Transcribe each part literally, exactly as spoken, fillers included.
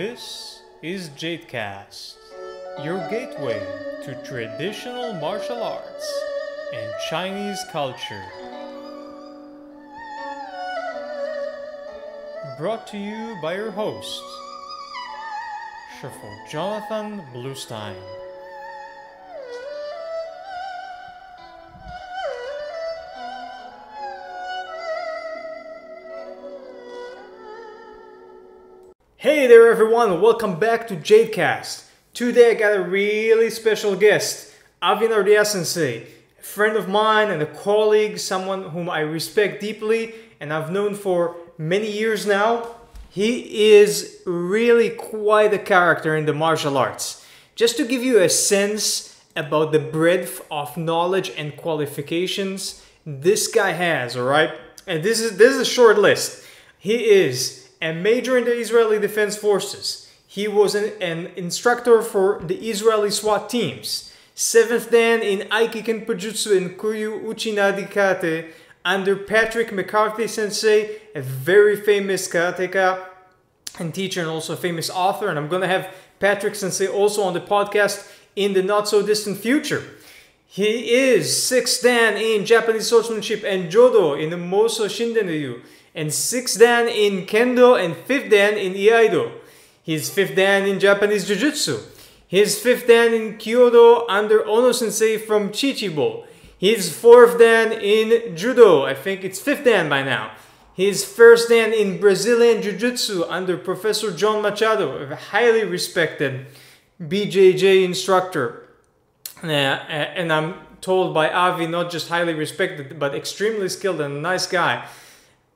This is Jadecast, your gateway to traditional martial arts and Chinese culture. Brought to you by your host, Professor Jonathan Bluestein. Hey there everyone, welcome back to Jadecast. Today I got a really special guest, Avi Nardia sensei, a friend of mine and a colleague, someone whom I respect deeply and I've known for many years now. He is really quite a character in the martial arts. Just to give you a sense about the breadth of knowledge and qualifications this guy has, alright? And this is, this is a short list. He is a major in the Israeli Defense Forces. He was an, an instructor for the Israeli SWAT teams. Seventh Dan in Aikiken Pujutsu and Kuryu Uchinadi Karate under Patrick McCarthy sensei, a very famous karateka and teacher and also a famous author. And I'm going to have Patrick sensei also on the podcast in the not so distant future. He is sixth Dan in Japanese swordsmanship and Judo in the Mosho Shinden Ryu, and sixth Dan in Kendo and fifth Dan in Iaido. He's fifth Dan in Japanese Jiu Jitsu. He's fifth Dan in Kyoto under Ono Sensei from Chichibo. He's fourth Dan in Judo. I think it's fifth Dan by now. He's first Dan in Brazilian Jiu Jitsu under Professor John Machado, a highly respected B J J instructor. Uh, and I'm told by Avi, not just highly respected, but extremely skilled and a nice guy.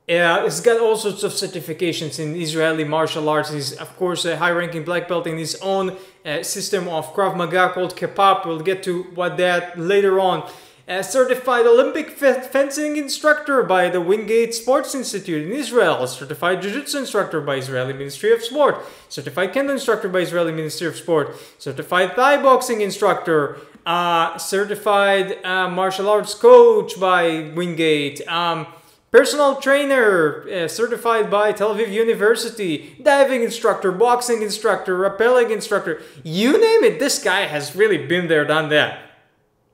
Yeah, he's got all sorts of certifications in Israeli martial arts. He's, of course, a high-ranking black belt in his own uh, system of Krav Maga called KAPAP. We'll get to what that later on. A certified Olympic fencing instructor by the Wingate Sports Institute in Israel. A certified Jiu-Jitsu instructor by Israeli Ministry of Sport. Certified Kendo instructor by Israeli Ministry of Sport. Certified Thai boxing instructor. Uh, certified uh, martial arts coach by Wingate. Um... Personal trainer, uh, certified by Tel Aviv University, diving instructor, boxing instructor, rappelling instructor, you name it, this guy has really been there, done that.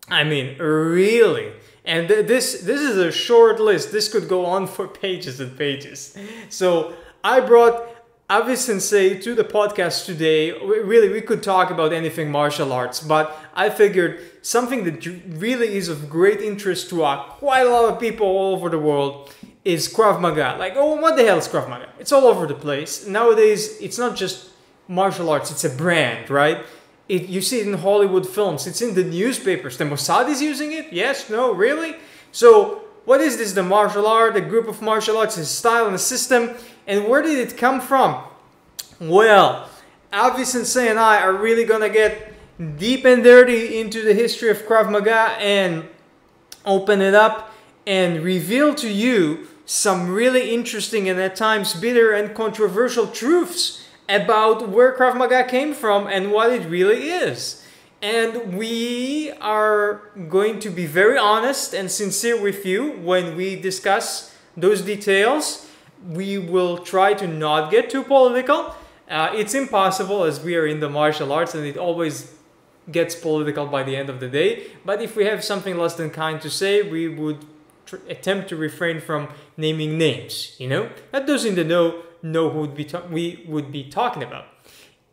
I mean, really. And th this, this is a short list. This could go on for pages and pages. So I brought Avi Sensei to the podcast today. We, really, we could talk about anything martial arts, but I figured something that really is of great interest to uh, quite a lot of people all over the world is Krav Maga. Like, oh, what the hell is Krav Maga? It's all over the place. Nowadays, it's not just martial arts, it's a brand, right? It, you see it in Hollywood films, it's in the newspapers. The Mossad is using it? Yes? No? Really? So, what is this, the martial art, the group of martial arts, a style and a system? And where did it come from? Well, Avi Sensei and I are really gonna get deep and dirty into the history of Krav Maga and open it up and reveal to you some really interesting and at times bitter and controversial truths about where Krav Maga came from and what it really is. And we are going to be very honest and sincere with you when we discuss those details. We will try to not get too political. Uh, it's impossible as we are in the martial arts and it always gets political by the end of the day. But if we have something less than kind to say, we would tr attempt to refrain from naming names, you know? That those in the know know who would be we would be talking about.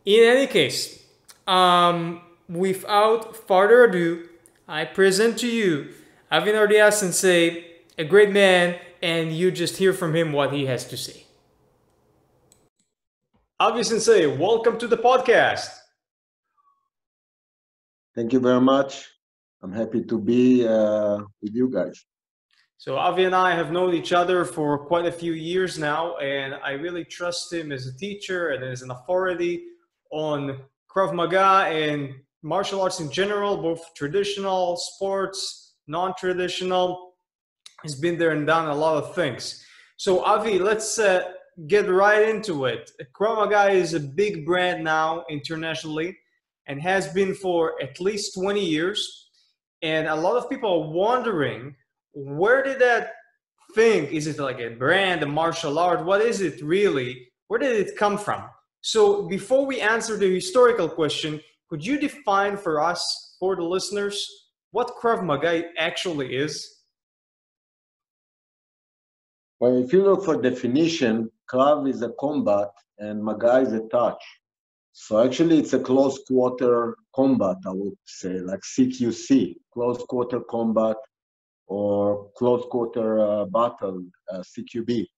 In any case, um, without further ado, I present to you Avi Nardia Sensei, a great man, and you just hear from him what he has to say. Avi Sensei, welcome to the podcast. Thank you very much. I'm happy to be uh, with you guys. So Avi and I have known each other for quite a few years now, and I really trust him as a teacher and as an authority on Krav Maga and martial arts in general, both traditional, sports, non-traditional. He's been there and done a lot of things. So Avi, let's uh, get right into it. Krav Maga is a big brand now internationally and has been for at least twenty years. And a lot of people are wondering, where did that thing, is it like a brand, a martial art? What is it really? Where did it come from? So before we answer the historical question, could you define for us, for the listeners, what Krav Maga actually is? Well, if you look for definition, Krav is a combat and Maga is a touch. So actually it's a close quarter combat, I would say, like C Q C, close quarter combat, or close quarter uh, battle, uh, C Q B.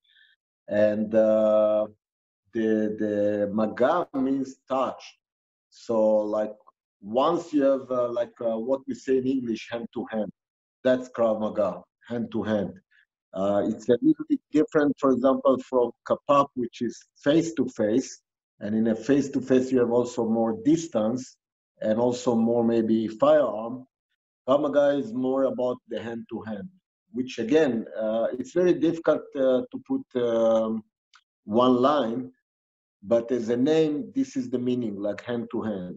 And uh, the, the Maga means touch. So like once you have uh, like uh, what we say in English, hand to hand, that's Krav Maga, hand to hand. Uh, it's a little bit different, for example, from K A P A P, which is face to face. And in a face to face, you have also more distance and also more maybe firearm. Krav Maga is more about the hand to hand, which again, uh, it's very difficult uh, to put um, one line, but as a name, this is the meaning, like hand to hand.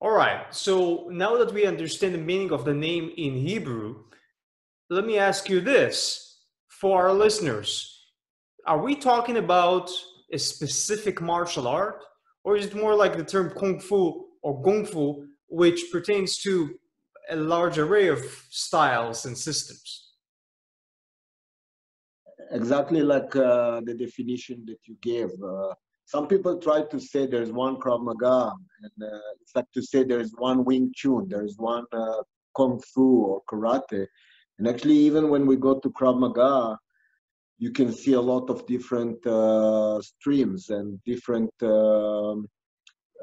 All right. So now that we understand the meaning of the name in Hebrew, let me ask you this for our listeners. Are we talking about a specific martial art, or is it more like the term Kung Fu or Kung Fu, which pertains to a large array of styles and systems? Exactly like uh, the definition that you gave. Uh, some people try to say there's one Krav Maga, and uh, it's like to say there's one Wing Chun, there's one uh, Kung Fu or Karate. And actually, even when we go to Krav Maga, you can see a lot of different uh, streams and different uh,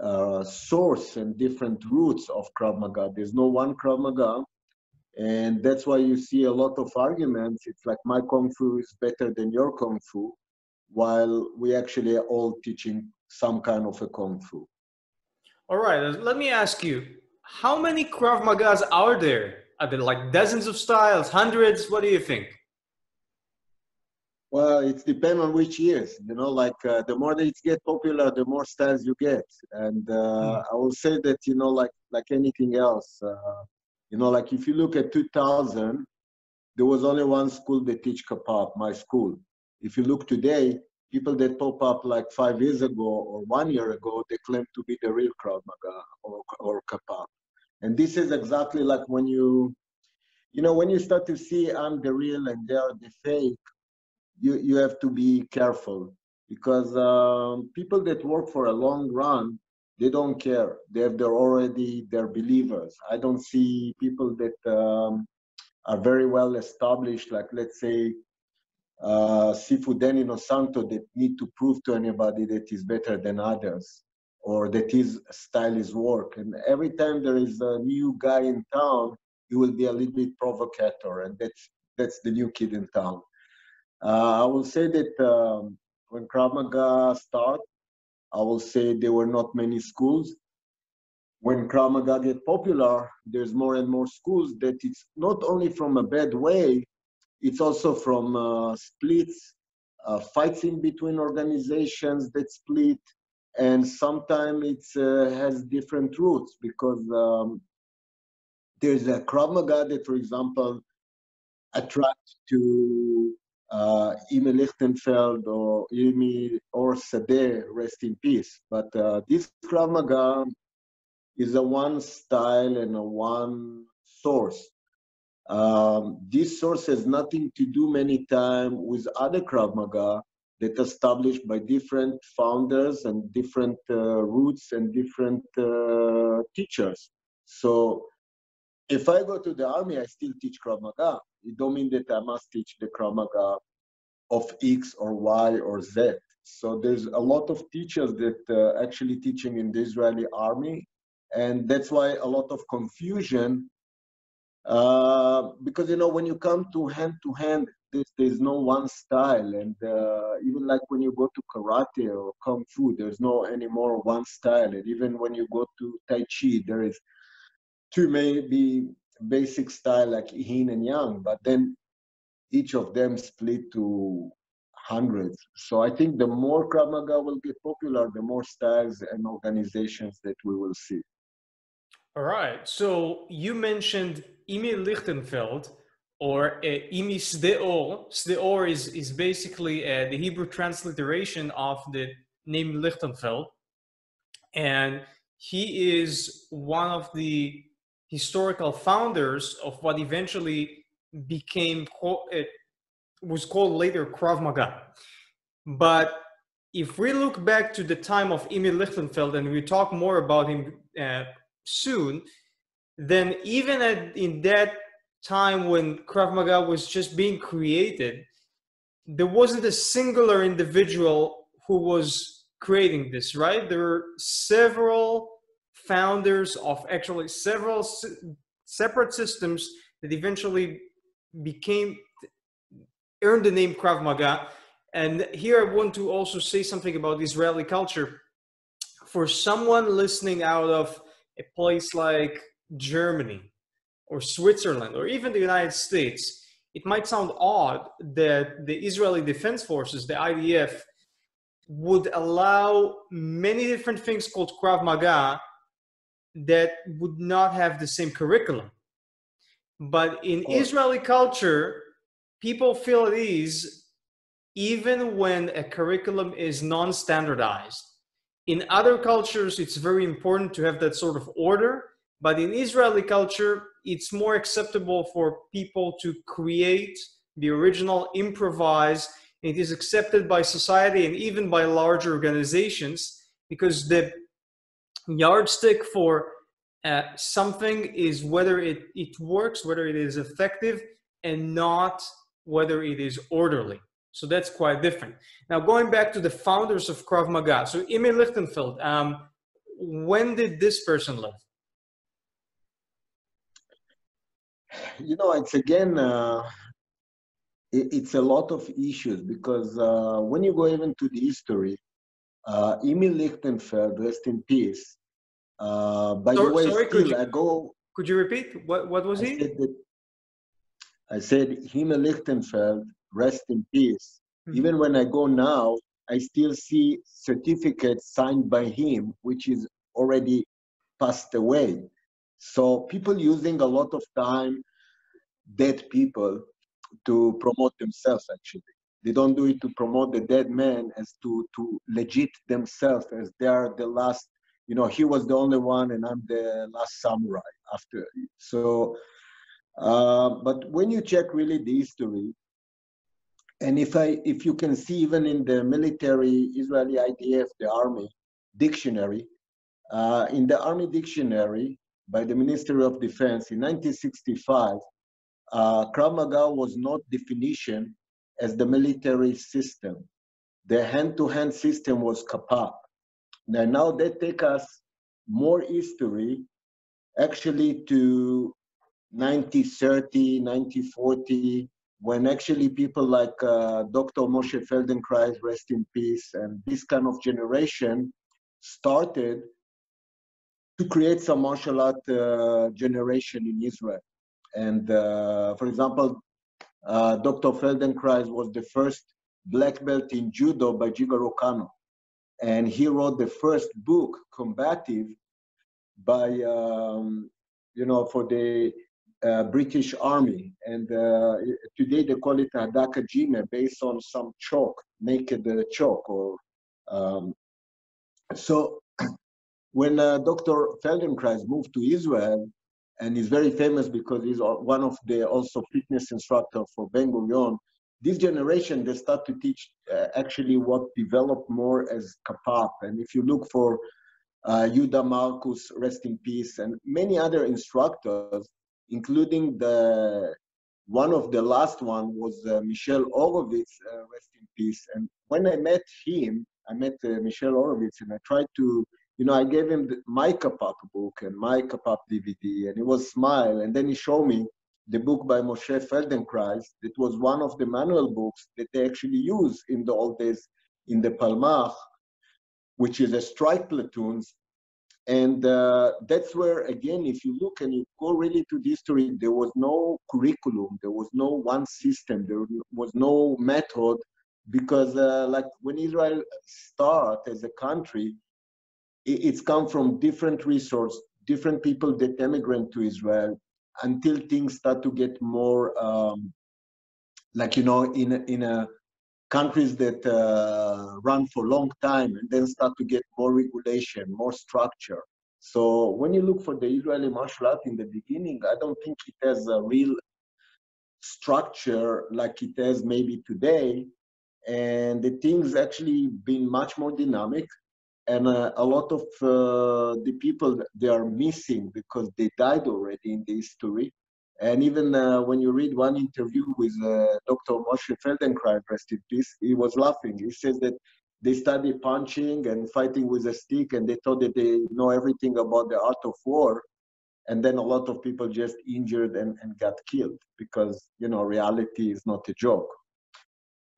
uh, source and different roots of Krav Maga. There's no one Krav Maga. And that's why you see a lot of arguments. It's like my Kung Fu is better than your Kung Fu, while we actually are all teaching some kind of a Kung Fu. All right, let me ask you, how many Krav Magas are there? Are there like dozens of styles, hundreds? What do you think? Well, it depends on which years, you know, like uh, the more they get popular, the more styles you get. And uh, mm. I will say that, you know, like, like anything else, uh, you know, like if you look at two thousand, there was only one school that teach K A P A P, my school. If you look today, people that pop up like five years ago or one year ago, they claim to be the real Krav Maga or, or K A P A P. And this is exactly like when you, you know, when you start to see I'm the real and they are the fake, you, you have to be careful because um, people that work for a long run, they don't care. They have, they're already, they're believers. I don't see people that um, are very well established, like let's say uh, Sifu Denino Santo, that need to prove to anybody that is better than others, or that his style is work. And every time there is a new guy in town, he will be a little bit provocateur, and that's, that's the new kid in town. Uh, I will say that um, when Krav Maga started, I will say there were not many schools. When Krav Maga get popular, there's more and more schools that it's not only from a bad way, it's also from uh, splits, uh, fights in between organizations that split, and sometimes it uh, has different roots because um, there's a Krav Maga that, for example, attracts to uh, Imi Lichtenfeld or Imi or Sde-Or, rest in peace. But uh, this Krav Maga is a one style and a one source. Um, this source has nothing to do many times with other Krav Maga that established by different founders and different uh, roots and different uh, teachers. So if I go to the army, I still teach Krav Maga. It don't mean that I must teach the Krav Maga of X or Y or Z. So there's a lot of teachers that uh, actually teaching in the Israeli army. And that's why a lot of confusion, uh, because you know, when you come to hand to hand, There's, there's no one style, and uh, even like when you go to karate or kung fu, there's no anymore one style. And even when you go to tai chi, there is two maybe basic style like yin and yang, but then each of them split to hundreds. So I think the more Krav Maga will get popular, the more styles and organizations that we will see. All right. So you mentioned Imi Lichtenfeld, or uh, Imi Sde-Or. Sde-Or is, is basically uh, the Hebrew transliteration of the named Lichtenfeld, and he is one of the historical founders of what eventually became, it was called later Krav Maga. But if we look back to the time of Imi Lichtenfeld, and we talk more about him uh, soon, then even at, in that time when Krav Maga was just being created, there wasn't a singular individual who was creating this, right? There were several founders of actually several se separate systems that eventually became, earned the name Krav Maga. And here I want to also say something about Israeli culture. For someone listening out of a place like Germany or Switzerland or even the United States, it might sound odd that the Israeli Defense Forces, the I D F, would allow many different things called Krav Maga that would not have the same curriculum. But in oh. Israeli culture, people feel at ease even when a curriculum is non-standardized. In other cultures, it's very important to have that sort of order, but in Israeli culture, it's more acceptable for people to create the original, improvise. It is accepted by society and even by large organizations, because the yardstick for uh, something is whether it, it works, whether it is effective, and not whether it is orderly. So that's quite different. Now, going back to the founders of Krav Maga. So Imi Lichtenfeld, um, when did this person live? You know, it's again, uh, it, it's a lot of issues, because uh, when you go even to the history, uh, Imi Lichtenfeld, rest in peace. Uh, by sorry, the way, sorry, still, could you, I go... Could you repeat? What, what was I he? Said that, I said, Imi Lichtenfeld, rest in peace. Mm-hmm. Even when I go now, I still see certificates signed by him, which is already passed away. So people using a lot of time, dead people, to promote themselves, actually. They don't do it to promote the dead man, as to, to legit themselves as they are the last, you know, he was the only one and I'm the last samurai after. So, uh, but when you check really the history, and if, I, if you can see even in the military, Israeli I D F, the army dictionary, uh, in the army dictionary, by the Ministry of Defense in nineteen sixty-five, uh, Krav Maga was not definition as the military system. The hand-to-hand -hand system was KAPAP. Now, now they take us more history, actually to nineteen thirty, nineteen forty, when actually people like uh, Doctor Moshe Feldenkrais, rest in peace, and this kind of generation started to create some martial art uh, generation in Israel. And uh, for example, uh, Doctor Feldenkrais was the first black belt in Judo by Jigoro Kano. And he wrote the first book, Combative, by, um, you know, for the uh, British Army. And uh, today they call it Hadaka Jime, based on some chalk, naked uh, chalk. Or, um, so, when uh, Doctor Feldenkrais moved to Israel, and he's very famous because he's one of the also fitness instructor for Ben-Gurion, this generation, they start to teach uh, actually what developed more as K A P A P. And if you look for uh, Yuda Marcus, rest in peace, and many other instructors, including the one of the last one was uh, Michel Horowitz, uh, rest in peace. And when I met him, I met uh, Michel Horowitz, and I tried to, you know, I gave him the, my K A P A P book and my K A P A P D V D, and it was Smile. And then he showed me the book by Moshe Feldenkrais. It was one of the manual books that they actually use in the old days in the Palmach, which is a strike platoons. And uh, that's where, again, if you look and you go really to the history, there was no curriculum. There was no one system. There was no method, because uh, like when Israel started as a country, it's come from different resources, different people that emigrate to Israel, until things start to get more, um, like, you know, in a, in a countries that uh, run for a long time and then start to get more regulation, more structure. So when you look for the Israeli martial art in the beginning, I don't think it has a real structure like it has maybe today. And the things actually been much more dynamic. And uh, a lot of uh, the people, they are missing because they died already in the history. And even uh, when you read one interview with uh, Doctor Moshe Feldenkrais, rest in peace, he was laughing. He says that they study punching and fighting with a stick, and they thought that they know everything about the art of war. And then a lot of people just injured and, and got killed because, you know, reality is not a joke.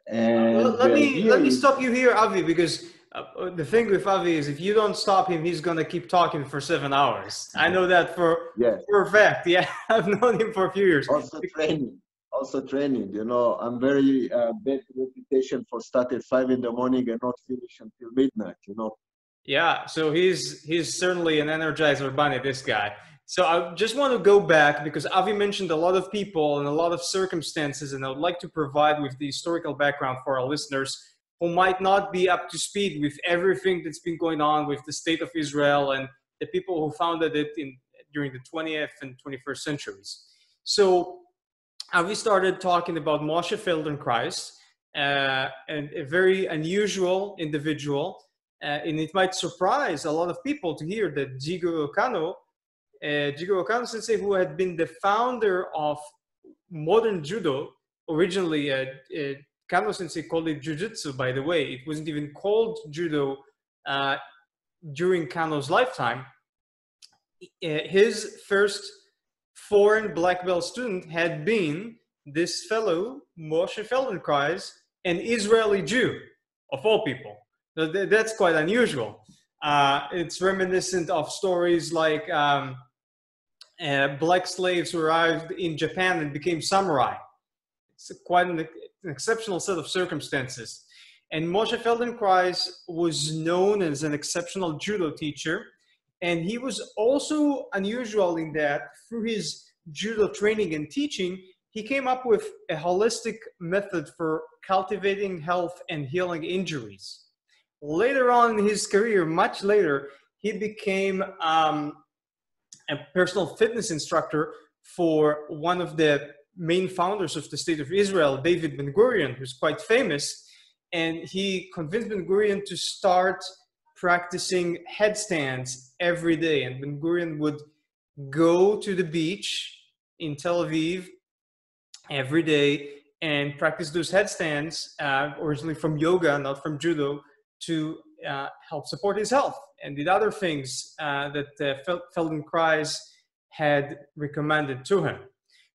And well, let, me, let me stop you here, Avi, because uh, the thing with Avi is if you don't stop him, he's going to keep talking for seven hours. I know that for, yes. for a fact. Yeah, I've known him for a few years. Also training. Also training, you know, I'm very uh, bad reputation for start at five in the morning and not finish until midnight, you know. Yeah, so he's he's certainly an energizer bunny, this guy. So I just want to go back because Avi mentioned a lot of people and a lot of circumstances, and I would like to provide with the historical background for our listeners who might not be up to speed with everything that's been going on with the state of Israel and the people who founded it in during the twentieth and twenty-first centuries. So Avi started talking about Moshe Feldenkrais, uh, and a very unusual individual. Uh, and it might surprise a lot of people to hear that Jigoro Kano, uh, Jigoro Kano sensei, who had been the founder of modern Judo, originally uh, uh, Kano sensei called it Jiu Jitsu, by the way. It wasn't even called Judo uh, during Kano's lifetime. Uh, his first foreign black belt student had been this fellow, Moshe Feldenkrais, an Israeli Jew, of all people. Now, th that's quite unusual. Uh, it's reminiscent of stories like um, uh, black slaves who arrived in Japan and became samurai. It's quite an, an exceptional set of circumstances. And Moshe Feldenkrais was known as an exceptional Judo teacher. And he was also unusual in that through his Judo training and teaching, he came up with a holistic method for cultivating health and healing injuries. Later on in his career, much later, he became um, a personal fitness instructor for one of the main founders of the state of Israel, David Ben-Gurion, who's quite famous. And he convinced Ben-Gurion to start practicing headstands every day. And Ben-Gurion would go to the beach in Tel Aviv every day and practice those headstands, uh, originally from yoga, not from Judo, to uh, help support his health and the other things uh, that uh, Feldenkrais had recommended to him.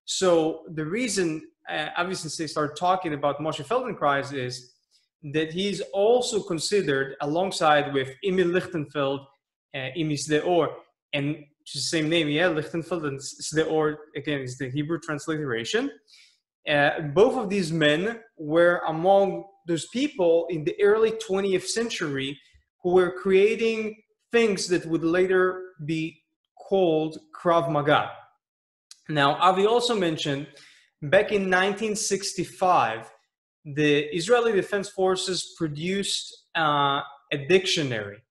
So the reason, uh, obviously, they started talking about Moshe Feldenkrais is that he's also considered, alongside with Imi Lichtenfeld, uh, Imi Sde-Or, and which is the same name, yeah, Lichtenfeld and Sde-Or, again, is the Hebrew transliteration. Uh, both of these men were among those people in the early twentieth century who were creating things that would later be called Krav Maga. Now, Avi also mentioned back in nineteen sixty-five, the Israeli Defense Forces produced uh, a dictionary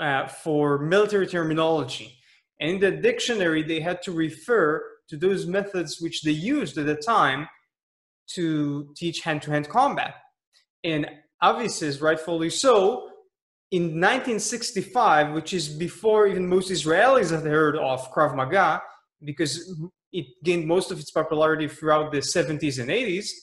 uh, for military terminology. And in the dictionary, they had to refer to those methods which they used at the time to teach hand-to-hand combat. And Avi says, rightfully so, in nineteen sixty-five, which is before even most Israelis had heard of Krav Maga, because it gained most of its popularity throughout the seventies and eighties,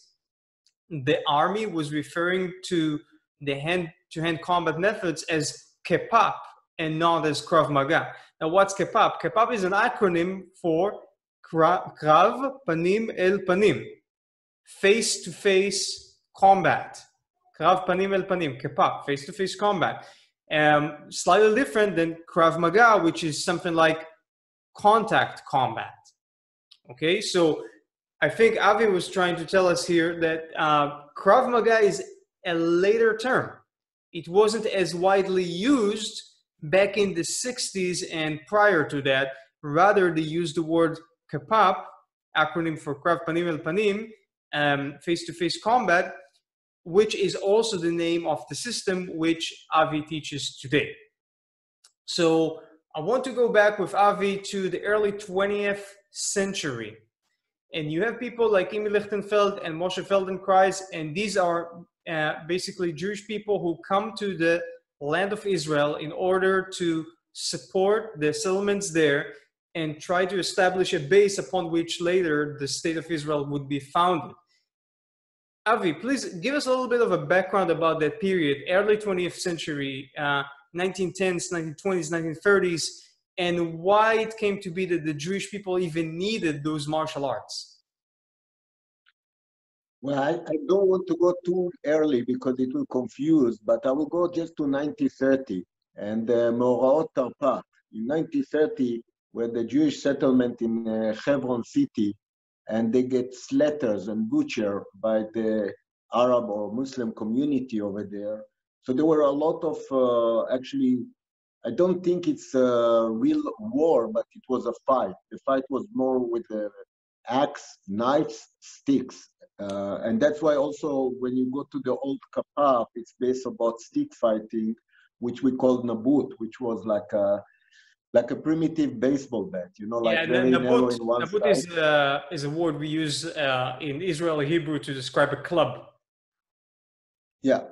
the army was referring to the hand-to-hand combat methods as KAPAP and not as Krav Maga. Now, what's KAPAP? KAPAP is an acronym for Krav Panim El Panim, face-to-face combat. Krav Panim El Panim, KAPAP, face-to-face combat. Um, slightly different than Krav Maga, which is something like contact combat. Okay, so I think Avi was trying to tell us here that uh, Krav Maga is a later term. It wasn't as widely used back in the sixties and prior to that. Rather, they used the word KAPAP, acronym for Krav Panim El Panim, um, face-to-face combat, which is also the name of the system which Avi teaches today. So I want to go back with Avi to the early twentieth century. And you have people like Imi Lichtenfeld and Moshe Feldenkrais, and these are uh, basically Jewish people who come to the land of Israel in order to support the settlements there and try to establish a base upon which later the state of Israel would be founded. Avi, please give us a little bit of a background about that period, early twentieth century, uh, nineteen tens, nineteen twenties, nineteen thirties, and why it came to be that the Jewish people even needed those martial arts. Well, I, I don't want to go too early because it will confuse, but I will go just to nineteen thirty and uh, Maorot Tarpa. In nineteen thirty, where the Jewish settlement in uh, Hebron city, and they get slaughtered and butchered by the Arab or Muslim community over there. So there were a lot of, uh, actually, I don't think it's a real war, but it was a fight. The fight was more with uh, axe, knives, sticks. Uh, and that's why also when you go to the old KAPAP, it's based about stick fighting, which we called Nabut, which was like a, like a primitive baseball bat, you know, like yeah, very Nabut, narrow in one Nabut side. Is, uh, is a word we use uh, in Israeli Hebrew to describe a club. Yeah.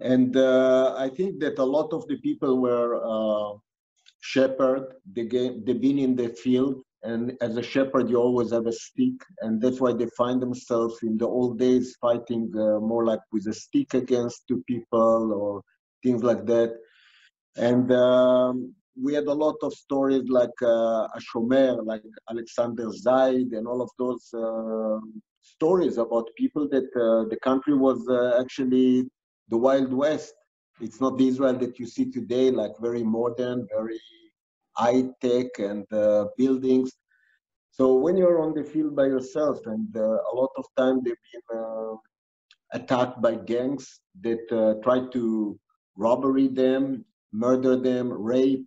And uh, I think that a lot of the people were uh, shepherd. They get, they've been in the field, and as a shepherd, you always have a stick, and that's why they find themselves in the old days fighting uh, more like with a stick against two people or things like that. And um, we had a lot of stories like uh, Ashomer, like Alexander Zaid, and all of those uh, stories about people that uh, the country was uh, actually the Wild West. It's not the Israel that you see today, like very modern, very high-tech and uh, buildings. So when you're on the field by yourself, and uh, a lot of time they've been uh, attacked by gangs that uh, try to robbery them, murder them, rape,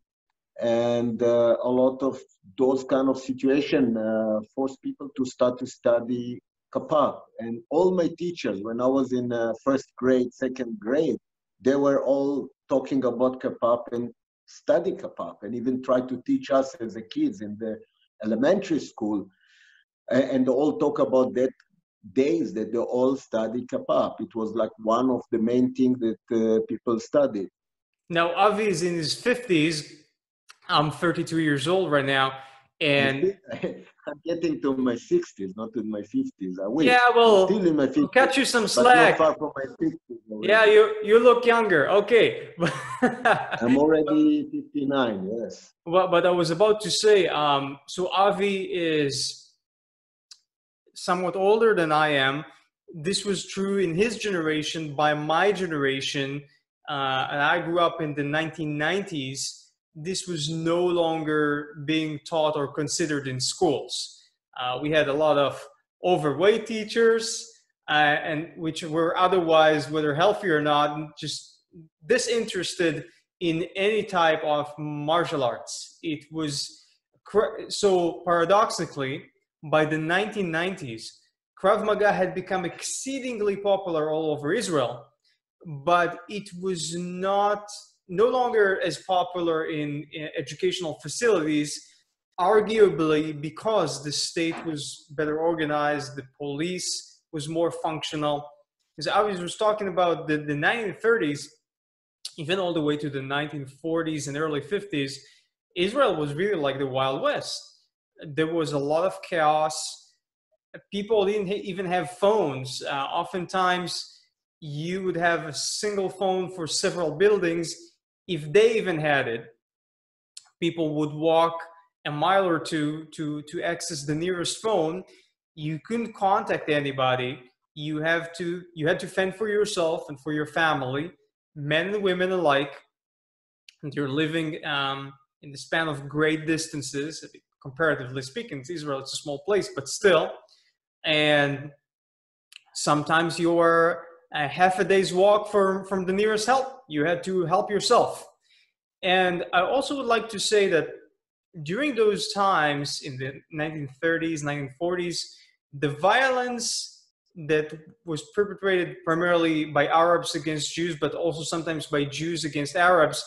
and uh, a lot of those kind of situation uh, forced people to start to study K A P A P. And all my teachers, when I was in uh, first grade, second grade, they were all talking about K A P A P and study K A P A P, and even tried to teach us as a kids in the elementary school. And they all talk about that days that they all study K A P A P. It was like one of the main things that uh, people studied. Now, Avi is in his fifties. I'm thirty-two years old right now. And I'm getting to my sixties, not in my fifties. I wish. Yeah, well, I'm still in my fifties, we'll catch you some slack. Not far from my fifties already. Yeah, you you look younger. Okay. I'm already fifty-nine. Yes. Well, but I was about to say. Um, so Avi is somewhat older than I am. This was true in his generation. By my generation, uh, and I grew up in the nineteen nineties. This was no longer being taught or considered in schools. Uh, we had a lot of overweight teachers, uh, and which were otherwise, whether healthy or not, just disinterested in any type of martial arts. It was, so paradoxically, by the nineteen nineties, Krav Maga had become exceedingly popular all over Israel, but it was not no longer as popular in, in educational facilities, arguably because the state was better organized, the police was more functional. Because I was talking about the, the nineteen thirties, even all the way to the nineteen forties and early fifties, Israel was really like the Wild West. There was a lot of chaos. People didn't even have phones. Uh, oftentimes, you would have a single phone for several buildings. If they even had it, people would walk a mile or two to, to access the nearest phone. You couldn't contact anybody. You, have to, you had to fend for yourself and for your family, men and women alike. And you're living um, in the span of great distances, comparatively speaking. Israel is a small place, but still. And sometimes you are a half a day's walk from, from the nearest help. You had to help yourself. And I also would like to say that during those times in the nineteen thirties, nineteen forties, the violence that was perpetrated primarily by Arabs against Jews, but also sometimes by Jews against Arabs,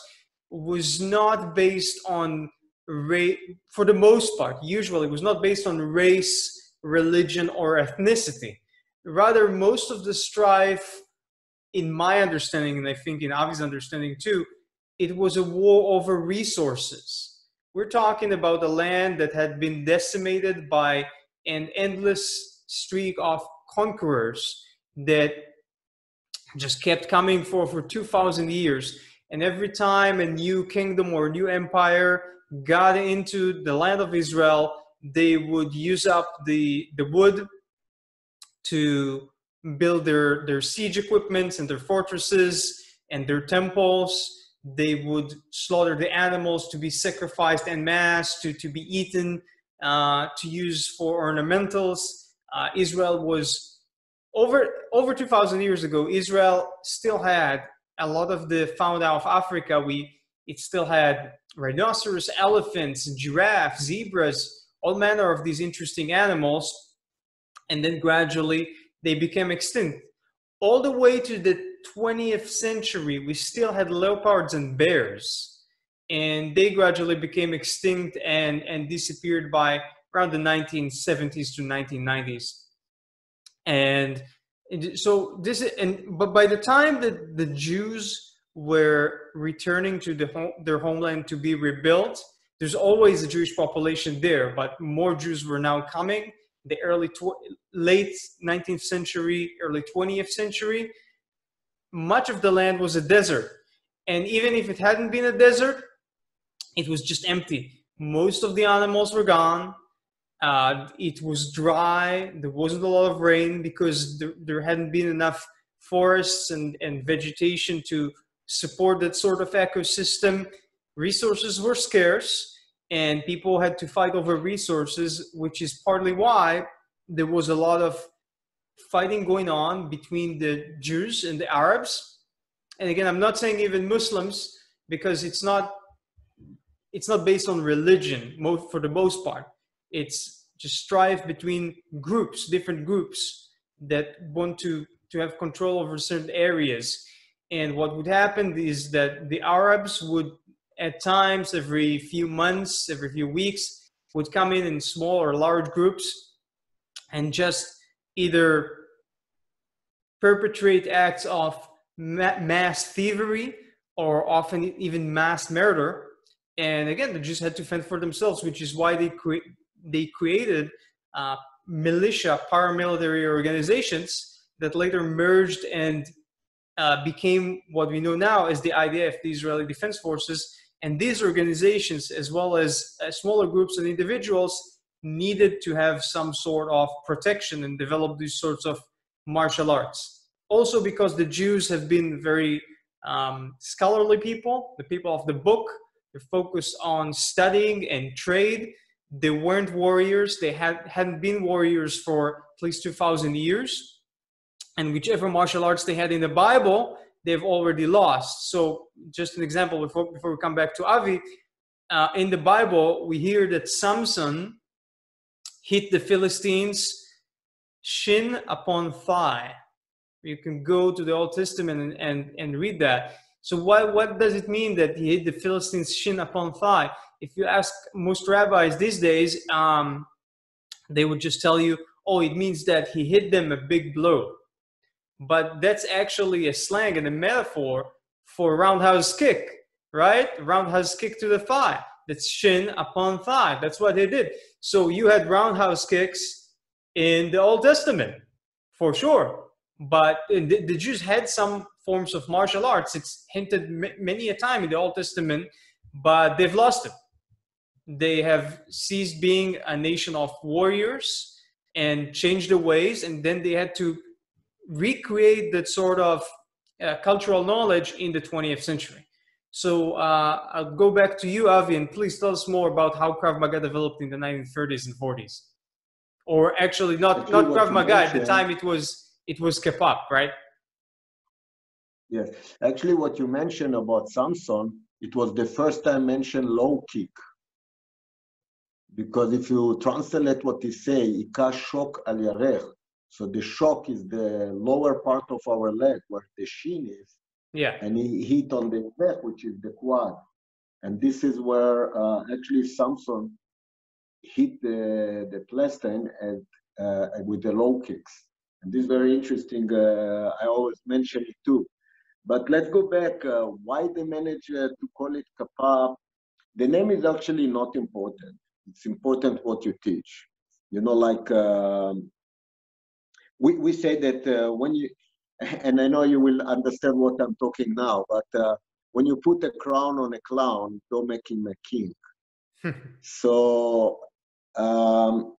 was not based on race, for the most part, usually was not based on race, religion, or ethnicity. Rather, most of the strife, in my understanding, and I think in Avi's understanding too, it was a war over resources. We're talking about a land that had been decimated by an endless streak of conquerors that just kept coming for, for two thousand years. And every time a new kingdom or a new empire got into the land of Israel, they would use up the, the wood to build their, their siege equipments and their fortresses and their temples. They would slaughter the animals to be sacrificed en masse, to, to be eaten, uh, to use for ornamentals. Uh, Israel was, over, over two thousand years ago, Israel still had a lot of the fauna of Africa. We, it still had rhinoceros, elephants, giraffes, zebras, all manner of these interesting animals. And then gradually they became extinct. All the way to the twentieth century, we still had leopards and bears. And they gradually became extinct and, and disappeared by around the nineteen seventies to nineteen nineties. And so this, and but by the time that the Jews were returning to the home, their homeland to be rebuilt, there's always a Jewish population there, but more Jews were now coming. The early late nineteenth century, early twentieth century, much of the land was a desert. And even if it hadn't been a desert, it was just empty. Most of the animals were gone. Uh, it was dry. There wasn't a lot of rain because there, there hadn't been enough forests and, and vegetation to support that sort of ecosystem. Resources were scarce, and people had to fight over resources, which is partly why there was a lot of fighting going on between the Jews and the Arabs. And again, I'm not saying even Muslims, because it's not, it's not based on religion for the most part. It's just strife between groups, different groups that want to, to have control over certain areas. And what would happen is that the Arabs would, at times, every few months, every few weeks, would come in in small or large groups and just either perpetrate acts of mass thievery or often even mass murder. And again, the Jews had to fend for themselves, which is why they create they created uh, militia, paramilitary organizations that later merged and uh, became what we know now as the I D F, the Israeli Defense Forces. And these organizations, as well as uh, smaller groups and individuals, needed to have some sort of protection and develop these sorts of martial arts. Also because the Jews have been very um, scholarly people, the people of the book, they focused on studying and trade. They weren't warriors. They had, hadn't been warriors for at least two thousand years. And whichever martial arts they had in the Bible, they've already lost. So just an example before, before we come back to Avi, uh, in the Bible, we hear that Samson hit the Philistines shin upon thigh. You can go to the Old Testament and, and, and read that. So why, what does it mean that he hit the Philistines shin upon thigh? If you ask most rabbis these days, um, they would just tell you, oh, it means that he hit them a big blow. But that's actually a slang and a metaphor for roundhouse kick, right? Roundhouse kick to the thigh. That's shin upon thigh. That's what they did. So you had roundhouse kicks in the Old Testament, for sure. But the, the Jews had some forms of martial arts. It's hinted many a time in the Old Testament, but they've lost it. They have ceased being a nation of warriors and changed their ways, and then they had to recreate that sort of uh, cultural knowledge in the twentieth century. So uh, I'll go back to you, Avi, and please tell us more about how Krav Maga developed in the nineteen thirties and forties. Or actually, not, not Krav Maga, at the time it was, it was K A P A P, right? Yes. Actually, what you mentioned about Samson, it was the first time mentioned low kick. Because if you translate what he say, Ika shok al yarech, So the shock is the lower part of our leg where the shin is. Yeah. And he hit on the back, which is the quad. And this is where uh, actually Samson hit the, the Plestin and uh, with the low kicks. And this is very interesting. Uh, I always mention it too. But let's go back. Uh, why they managed uh, to call it K A P A P? The name is actually not important. It's important what you teach. You know, like um, we we say that uh, when you, and I know you will understand what I'm talking now, but uh, when you put a crown on a clown, don't make him a king. So um,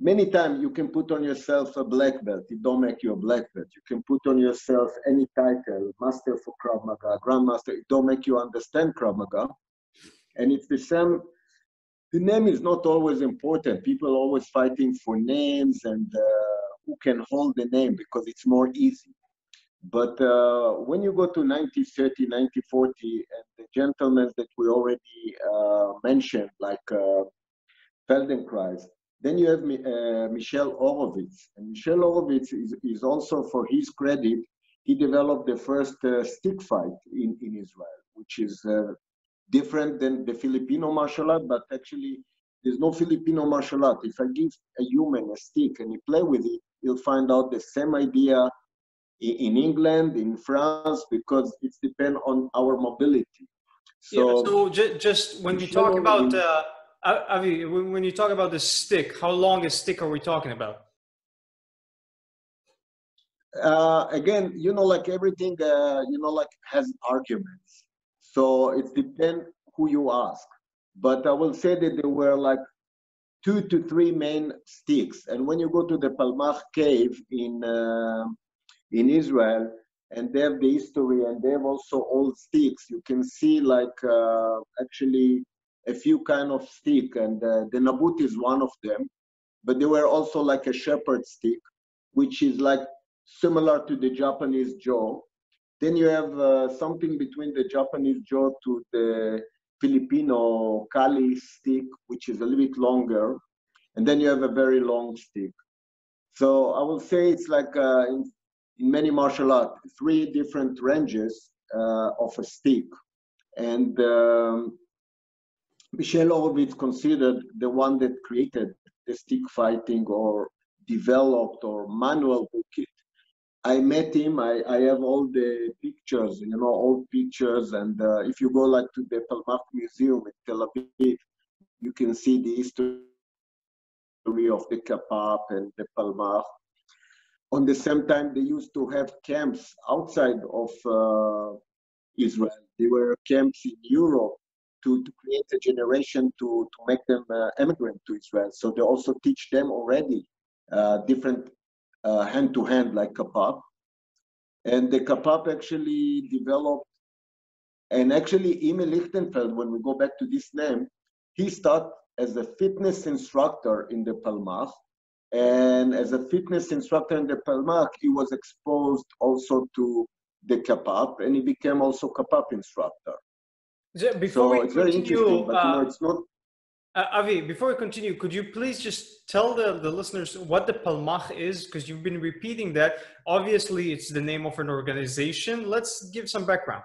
many times you can put on yourself a black belt. It don't make you a black belt. You can put on yourself any title, master for Krav Maga, grandmaster. It don't make you understand Krav Maga. And it's the same. The name is not always important. People are always fighting for names and uh, who can hold the name because it's more easy. But uh, when you go to nineteen thirty, nineteen forty, and the gentlemen that we already uh, mentioned, like uh, Feldenkrais, then you have uh, Michel Horowitz. And Michel Horowitz is, is also, for his credit, he developed the first uh, stick fight in, in Israel, which is uh, different than the Filipino martial art, but actually there's no Filipino martial art. If I give a human a stick and he play with it, he'll find out the same idea in England, in France, because it's depend on our mobility. So, yeah, so ju just when you talk about... Uh, Avi, when you talk about the stick, how long a stick are we talking about? Uh, again, you know, like everything, uh, you know, like has arguments. So it depends who you ask. But I will say that there were like two to three main sticks. And when you go to the Palmach cave in, uh, in Israel, and they have the history and they have also old sticks, you can see like uh, actually a few kind of stick, and uh, the Nabut is one of them, but they were also like a shepherd stick, which is like similar to the Japanese jaw. Then you have uh, something between the Japanese jaw to the Filipino Kali stick, which is a little bit longer, and then you have a very long stick. So I will say it's like uh, in, in many martial arts, three different ranges uh, of a stick. And um, Michel Horowitz considered the one that created the stick fighting or developed or manual booklet. I met him, I, I have all the pictures, you know, old pictures. And uh, if you go like to the Palmach Museum in Tel Aviv, you can see the history of the K A P A P and the Palmach. On the same time, they used to have camps outside of uh, Israel. There were camps in Europe. To, to create a generation to, to make them uh, immigrant to Israel. So they also teach them already uh, different uh, hand-to-hand like K A P A P. And the K A P A P actually developed, and actually Imi Lichtenfeld, when we go back to this name, he started as a fitness instructor in the Palmach. And as a fitness instructor in the Palmach, he was exposed also to the K A P A P, and he became also K A P A P instructor. Before so we it's continue, but, uh, you know, it's not... uh, Avi, before we continue, could you please just tell the, the listeners what the Palmach is? Because you've been repeating that. Obviously, it's the name of an organization. Let's give some background.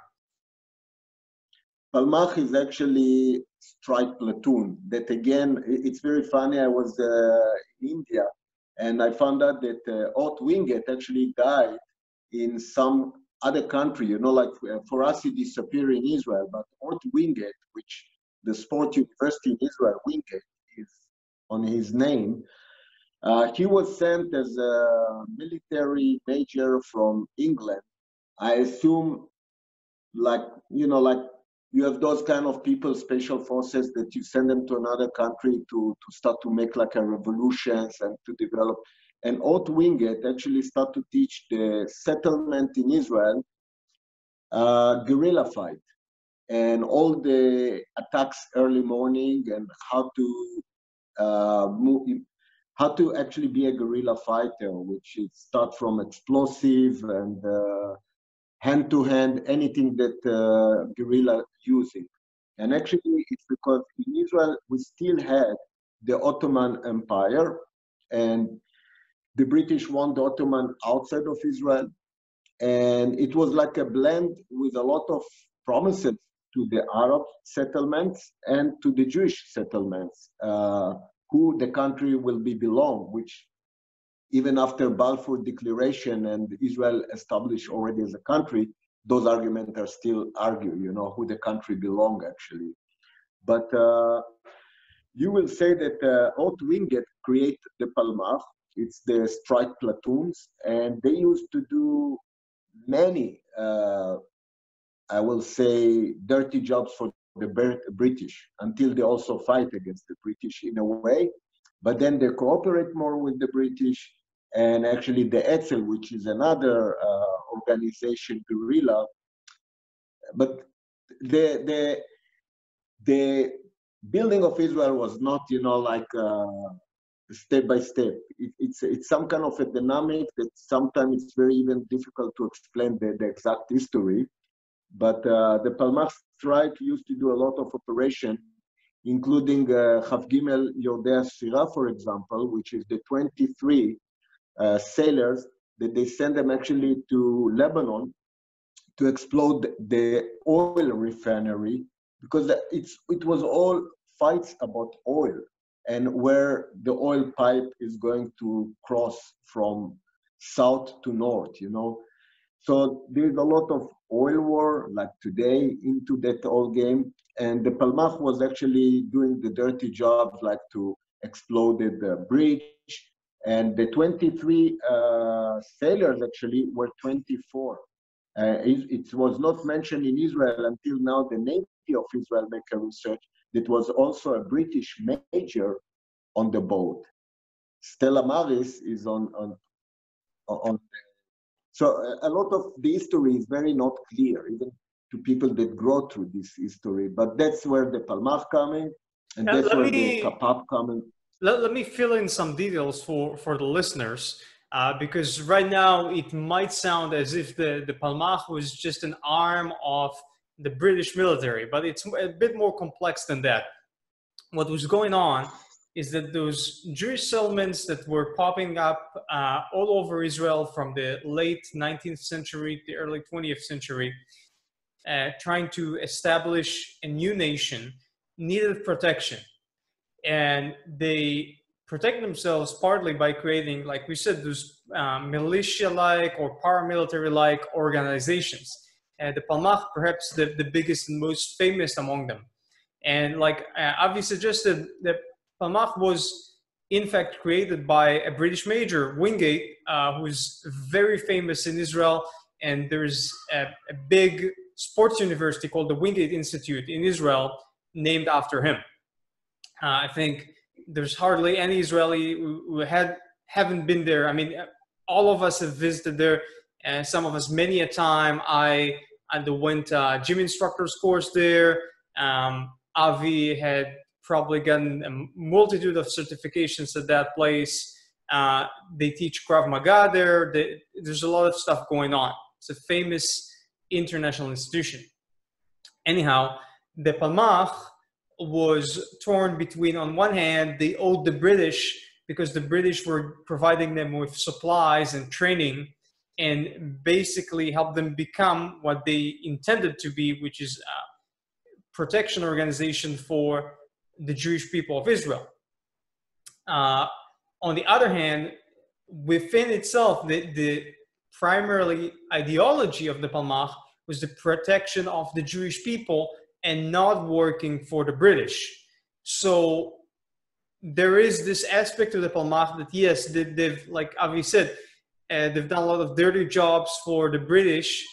Palmach is actually strike platoon. That again, it's very funny. I was uh, in India, and I found out that uh, Orde Wingate actually died in some other country, you know, like for us it disappeared in Israel, but Orde Wingate, which the sport university in Israel, Wingate, is on his name. Uh, he was sent as a military major from England. I assume, like, you know, like you have those kind of people, special forces, that you send them to another country to, to start to make like a revolutions and to develop. And Orde Wingate actually started to teach the settlement in Israel uh, guerrilla fight and all the attacks early morning and how to uh, move, how to actually be a guerrilla fighter, which is start from explosive and uh, hand to hand, anything that uh, guerrilla using. And actually, it's because in Israel we still had the Ottoman Empire and The British won the Ottoman outside of Israel, and it was like a blend with a lot of promises to the Arab settlements and to the Jewish settlements, uh, who the country will be belong, which even after Balfour Declaration and Israel established already as a country, those arguments are still argued, you know, who the country belong actually. But uh, you will say that uh, Orde Wingate create the Palmach, it's the strike platoons, and they used to do many, uh, I will say, dirty jobs for the British, until they also fight against the British in a way, but then they cooperate more with the British, and actually the Etzel, which is another uh, organization, guerrilla, but the, the, the building of Israel was not, you know, like uh, step by step. It, it's, it's some kind of a dynamic that sometimes it's very even difficult to explain the, the exact history, but uh, the Palmach strike used to do a lot of operation, including Chav Gimel Yordei Sfira, for example, which is the twenty-three uh, sailors that they send them actually to Lebanon to explode the oil refinery, because it's, it was all fights about oil and where the oil pipe is going to cross from south to north, you know. So there's a lot of oil war, like today, into that old game. And the Palmach was actually doing the dirty jobs, like to explode the bridge. And the twenty-three uh, sailors actually were twenty-four. Uh, it, it was not mentioned in Israel until now. The Navy of Israel make a research that was also a British major on the boat. Stella Maris is on on on. So a lot of the history is very not clear, even to people that grow through this history. But that's where the Palmach coming, and now that's where me, the K A P A P coming. Let, let me fill in some details for, for the listeners, uh, because right now it might sound as if the, the Palmach was just an arm of the British military, but it's a bit more complex than that. What was going on is that those Jewish settlements that were popping up uh, all over Israel from the late nineteenth century to early twentieth century, uh, trying to establish a new nation, needed protection. And they protect themselves partly by creating, like we said, those uh, militia-like or paramilitary-like organizations. Uh, the Palmach, perhaps the, the biggest and most famous among them. And like uh, Avi suggested, that Palmach was, in fact, created by a British major, Wingate, uh, who's very famous in Israel, and there's a, a big sports university called the Wingate Institute in Israel named after him. Uh, I think there's hardly any Israeli who, who had, haven't been there. I mean, all of us have visited there, and some of us many a time. I underwent a gym instructor's course there. Um, Avi had probably gotten a multitude of certifications at that place. Uh, they teach Krav Maga there. They, there's a lot of stuff going on. It's a famous international institution. Anyhow, the Palmach was torn between, on one hand, they owed the British because the British were providing them with supplies and training and basically helped them become what they intended to be, which is a protection organization for the Jewish people of Israel. Uh, on the other hand, within itself, the, the primarily ideology of the Palmach was the protection of the Jewish people and not working for the British. So there is this aspect of the Palmach that, yes, they, they've, like Avi said, uh, they've done a lot of dirty jobs for the British,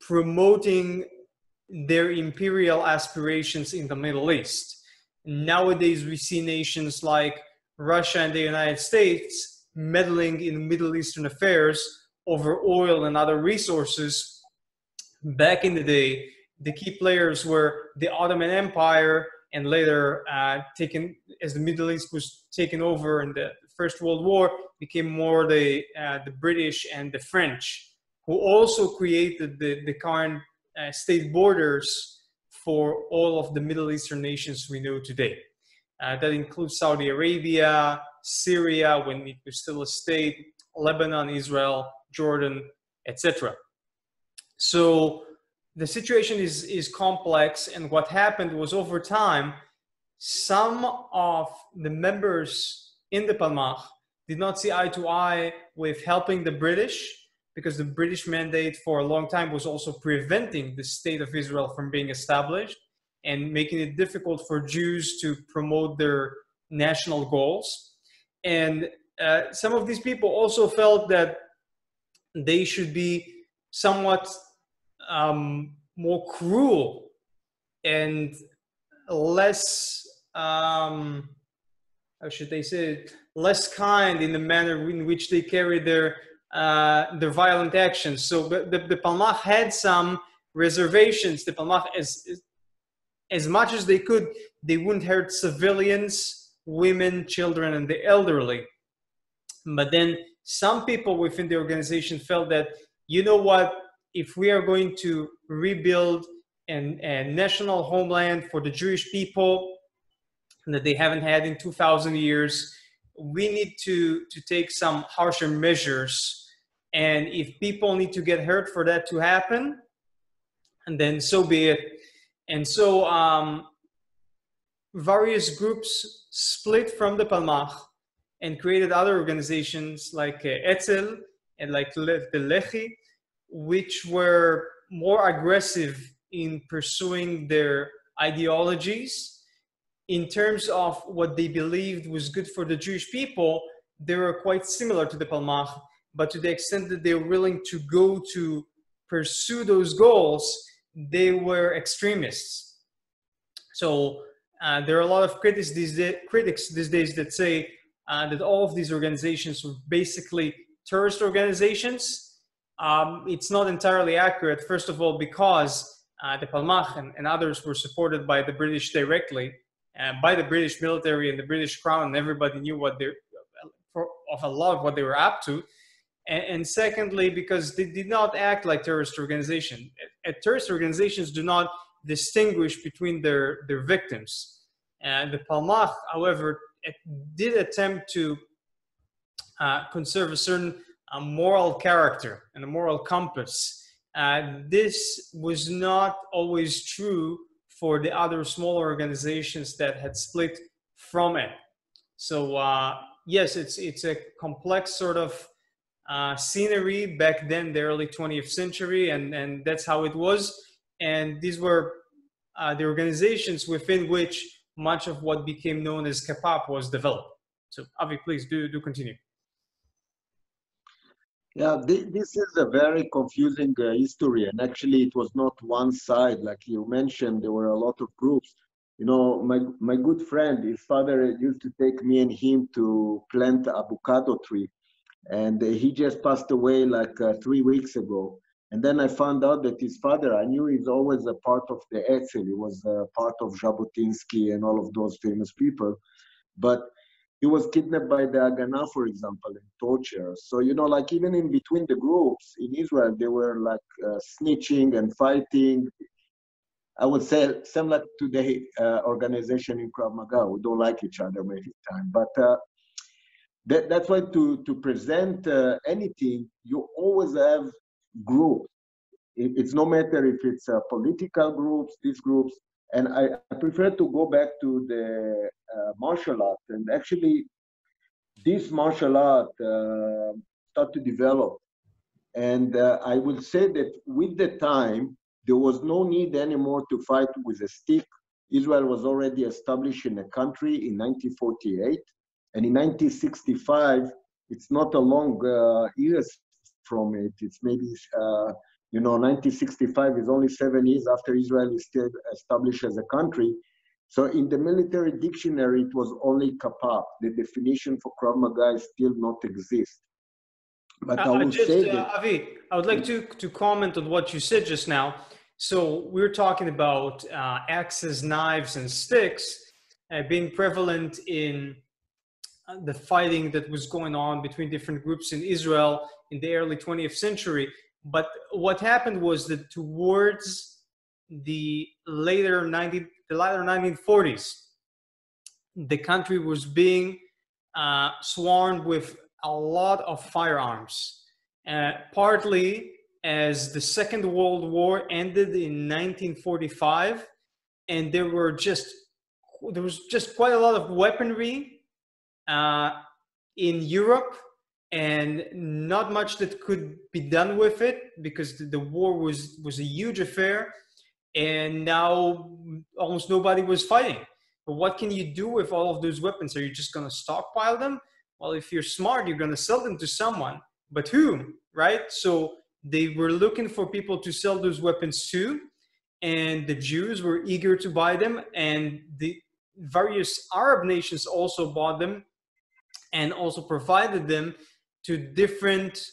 promoting their imperial aspirations in the Middle East. Nowadays, we see nations like Russia and the United States meddling in Middle Eastern affairs over oil and other resources. Back in the day, the key players were the Ottoman Empire, and later uh, taken, as the Middle East was taken over in the First World War, became more the, uh, the British and the French, who also created the, the current Uh, state borders for all of the Middle Eastern nations we know today. Uh, that includes Saudi Arabia, Syria, when it was still a state, Lebanon, Israel, Jordan, et cetera. So the situation is, is complex, and what happened was over time, some of the members in the Palmach did not see eye to eye with helping the British, because the British mandate for a long time was also preventing the state of Israel from being established and making it difficult for Jews to promote their national goals. And uh, some of these people also felt that they should be somewhat um, more cruel and less, um, how should they say it, less kind in the manner in which they carry their Uh, their violent actions. So the, the Palmach had some reservations. The Palmach, as, as much as they could, they wouldn't hurt civilians, women, children, and the elderly. But then some people within the organization felt that, you know what, if we are going to rebuild an, a national homeland for the Jewish people that they haven't had in two thousand years, we need to, to take some harsher measures. And if people need to get hurt for that to happen, and then so be it. And so um, various groups split from the Palmach and created other organizations like uh, Etzel and like the Lehi, which were more aggressive in pursuing their ideologies. In terms of what they believed was good for the Jewish people, they were quite similar to the Palmach, but to the extent that they were willing to go to pursue those goals, they were extremists. So uh, there are a lot of critics these, day, critics these days that say uh, that all of these organizations were basically terrorist organizations. Um, it's not entirely accurate, first of all, because uh, the Palmach and, and others were supported by the British directly. Uh, by the British military and the British crown, and everybody knew what they, for, of a lot of what they were up to. And, and secondly, because they did not act like terrorist organizations. Uh, terrorist organizations do not distinguish between their, their victims. Uh, the Palmach, however, did attempt to uh, conserve a certain uh, moral character and a moral compass. Uh, this was not always true for the other smaller organizations that had split from it. So uh, yes, it's, it's a complex sort of uh, scenery back then, the early twentieth century, and, and that's how it was. And these were uh, the organizations within which much of what became known as KAPAP was developed. So Avi, please do, do continue. Yeah, this is a very confusing uh, history, and actually it was not one side. Like you mentioned, there were a lot of groups. You know, my, my good friend, his father used to take me and him to plant avocado tree, and he just passed away like uh, three weeks ago. And then I found out that his father, I knew he's always a part of the Etzel, he was a part of Jabotinsky and all of those famous people, but he was kidnapped by the Haganah, for example, and tortured. So, you know, like even in between the groups in Israel, they were like uh, snitching and fighting. I would say similar to the uh, organization in Krav Maga. We don't like each other many times. But uh, that, that's why to, to present uh, anything, you always have groups. It, it's no matter if it's uh, political groups, these groups. And I, I prefer to go back to the uh, martial art. And actually, this martial art uh, started to develop. And uh, I will say that with the time, there was no need anymore to fight with a stick. Israel was already established in a country in nineteen forty-eight. And in nineteen sixty-five, it's not a long uh, years from it. It's maybe... Uh, You know, nineteen sixty-five is only seven years after Israel is still established as a country. So in the military dictionary, it was only KAPAP. The definition for Krav Maga still not exist. But I, I would just, say uh, that Avi, I would like to, to comment on what you said just now. So we're talking about uh, axes, knives, and sticks uh, being prevalent in the fighting that was going on between different groups in Israel in the early twentieth century. But what happened was that towards the later, 19, the later nineteen forties, the country was being uh, swarmed with a lot of firearms, uh, partly as the Second World War ended in nineteen forty-five, and there were just there was just quite a lot of weaponry uh, in Europe, and not much that could be done with it because the war was was a huge affair, and now almost nobody was fighting. But what can you do with all of those weapons? Are you just going to stockpile them? Well, if you're smart, you're going to sell them to someone, but who, right? So they were looking for people to sell those weapons to, and the Jews were eager to buy them, and the various Arab nations also bought them and also provided them to different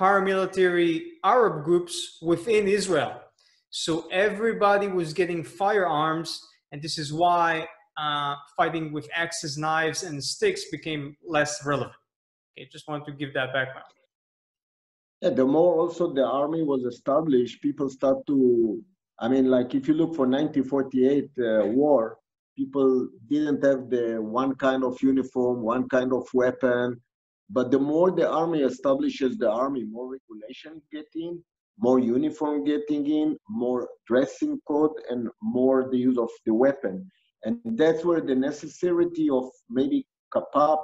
paramilitary Arab groups within Israel. So everybody was getting firearms, and this is why uh, fighting with axes, knives, and sticks became less relevant. Okay, just wanted to give that background. Yeah, the more also the army was established, people start to, I mean, like if you look for nineteen forty-eight uh, war, people didn't have the one kind of uniform, one kind of weapon. But the more the army establishes the army, more regulation get in, more uniform getting in, more dressing code, and more the use of the weapon. And that's where the necessity of maybe K A P A P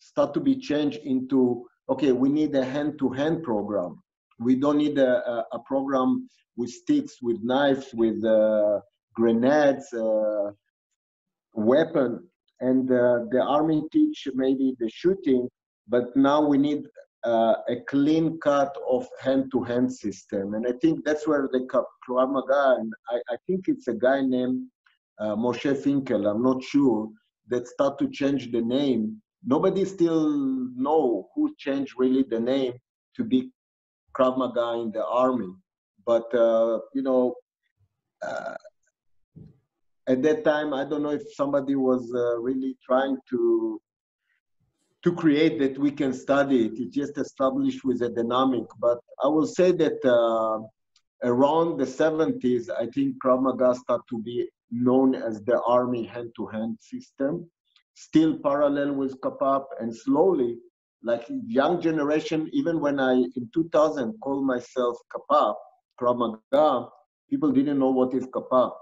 start to be changed into, okay, we need a hand-to-hand program. We don't need a, a, a program with sticks, with knives, with uh, grenades, uh, weapon. And uh, the army teach maybe the shooting, but now we need Uh, a clean cut of hand-to-hand system. And I think that's where the Krav Maga, and I, I think it's a guy named uh, Moshe Finkel, I'm not sure, that start to change the name. Nobody still know who changed really the name to be Krav Maga in the army. But, uh, you know, uh, at that time, I don't know if somebody was uh, really trying to to create that we can study it. It's just established with a dynamic. But I will say that uh, around the seventies, I think Krav Maga started to be known as the army hand-to-hand system, still parallel with K A P A P, and slowly, like young generation, even when I, in two thousand, called myself K A P A P, Krav Maga, people didn't know what is K A P A P.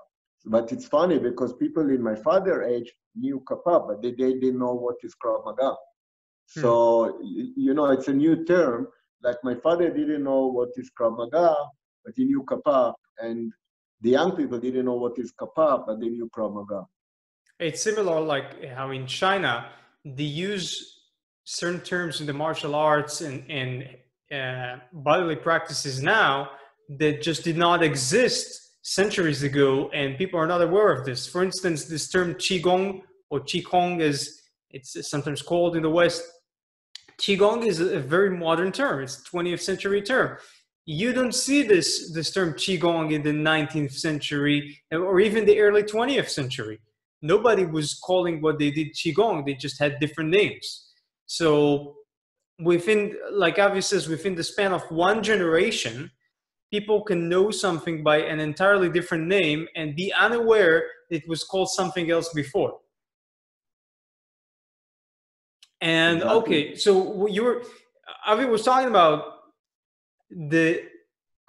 But it's funny because people in my father's age knew K A P A P, but they, they didn't know what is Krav Maga. So, you know, it's a new term. Like my father didn't know what is Krav Maga, but he knew K A P A P. And the young people didn't know what is K A P A P, but they knew Krav Maga. It's similar like how in China, they use certain terms in the martial arts and, and uh, bodily practices now that just did not exist centuries ago, and people are not aware of this. For instance, this term Qigong or Qigong is, it's sometimes called in the West, Qigong is a very modern term. It's a twentieth century term. You don't see this, this term Qigong in the nineteenth century or even the early twentieth century. Nobody was calling what they did Qigong. They just had different names. So within, like Avi says, within the span of one generation, people can know something by an entirely different name and be unaware it was called something else before. And exactly. Okay, so you were, Avi was talking about the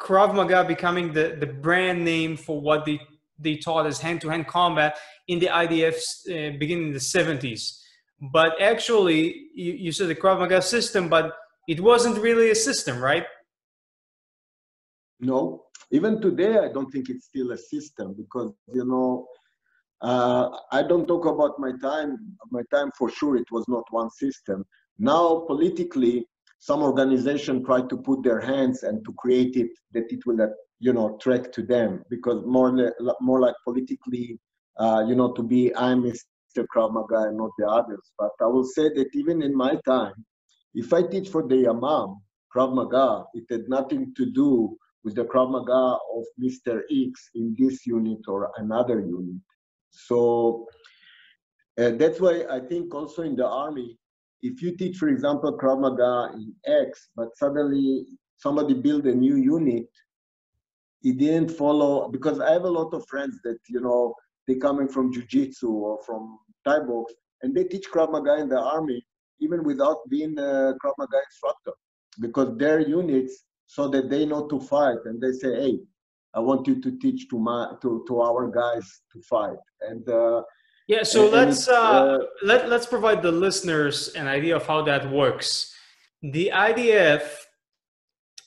Krav Maga becoming the, the brand name for what they, they taught as hand-to-hand combat in the I D F's uh, beginning in the seventies. But actually, you, you said the Krav Maga system, but it wasn't really a system, right? No. Even today, I don't think it's still a system because, you know, Uh, I don't talk about my time, my time for sure it was not one system. Now politically, some organization try to put their hands and to create it that it will, you know, track to them because more, more like politically, uh, you know, to be, I'm Mister Krav Maga and not the others. But I will say that even in my time, if I teach for the Yamam, Krav Maga, it had nothing to do with the Krav Maga of Mister X in this unit or another unit. So uh, that's why I think also in the army, if you teach, for example, Krav Maga in X, but suddenly somebody built a new unit, it didn't follow, because I have a lot of friends that, you know, they're coming from Jiu Jitsu or from Thai box, and they teach Krav Maga in the army, even without being a Krav Maga instructor, because their units, so that they know to fight, and they say, hey, I want you to teach to my to, to our guys to fight. And uh, yeah, so and, let's uh, uh, let let's provide the listeners an idea of how that works. The I D F,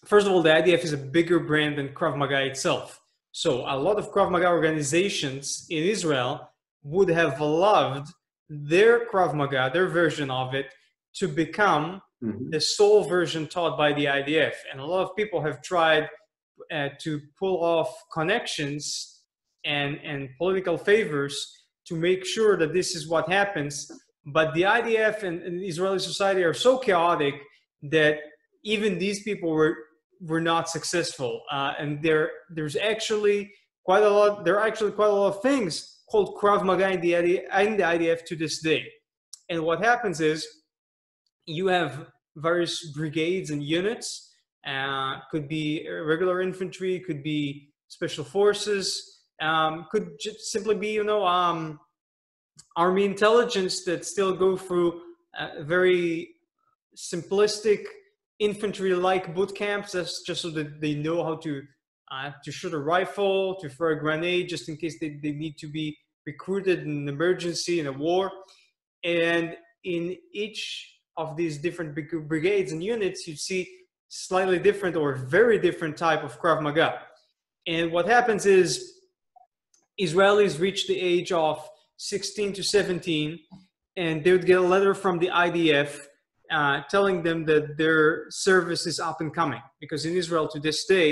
first of all, the I D F is a bigger brand than Krav Maga itself. So a lot of Krav Maga organizations in Israel would have loved their Krav Maga, their version of it, to become mm-hmm. the sole version taught by the I D F. And a lot of people have tried uh, to pull off connections and, and political favors to make sure that this is what happens. But the I D F and, and Israeli society are so chaotic that even these people were were not successful. Uh, and there there's actually quite a lot, there are actually quite a lot of things called Krav Maga in the, I D F, in the I D F to this day. And what happens is you have various brigades and units, uh, could be regular infantry, could be special forces, um, could just simply be, you know, um, army intelligence that still go through uh, very simplistic infantry-like boot camps. That's just so that they know how to uh, to shoot a rifle, to throw a grenade, just in case they, they need to be recruited in an emergency, in a war. And in each of these different brigades and units, you see slightly different or very different type of Krav Maga. And what happens is Israelis reach the age of sixteen to seventeen, and they would get a letter from the I D F Uh, telling them that their service is up and coming. Because in Israel to this day,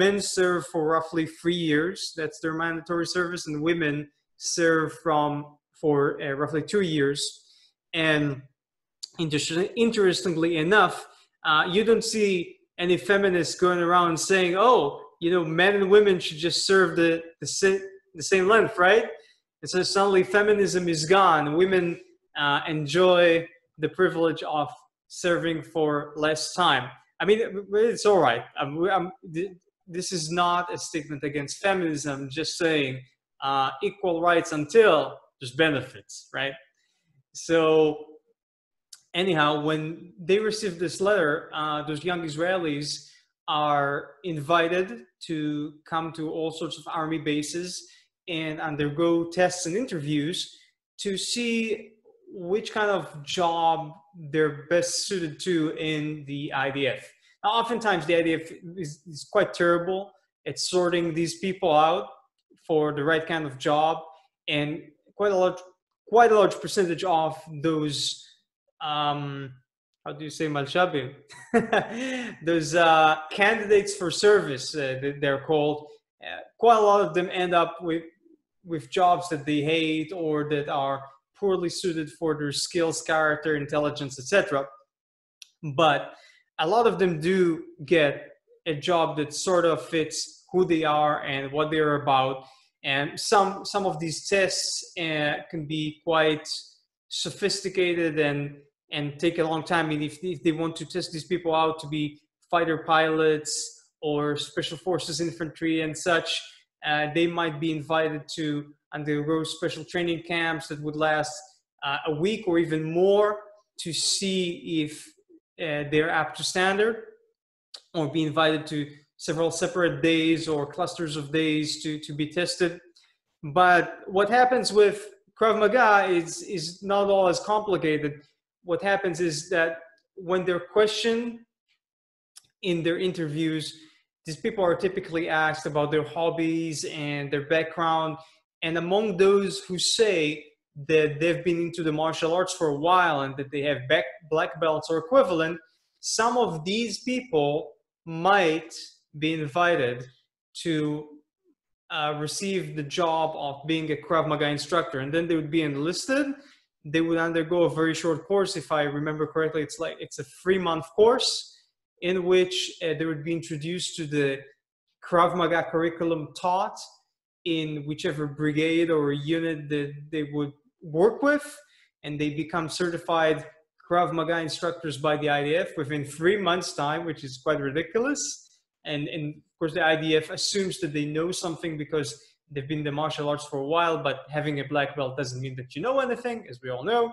men serve for roughly three years. That's their mandatory service. And women serve from for uh, roughly two years. And inter interestingly enough, uh, you don't see any feminists going around saying, oh, you know, men and women should just serve the, the, si the same length, right? And so suddenly feminism is gone. Women uh, enjoy the privilege of serving for less time. I mean, it's all right. I'm, I'm, this is not a statement against feminism, just saying uh, equal rights until there's benefits, right? So anyhow, when they receive this letter, uh, those young Israelis are invited to come to all sorts of army bases and undergo tests and interviews to see which kind of job they're best suited to in the I D F. Now, oftentimes the I D F is, is quite terrible at sorting these people out for the right kind of job, and quite a large, quite a large percentage of those, um, how do you say, malshabim? Those uh, candidates for service, uh, they're called, uh, quite a lot of them end up with, with jobs that they hate or that are poorly suited for their skills, character, intelligence, et cetera. But a lot of them do get a job that sort of fits who they are and what they're about. And some, some of these tests uh, can be quite sophisticated and, and take a long time. I mean, if, if they want to test these people out to be fighter pilots or special forces infantry and such, uh, they might be invited to undergo special training camps that would last uh, a week or even more to see if uh, they're up to standard, or be invited to several separate days or clusters of days to, to be tested. But what happens with Krav Maga is, is not all as complicated. What happens is that when they're questioned in their interviews, these people are typically asked about their hobbies and their background. And among those who say that they've been into the martial arts for a while and that they have back, black belts or equivalent, some of these people might be invited to uh, receive the job of being a Krav Maga instructor. And then they would be enlisted. They would undergo a very short course. If I remember correctly, it's like it's a three-month course in which uh, they would be introduced to the Krav Maga curriculum taught in whichever brigade or unit that they would work with, and they become certified Krav Maga instructors by the I D F within three months' time, which is quite ridiculous. And, and of course, the I D F assumes that they know something because they've been in the martial arts for a while, but having a black belt doesn't mean that you know anything, as we all know.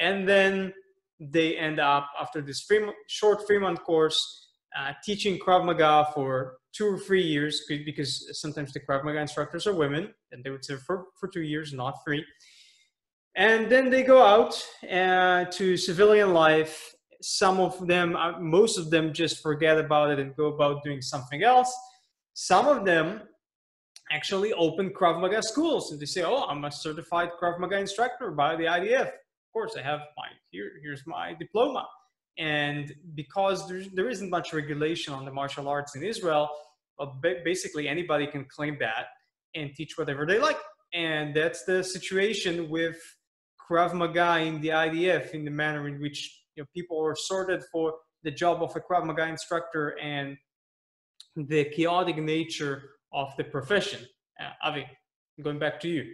And then they end up, after this free, short three-month course, uh, teaching Krav Maga for two or three years, because sometimes the Krav Maga instructors are women, and they would serve for, for two years, not three. And then they go out uh, to civilian life. Some of them, uh, most of them just forget about it and go about doing something else. Some of them actually open Krav Maga schools, and they say, oh, I'm a certified Krav Maga instructor by the I D F. Of course, I have my, here, here's my diploma. And because there's, there isn't much regulation on the martial arts in Israel, well, ba- basically anybody can claim that and teach whatever they like. And that's the situation with Krav Maga in the I D F, in the manner in which, you know, people are sorted for the job of a Krav Maga instructor and the chaotic nature of the profession. Uh, Avi, I'm going back to you.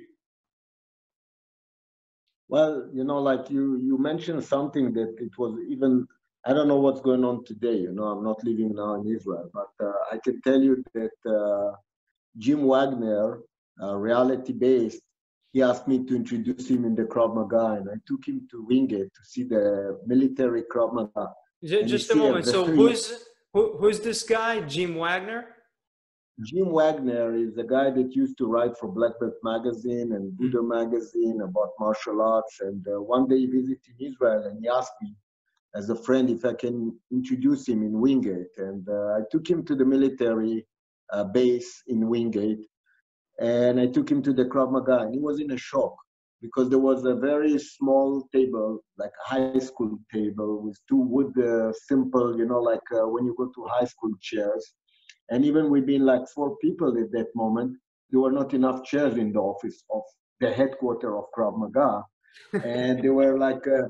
Well, you know, like you, you mentioned something that it was even, I don't know what's going on today, you know, I'm not living now in Israel, but uh, I can tell you that uh, Jim Wagner, uh, reality-based, he asked me to introduce him in the Krav Maga, and I took him to Wingate to see the military Krav Maga. Just, just a moment, so three. who's who, who's this guy, Jim Wagner? Jim Wagner is the guy that used to write for Black Belt magazine and Judo magazine about martial arts. And uh, one day he visited Israel and he asked me as a friend if I can introduce him in Wingate. And uh, I took him to the military uh, base in Wingate, and I took him to the Krav Maga. And he was in a shock because there was a very small table, like a high school table with two wood, uh, simple, you know, like uh, when you go to high school chairs. And even we've been like four people at that moment, there were not enough chairs in the office of the headquarters of Krav Maga. And there were like uh,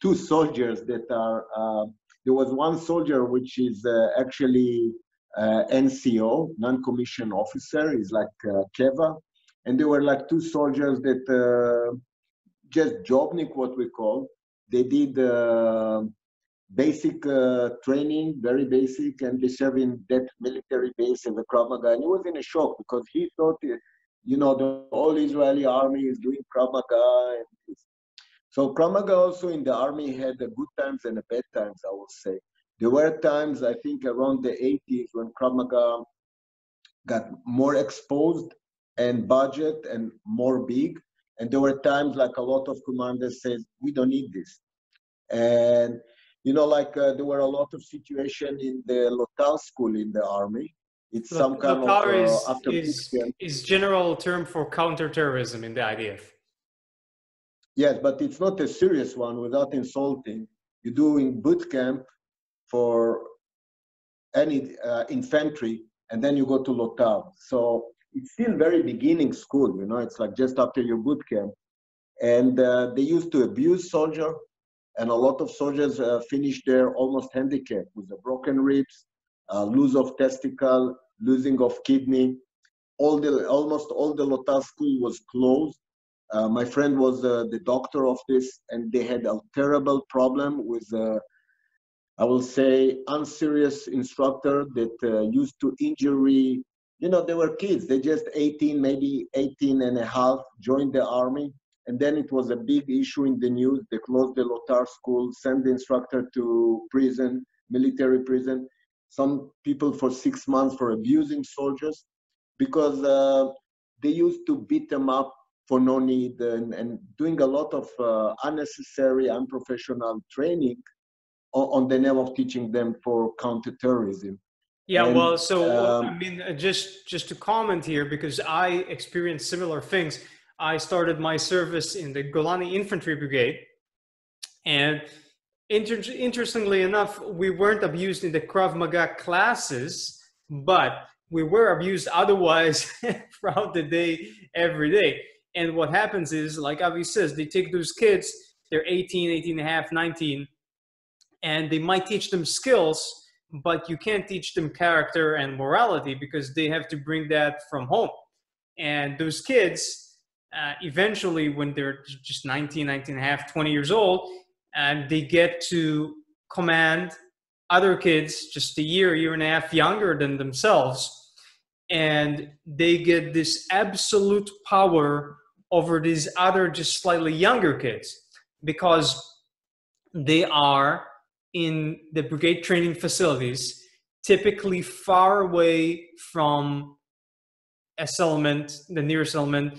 two soldiers that are, uh, there was one soldier which is uh, actually uh, N C O, non-commissioned officer, is like uh, Keva. And there were like two soldiers that uh, just jobnik, what we call, they did uh, basic uh, training, very basic, and they serve in that military base as a Krav Maga. And he was in a shock because he thought, you know, the whole Israeli army is doing Krav Maga. And so Krav Maga also in the army had the good times and the bad times, I would say. There were times, I think, around the eighties when Krav Maga got more exposed and budget and more big. And there were times like a lot of commanders said, we don't need this. And you know, like uh, there were a lot of situations in the Lotar school in the army. It's L some kind Lotar of... Uh, after is, is general term for counterterrorism in the I D F. Yes, but it's not a serious one without insulting. You do in boot camp for any uh, infantry, and then you go to Lotar. So it's still very beginning school, you know, it's like just after your boot camp. And uh, they used to abuse soldier. And a lot of soldiers uh, finish there almost handicapped with the broken ribs, uh, lose of testicle, losing of kidney. All the, almost all the Lotar school was closed. Uh, my friend was uh, the doctor of this, and they had a terrible problem with, uh, I will say, unserious instructor that uh, used to injury. You know, they were kids. They just eighteen, maybe eighteen and a half, joined the army. And then it was a big issue in the news. They closed the Lotar school, sent the instructor to prison, military prison. Some people for six months for abusing soldiers because uh, they used to beat them up for no need and, and doing a lot of uh, unnecessary, unprofessional training on, on the name of teaching them for counterterrorism. Yeah, and, well, so um, I mean, just just to comment here, because I experienced similar things. I started my service in the Golani Infantry Brigade, and inter interestingly enough, we weren't abused in the Krav Maga classes, but we were abused otherwise throughout the day, every day. And what happens is, like Avi says, they take those kids, they're eighteen, eighteen and a half, nineteen, and they might teach them skills, but you can't teach them character and morality because they have to bring that from home. And those kids, Uh, eventually, when they're just nineteen, nineteen and a half, twenty years old, and they get to command other kids just a year, year and a half younger than themselves. and they get this absolute power over these other just slightly younger kids because they are in the brigade training facilities, typically far away from a settlement, the nearest settlement.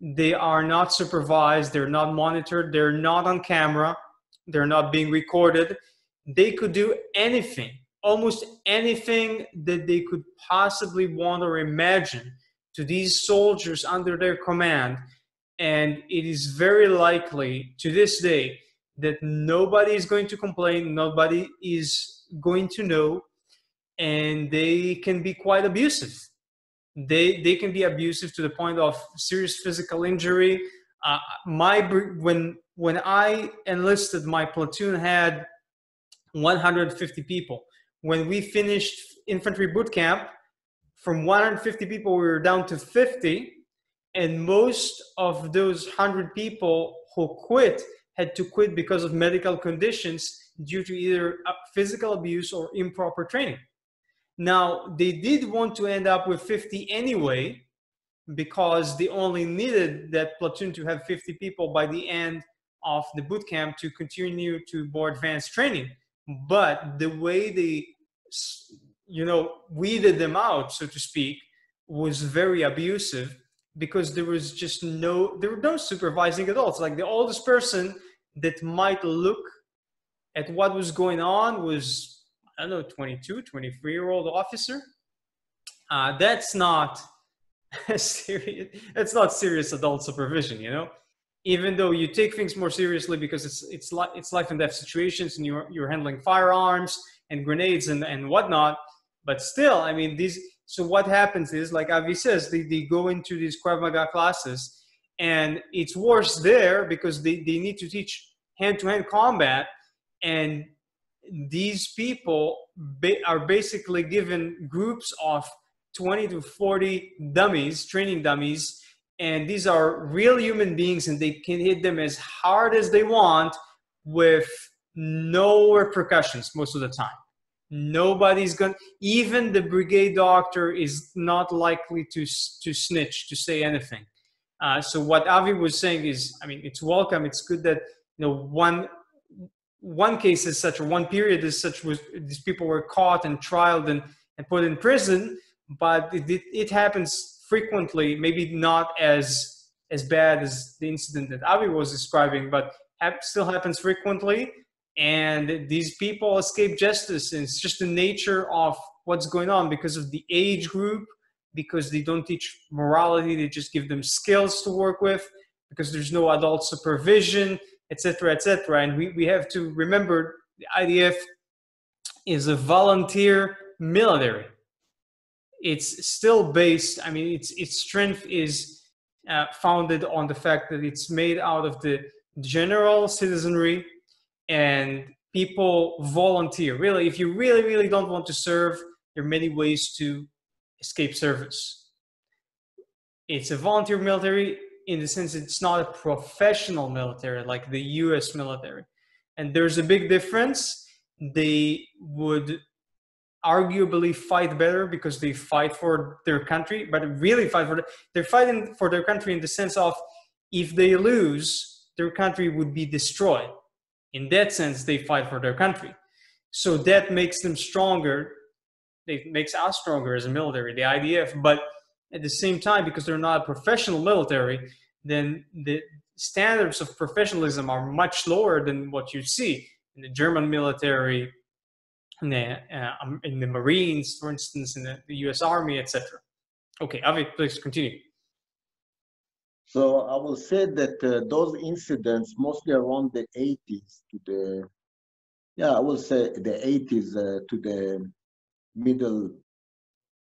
They are not supervised, they're not monitored, they're not on camera, they're not being recorded. They could do anything, almost anything that they could possibly want or imagine to these soldiers under their command. And it is very likely to this day that nobody is going to complain, nobody is going to know, and they can be quite abusive. They, they can be abusive to the point of serious physical injury. Uh, my when, when I enlisted, my platoon had one hundred fifty people. When we finished infantry boot camp, from one hundred fifty people, we were down to fifty. And most of those one hundred people who quit had to quit because of medical conditions due to either physical abuse or improper training. Now, they did want to end up with fifty anyway, because they only needed that platoon to have fifty people by the end of the boot camp to continue to more advanced training. But the way they, you know, weeded them out, so to speak, was very abusive, because there was just no, there were no supervising adults. Like, the oldest person that might look at what was going on was, I don't know, twenty-two, twenty-three year old officer. Uh, that's not serious. That's not serious adult supervision, you know, even though you take things more seriously because it's, it's like, it's life and death situations, and you're, you're handling firearms and grenades and, and whatnot. But still, I mean, these, so what happens is, like Avi says, they, they go into these Krav Maga classes, and it's worse there because they, they need to teach hand to hand combat, and these people ba- are basically given groups of twenty to forty dummies, training dummies, and these are real human beings, and they can hit them as hard as they want with no repercussions most of the time. Nobody's going to, even the brigade doctor is not likely to, to snitch, to say anything. Uh, so what Avi was saying is, I mean, it's welcome. It's good that, you know, one, one case is such, or one period is such, was these people were caught and trialed and, and put in prison, but it, it, it happens frequently, maybe not as as bad as the incident that Avi was describing, but hap- still happens frequently, and these people escape justice, and it's just the nature of what's going on because of the age group, because they don't teach morality, they just give them skills to work with, because there's no adult supervision, et cetera, et cetera. And we, we have to remember the I D F is a volunteer military. It's still based, I mean, its its strength is uh, founded on the fact that it's made out of the general citizenry and people volunteer. Really, if you really, really don't want to serve, there are many ways to escape service. It's a volunteer military, in the sense it's not a professional military like the U S military. And there's a big difference. They would arguably fight better because they fight for their country, but really fight for the, they're fighting for their country in the sense of, if they lose, their country would be destroyed. In that sense, they fight for their country. So that makes them stronger. It makes us stronger as a military, the I D F, but at the same time, because they're not a professional military, then the standards of professionalism are much lower than what you see in the German military, in the, uh, in the Marines, for instance, in the, the U S Army, et cetera. Okay, Avi, please continue. So I will say that uh, those incidents, mostly around the eighties to the, yeah, I will say the eighties uh, to the middle,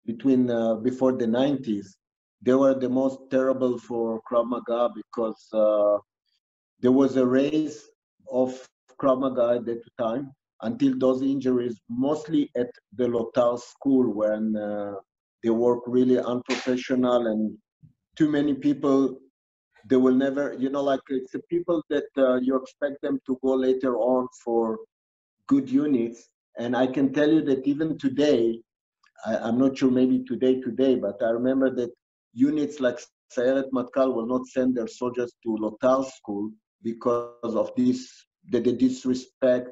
between uh, before the nineties, they were the most terrible for Krav Maga, because uh, there was a race of Krav Maga at that time until those injuries, mostly at the Lotar school, when uh, they work really unprofessional, and too many people, they will never, you know, like it's the people that uh, you expect them to go later on for good units. And I can tell you that even today, I, I'm not sure maybe today, today, but I remember that units like Sayeret Matkal will not send their soldiers to Lotar school because of this, the, the disrespect.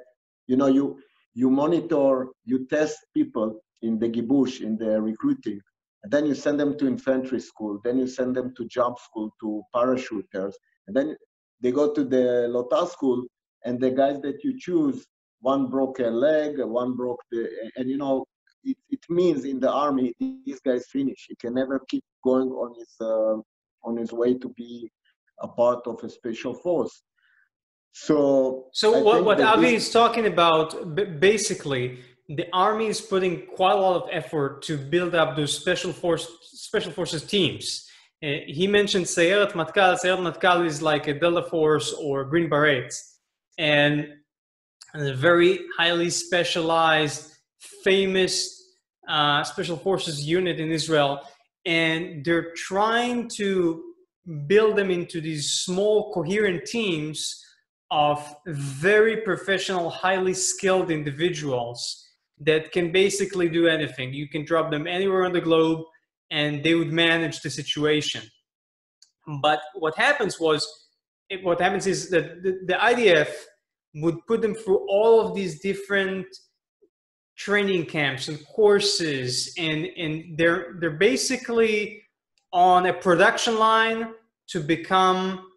You know, you, you monitor, you test people in the gibush, in the recruiting, and then you send them to infantry school, then you send them to jump school, to parachuters, and then they go to the Lotar school, and the guys that you choose, one broke a leg, one broke the, and you know, it, it means in the army, this guy's finished. He can never keep going on his, uh, on his way to be a part of a special force. So, so I what, what Avi is talking about, basically, the army is putting quite a lot of effort to build up those special force, special forces teams. Uh, he mentioned Sayeret Matkal. Sayeret Matkal is like a Delta Force or Green Berets, and a very highly specialized, famous uh, special forces unit in Israel. And they're trying to build them into these small, coherent teams of very professional, highly skilled individuals that can basically do anything. You can drop them anywhere on the globe and they would manage the situation. But what happens was, what happens is that the, the I D F would put them through all of these different training camps and courses, and, and they're, they're basically on a production line to become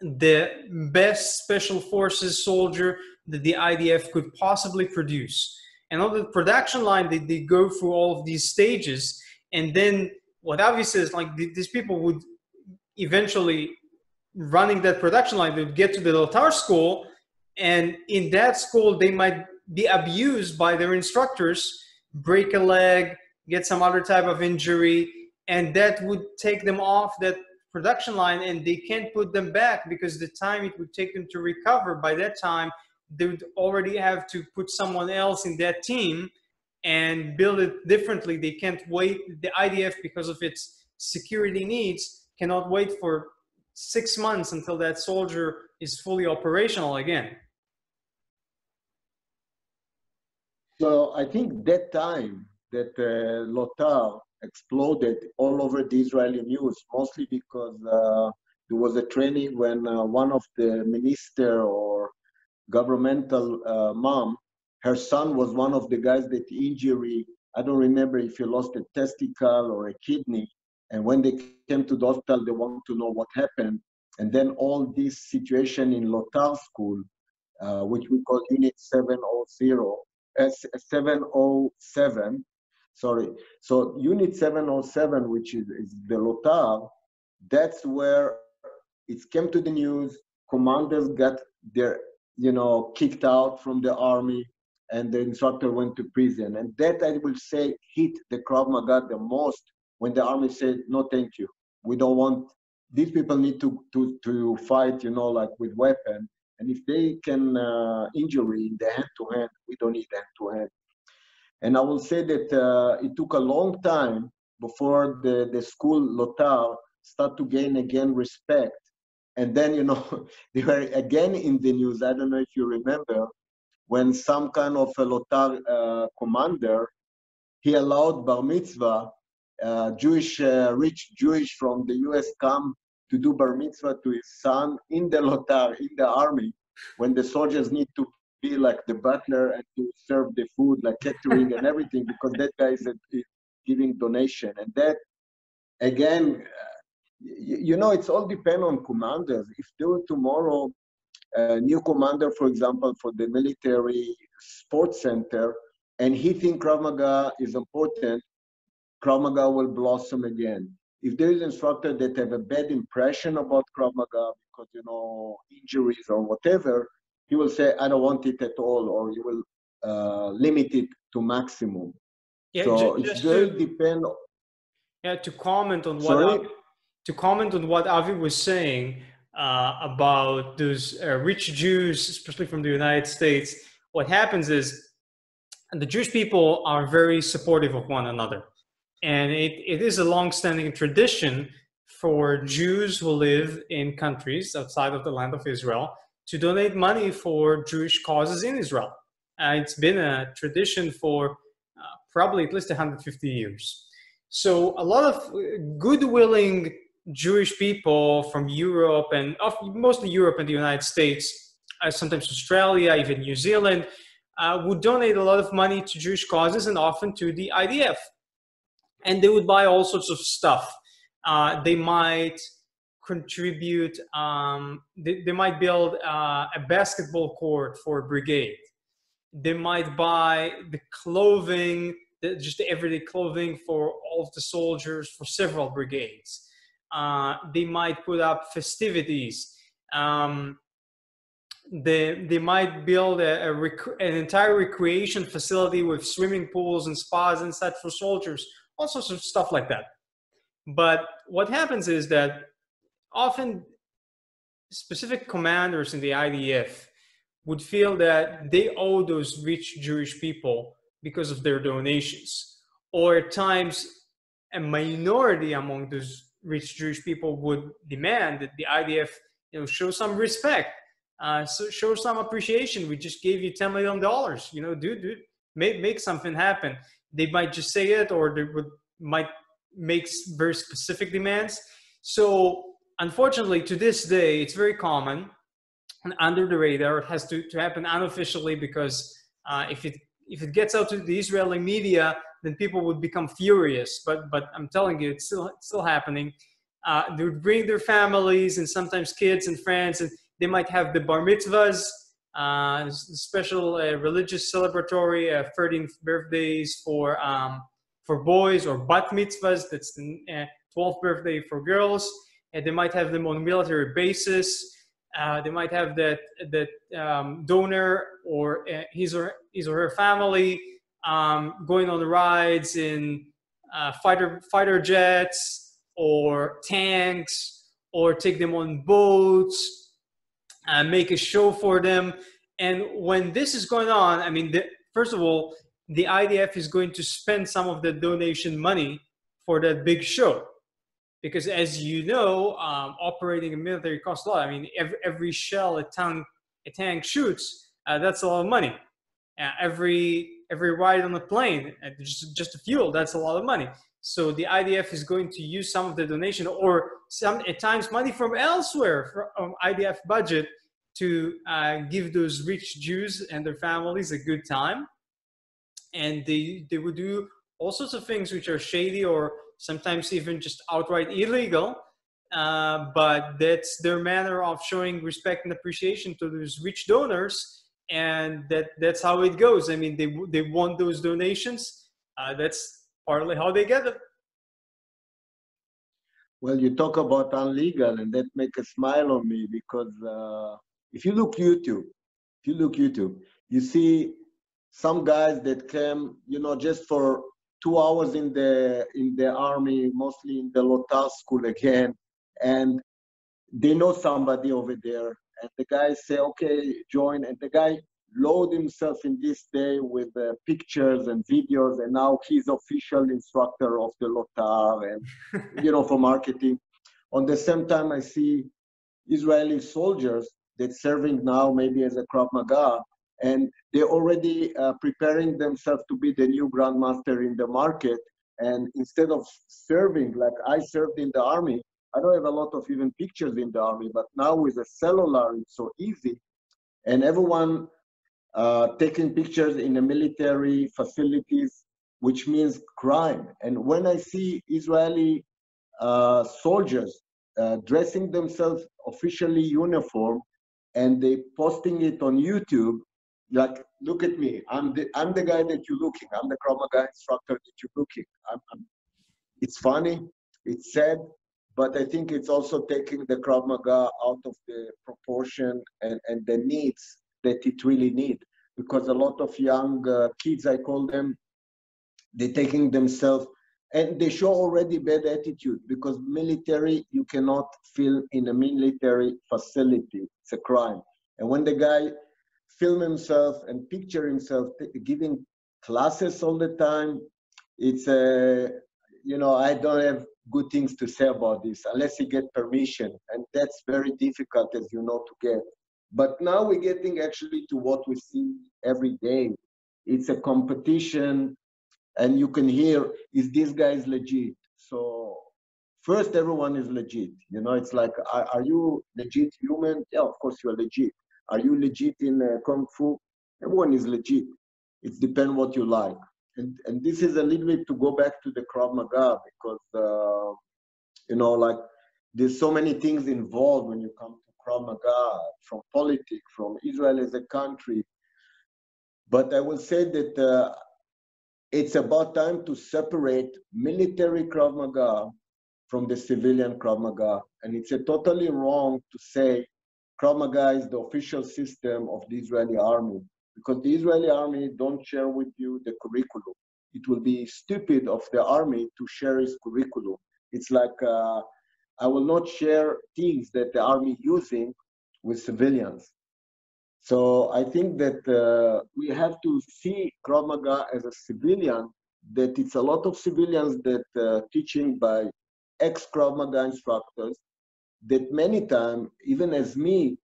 the best special forces soldier that the I D F could possibly produce. And on the production line, they, they go through all of these stages. And then what obviously is like these people would eventually running that production line, they would get to the Lotar school, and in that school, they might be abused by their instructors, break a leg, get some other type of injury, and that would take them off that production line, and they can't put them back because the time it would take them to recover, by that time, they would already have to put someone else in that team and build it differently. They can't wait. The I D F, because of its security needs, cannot wait for six months until that soldier is fully operational again. So I think that time that uh, Lotar exploded all over the Israeli news, mostly because uh, there was a training when uh, one of the minister or governmental uh, mom, her son was one of the guys that injury, I don't remember if he lost a testicle or a kidney. And when they came to the hospital, they wanted to know what happened. And then all this situation in Lotar school, uh, which we call Unit seven oh seven, sorry. So Unit seven oh seven, which is, is the Lotar, that's where it came to the news. Commanders got their, you know, kicked out from the army, and the instructor went to prison. And that, I will say, hit the Krav Maga the most, when the army said, no, thank you. We don't want, these people need to, to, to fight, you know, like with weapon. And if they can uh, injury in the hand-to-hand, we don't need hand-to-hand. And I will say that uh, it took a long time before the, the school Lotar start to gain again respect. And then, you know, they were again in the news. I don't know if you remember, when some kind of a Lotar uh, commander, he allowed bar mitzvah, Uh, Jewish, uh, rich Jewish from the U S come to do bar mitzvah to his son in the Lotar, in the army, when the soldiers need to be like the butler and to serve the food, like catering and everything, because that guy is, is giving donation. And that, again, uh, you, you know, it's all depend on commanders. If there were tomorrow a uh, new commander, for example, for the military sports center, and he thinks Krav Maga is important, Krav Maga will blossom again. If there is an instructor that have a bad impression about Krav Maga because, you know, injuries or whatever, he will say, I don't want it at all, or he will uh, limit it to maximum. Yeah, so it very to, depend. Yeah, to comment on what Avi, to comment on what Avi was saying uh, about those uh, rich Jews, especially from the United States, what happens is the Jewish people are very supportive of one another. And it, it is a long-standing tradition for Jews who live in countries outside of the land of Israel to donate money for Jewish causes in Israel. Uh, it's been a tradition for uh, probably at least one hundred fifty years. So a lot of good-willing Jewish people from Europe and mostly Europe and the United States, uh, sometimes Australia, even New Zealand, uh, would donate a lot of money to Jewish causes and often to the I D F. And they would buy all sorts of stuff. Uh, they might contribute, um, they, they might build uh, a basketball court for a brigade. They might buy the clothing, the, just the everyday clothing for all of the soldiers for several brigades. Uh, they might put up festivities. Um, they, they might build a, a rec- an entire recreation facility with swimming pools and spas and such for soldiers, all sorts of stuff like that. But what happens is that often specific commanders in the I D F would feel that they owe those rich Jewish people because of their donations. Or at times, a minority among those rich Jewish people would demand that the I D F, you know, show some respect, uh, so show some appreciation. We just gave you ten million dollars, you know, dude, dude, make, make something happen. They might just say it, or they would, might make very specific demands. So unfortunately, to this day, it's very common and under the radar. It has to, to happen unofficially, because uh, if it if it gets out to the Israeli media, then people would become furious. But but I'm telling you, it's still it's still happening. Uh, they would bring their families and sometimes kids and friends, and they might have the bar mitzvahs, uh, special uh, religious celebratory uh, thirteenth birthdays for um, for boys, or bat mitzvahs, that's the uh, twelfth birthday for girls. And they might have them on military bases. Uh, they might have that that um, donor or uh, his or his or her family um, going on rides in uh, fighter fighter jets or tanks, or take them on boats, uh, make a show for them. And when this is going on, I mean, the, first of all, the I D F is going to spend some of the donation money for that big show. Because as you know, um, operating a military costs a lot. I mean, every, every shell a tank, a tank shoots, uh, that's a lot of money. Uh, every every ride on a plane, uh, just, just the fuel, that's a lot of money. So the I D F is going to use some of the donation, or some at times money from elsewhere, from I D F budget, to uh, give those rich Jews and their families a good time. And they, they would do all sorts of things which are shady, or sometimes even just outright illegal, uh, but that's their manner of showing respect and appreciation to those rich donors, and that, that's how it goes. I mean, they, they want those donations. Uh, that's partly how they get them. Well, you talk about illegal, and that make a smile on me, because uh, if you look YouTube, if you look YouTube, you see some guys that came, you know, just for two hours in the in the army, mostly in the Lotar school again, and they know somebody over there, and the guy say, okay, join, and the guy load himself in this day with uh, pictures and videos, and now he's official instructor of the Lotar, and you know, for marketing. On the same time, I see Israeli soldiers that serving now maybe as a Krav Maga, and they're already uh, preparing themselves to be the new grandmaster in the market. And instead of serving, like I served in the army, I don't have a lot of even pictures in the army, but now with a cellular, it's so easy. And everyone uh, taking pictures in the military facilities, which means crime. And when I see Israeli uh, soldiers uh, dressing themselves officially uniform, and they posting it on YouTube, like, look at me, I'm the, I'm the guy that you're looking, I'm the Krav Maga instructor that you're looking. I'm, I'm, it's funny, it's sad, but I think it's also taking the Krav Maga out of the proportion and, and the needs that it really needs. Because a lot of young uh, kids, I call them, they're taking themselves, and they show already bad attitude, because military, you cannot film in a military facility, it's a crime. And when the guy film himself and picture himself giving classes all the time, it's a, you know, I don't have good things to say about this unless you get permission. And that's very difficult, as you know, to get. But now we're getting actually to what we see every day. It's a competition and you can hear, is this guy's legit? So first, everyone is legit. You know, it's like, are, are you legit human? Yeah, of course you're legit. Are you legit in uh, Kung Fu? Everyone is legit. It depends what you like. And, and this is a little bit to go back to the Krav Maga, because, uh, you know, like there's so many things involved when you come to Krav Maga, from politics, from Israel as a country. But I will say that uh, it's about time to separate military Krav Maga from the civilian Krav Maga. And it's a totally wrong to say Krav Maga is the official system of the Israeli army, because the Israeli army don't share with you the curriculum. It will be stupid of the army to share its curriculum. It's like, uh, I will not share things that the army using with civilians. So I think that uh, we have to see Krav Maga as a civilian, that it's a lot of civilians that uh, teaching by ex-Krav Maga instructors, that many times, even as me,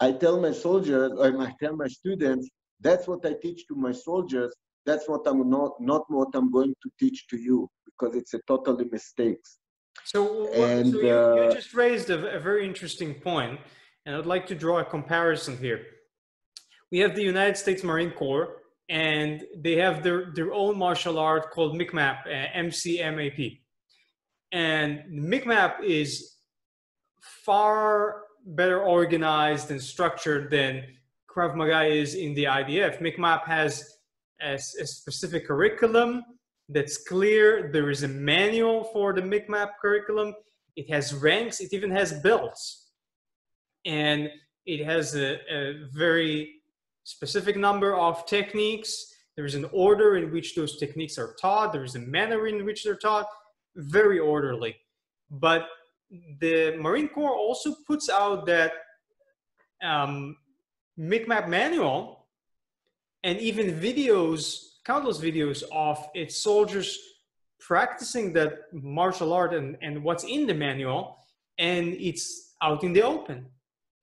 I tell my soldiers, or I tell my students, that's what I teach to my soldiers, that's what I'm not, not what I'm going to teach to you, because it's a totally mistake. So, and, so you, uh, you just raised a, a very interesting point, and I'd like to draw a comparison here. We have the United States Marine Corps, and they have their, their own martial art called M C M A P, uh, M C M A P. And M C M A P is far better organized and structured than Krav Maga is in the I D F. M C M A P has a, a specific curriculum that's clear. There is a manual for the M C M A P curriculum. It has ranks. It even has belts. And it has a, a very specific number of techniques. There is an order in which those techniques are taught. There is a manner in which they're taught. Very orderly. But the Marine Corps also puts out that um, M C M A P manual and even videos, countless videos of its soldiers practicing that martial art and, and what's in the manual, and it's out in the open.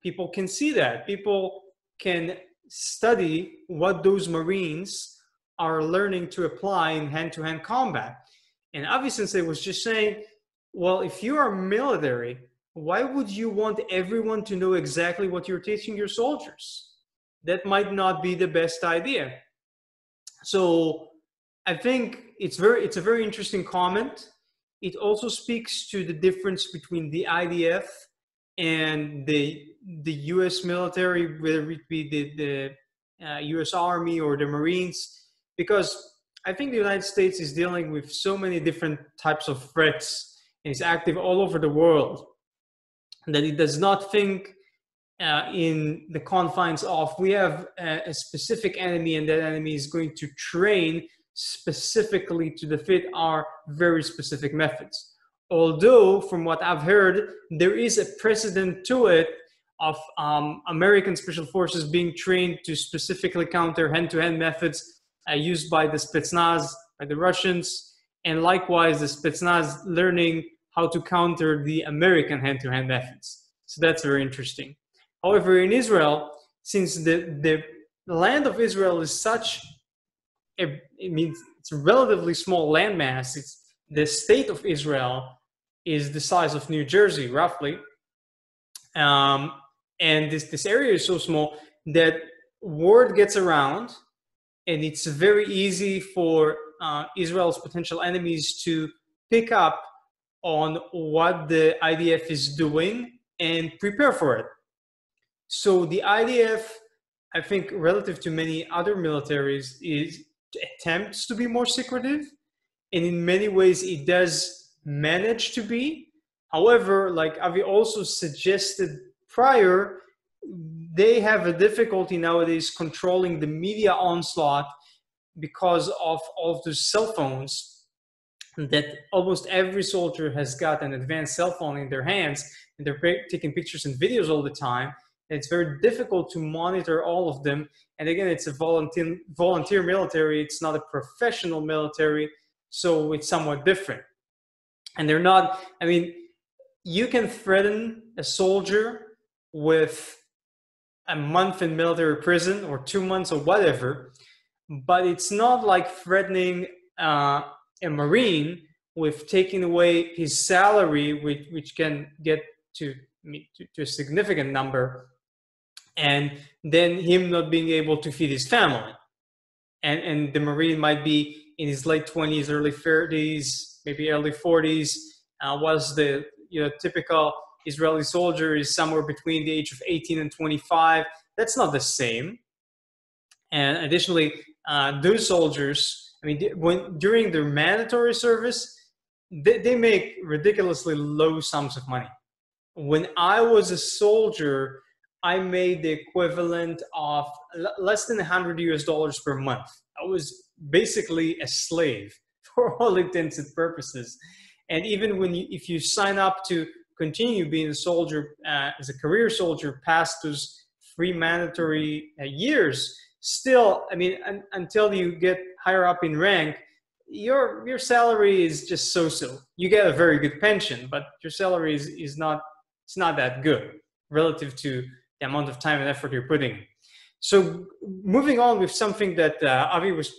People can see that. People can study what those Marines are learning to apply in hand-to-hand combat. And Avi Sensei was just saying, well, if you are military, why would you want everyone to know exactly what you're teaching your soldiers? That might not be the best idea. So I think it's, very, it's a very interesting comment. It also speaks to the difference between the I D F and the, the U S military, whether it be the, the uh, U S Army or the Marines, because I think the United States is dealing with so many different types of threats and is active all over the world, that it does not think uh, in the confines of, we have a, a specific enemy and that enemy is going to train specifically to defeat our very specific methods. Although, from what I've heard, there is a precedent to it of um, American Special Forces being trained to specifically counter hand-to-hand methods uh, used by the Spetsnaz, by the Russians, and likewise the Spetsnaz learning how to counter the American hand-to-hand methods. So that's very interesting. However, in Israel, since the, the land of Israel is such, a, I mean, it's a relatively small landmass, it's the state of Israel is the size of New Jersey, roughly. Um, and this, this area is so small that word gets around, and it's very easy for uh, Israel's potential enemies to pick up on what the I D F is doing and prepare for it. So the I D F, I think, relative to many other militaries, is attempts to be more secretive. And in many ways, it does manage to be. However, like Avi also suggested prior, they have a difficulty nowadays controlling the media onslaught because of all of those cell phones, that almost every soldier has got an advanced cell phone in their hands, and they're taking pictures and videos all the time. And it's very difficult to monitor all of them. And again, it's a volunteer, volunteer military. It's not a professional military. So it's somewhat different. And they're not, I mean, you can threaten a soldier with a month in military prison or two months or whatever, but it's not like threatening uh, a Marine with taking away his salary, which, which can get to, to, to a significant number, and then him not being able to feed his family. And, and the Marine might be in his late twenties, early thirties, maybe early forties, uh, was the you know, typical Israeli soldier is somewhere between the age of eighteen and twenty-five. That's not the same. And additionally, uh, those soldiers, I mean, when during their mandatory service, they, they make ridiculously low sums of money. When I was a soldier, I made the equivalent of less than one hundred U S dollars per month. I was basically a slave for all intents and purposes. And even when you, if you sign up to continue being a soldier, uh, as a career soldier past those three mandatory uh, years, still, I mean, un until you get higher up in rank, your, your salary is just so-so. You get a very good pension, but your salary is, is not, it's not that good relative to the amount of time and effort you're putting. So moving on with something that uh, Avi was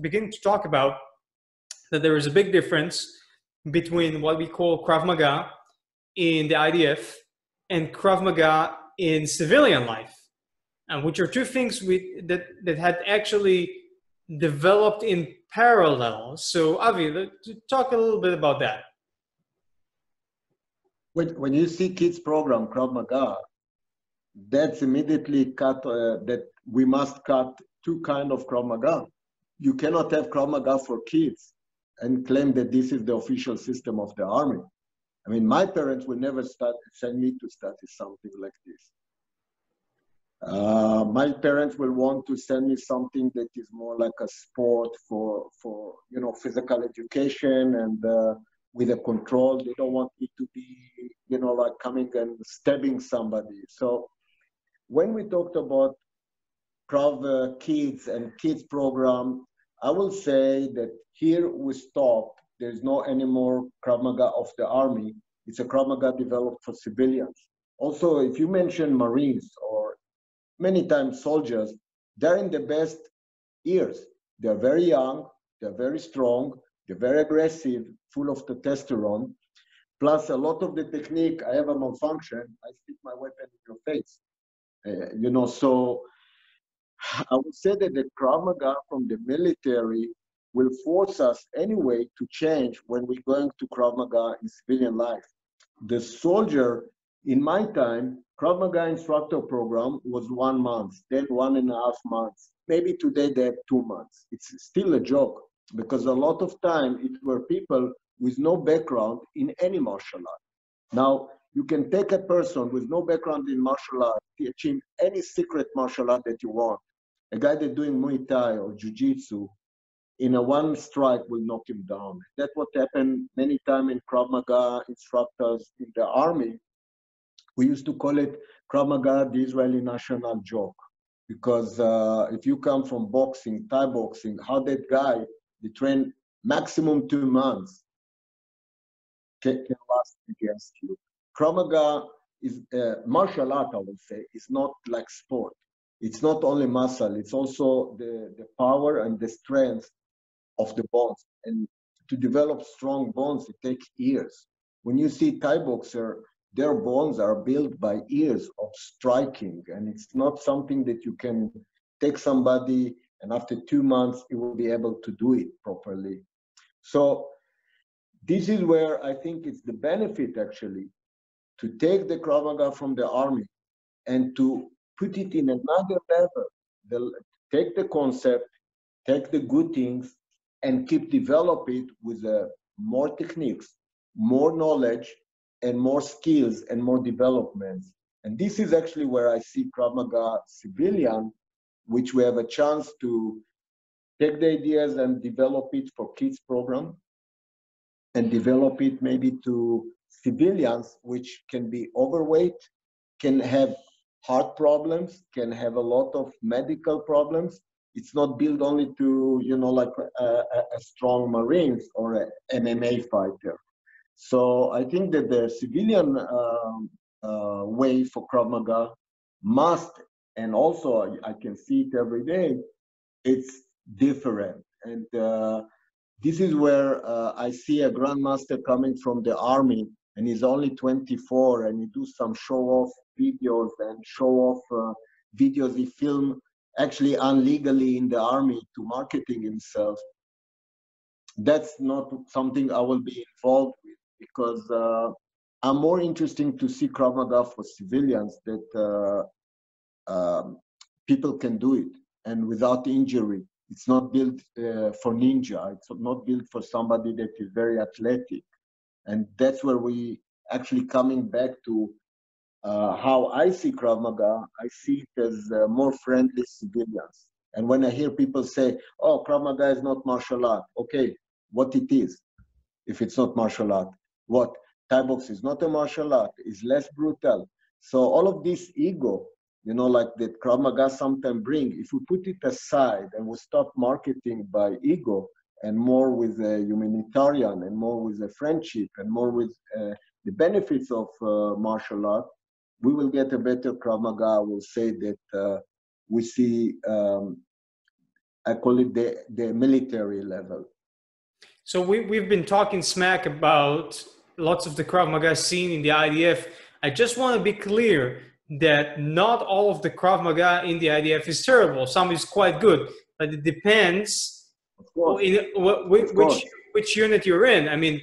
beginning to talk about, that there is a big difference between what we call Krav Maga in the I D F and Krav Maga in civilian life, and which are two things we, that, that had actually developed in parallel. So Avi, talk a little bit about that. When, when you see kids program Krav Maga, that's immediately cut, uh, that we must cut two kind of Krav Maga. You cannot have Krav Maga for kids and claim that this is the official system of the army. I mean, my parents would never start, send me to study something like this. Uh, my parents will want to send me something that is more like a sport for, for you know, physical education and uh, with a control. They don't want me to be, you know, like coming and stabbing somebody. So when we talked about Krav uh, kids and kids program, I will say that here we stop. There's no anymore Krav Maga of the army. It's a Krav Maga developed for civilians. Also, if you mention Marines or many times soldiers, they're in the best years. They're very young, they're very strong, they're very aggressive, full of testosterone. Plus a lot of the technique, I have a malfunction, I stick my weapon in your face. Uh, you know, so I would say that the Krav Maga from the military will force us anyway to change when we're going to Krav Maga in civilian life. The soldier, in my time, Krav Maga instructor program was one month, then one and a half months. Maybe today they have two months. It's still a joke because a lot of time it were people with no background in any martial art. Now, you can take a person with no background in martial art, teaching any secret martial art that you want. A guy that's doing Muay Thai or Jiu Jitsu, in a one strike will knock him down. That's what happened many times in Krav Maga instructors in the army. We used to call it Krav Maga, the Israeli national joke. Because uh, if you come from boxing, Thai boxing, how that guy, they train maximum two months, can, can last against you. Krav Maga is uh, martial art, I would say. It's not like sport. It's not only muscle, it's also the, the power and the strength of the bones, and to develop strong bones, it takes years. When you see Thai boxer, their bones are built by years of striking, and it's not something that you can take somebody and after two months, it will be able to do it properly. So this is where I think it's the benefit actually, to take the Krav Maga from the army and to put it in another level. The, take the concept, take the good things, and keep developing it with uh, more techniques, more knowledge, and more skills, and more developments. And this is actually where I see Krav Maga civilian, which we have a chance to take the ideas and develop it for kids program, and develop it maybe to civilians, which can be overweight, can have heart problems, can have a lot of medical problems. It's not built only to, you know, like a, a strong Marines or an M M A fighter. So I think that the civilian um, uh, way for Krav Maga must, and also I, I can see it every day, it's different. And uh, This is where uh, I see a grandmaster coming from the army, and he's only twenty-four, and he do some show-off videos and show-off uh, videos he film actually unlegally in the army to marketing himself. That's not something I will be involved with, because uh, I'm more interested to see Krav Maga for civilians, that uh, um, people can do it and without injury. It's not built uh, for ninja. It's not built for somebody that is very athletic. And that's where we actually coming back to uh, how I see Krav Maga. I see it as uh, more friendly civilians. And when I hear people say, oh, Krav Maga is not martial art. Okay, what it is, if it's not martial art? What? Thai box is not a martial art, it's less brutal. So all of this ego, you know, like that Krav Maga sometimes bring, if we put it aside and we stop marketing by ego and more with a humanitarian and more with a friendship and more with uh, the benefits of uh, martial art, we will get a better Krav Maga. I will say that uh, we see, um, I call it the, the military level. So we, we've been talking smack about lots of the Krav Maga scene in the I D F. I just want to be clear that not all of the Krav Maga in the I D F is terrible. Some is quite good, but it depends in, which, which, which unit you're in. I mean,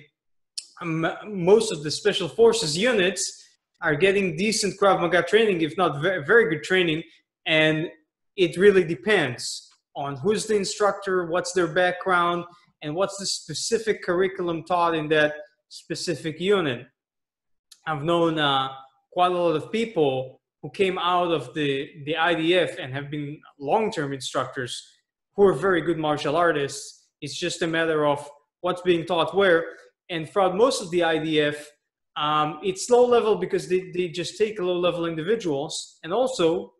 most of the special forces units are getting decent Krav Maga training, if not very, very good training, and it really depends on who's the instructor, what's their background, and what's the specific curriculum taught in that specific unit. I've known uh, quite a lot of people who came out of the, the I D F and have been long-term instructors who are very good martial artists. It's just a matter of what's being taught where. And throughout most of the I D F, um, it's low level because they, they just take low-level individuals. And also,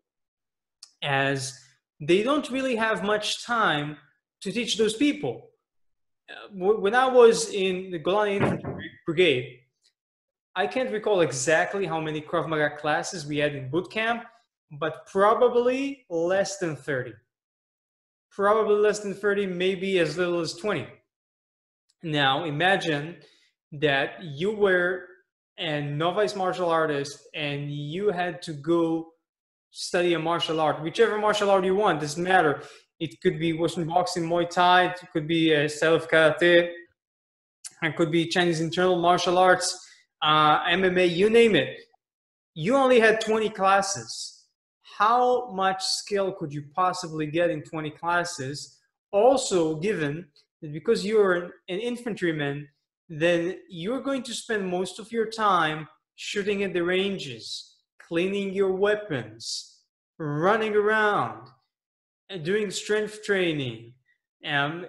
as they don't really have much time to teach those people. Uh, when I was in the Golani Infantry Brigade, I can't recall exactly how many Krav Maga classes we had in boot camp, but probably less than thirty. Probably less than thirty, maybe as little as twenty. Now imagine that you were a novice martial artist and you had to go study a martial art, whichever martial art you want, doesn't matter. It could be Western boxing, Muay Thai, it could be a style of Karate, it could be Chinese internal martial arts, uh, M M A, you name it. You only had twenty classes. How much skill could you possibly get in twenty classes? Also, given that because you're an, an infantryman, then you're going to spend most of your time shooting at the ranges, cleaning your weapons, running around, doing strength training, um,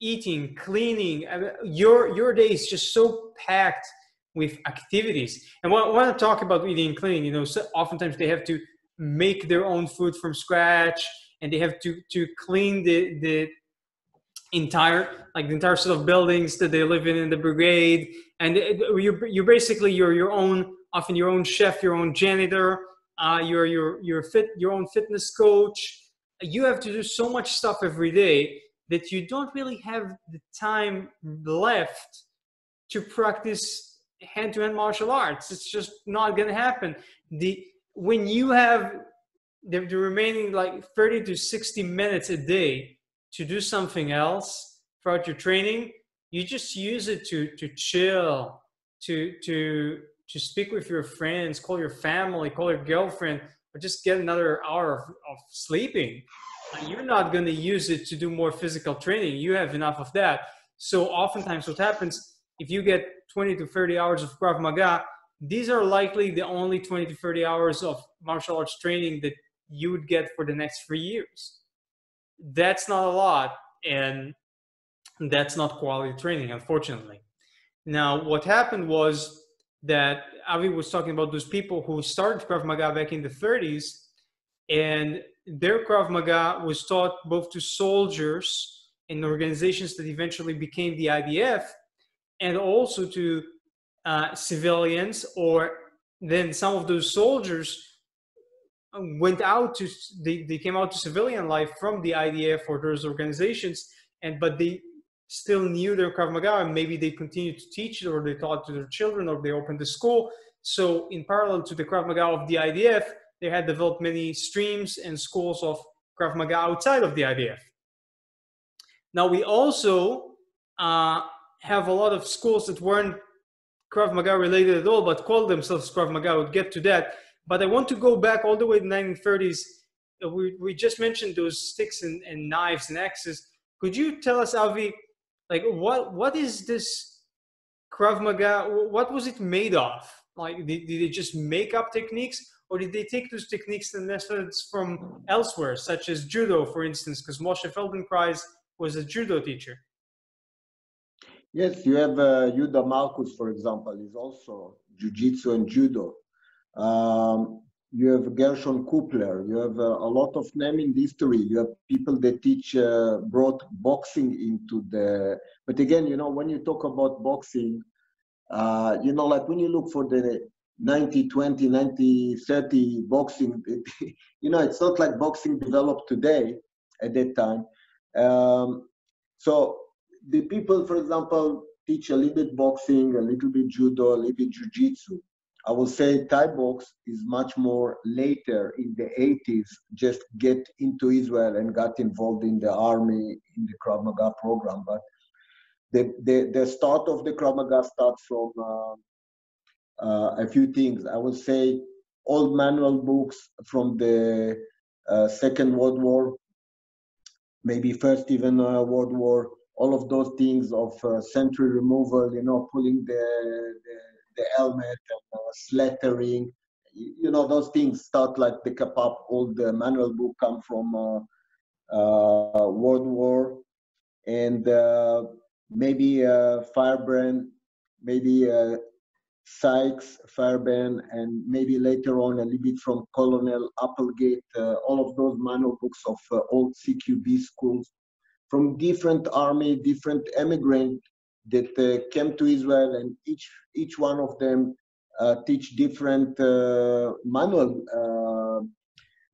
eating, cleaning. I mean, your, your day is just so packed with activities. And what I want to talk about eating and cleaning, you know, so oftentimes they have to make their own food from scratch, and they have to, to clean the, the entire, like the entire set of buildings that they live in in the brigade. And you're, you're basically, you're your own, often your own chef, your own janitor, uh, you're, you're, you're fit, your own fitness coach. You have to do so much stuff every day that you don't really have the time left to practice hand-to-hand martial arts. It's just not going to happen. The, when you have the, the remaining like thirty to sixty minutes a day to do something else throughout your training, you just use it to, to chill, to, to, to speak with your friends, call your family, call your girlfriend, or just get another hour of, of sleeping. You're not going to use it to do more physical training. You have enough of that. So oftentimes what happens, if you get twenty to thirty hours of Krav Maga, these are likely the only twenty to thirty hours of martial arts training that you would get for the next three years. That's not a lot, and that's not quality training, unfortunately. Now, what happened was that Avi was talking about those people who started Krav Maga back in the thirties, and their Krav Maga was taught both to soldiers and organizations that eventually became the I D F, and also to uh, civilians, or then some of those soldiers went out to, they, they came out to civilian life from the I D F or those organizations, and but they still knew their Krav Maga, and maybe they continued to teach it, or they taught it to their children, or they opened a school. So in parallel to the Krav Maga of the I D F, they had developed many streams and schools of Krav Maga outside of the I D F. Now we also uh, have a lot of schools that weren't Krav Maga related at all, but called themselves Krav Maga. I would get to that. But I want to go back all the way to the nineteen thirties. We, we just mentioned those sticks and, and knives and axes. Could you tell us, Avi, like what, what is this Krav Maga? What was it made of? Like, did, did they just make up techniques, or did they take those techniques and methods from elsewhere, such as Judo, for instance, because Moshe Feldenkrais was a Judo teacher? Yes, you have uh, Yuda Marcus, for example, is also Jiu Jitsu and Judo. Um, you have Gershon Kupler, you have uh, a lot of names in history. You have people that teach, uh, brought boxing into the, but again, you know, when you talk about boxing, uh, you know, like when you look for the nineteen twenty, nineteen thirty boxing, it, you know, it's not like boxing developed today at that time. Um, so the people, for example, teach a little bit boxing, a little bit Judo, a little bit Jiu-Jitsu. I will say Thai box is much more later in the eighties, just get into Israel and got involved in the army, in the Krav Maga program. But the, the, the start of the Krav Maga starts from uh, uh, a few things. I will say old manual books from the uh, Second World War, maybe first even uh, World War, all of those things of uh, sentry removal, you know, pulling the, the the helmet, and, uh, slattering, you know, those things start like the K A P A P, all the manual book come from uh, uh, World War, and uh, maybe uh, Firebrand, maybe uh, Sykes, Firebrand, and maybe later on a little bit from Colonel Applegate, uh, all of those manual books of uh, old C Q B schools from different army, different emigrant that uh, came to Israel, and each each one of them uh, teach different uh, manual uh,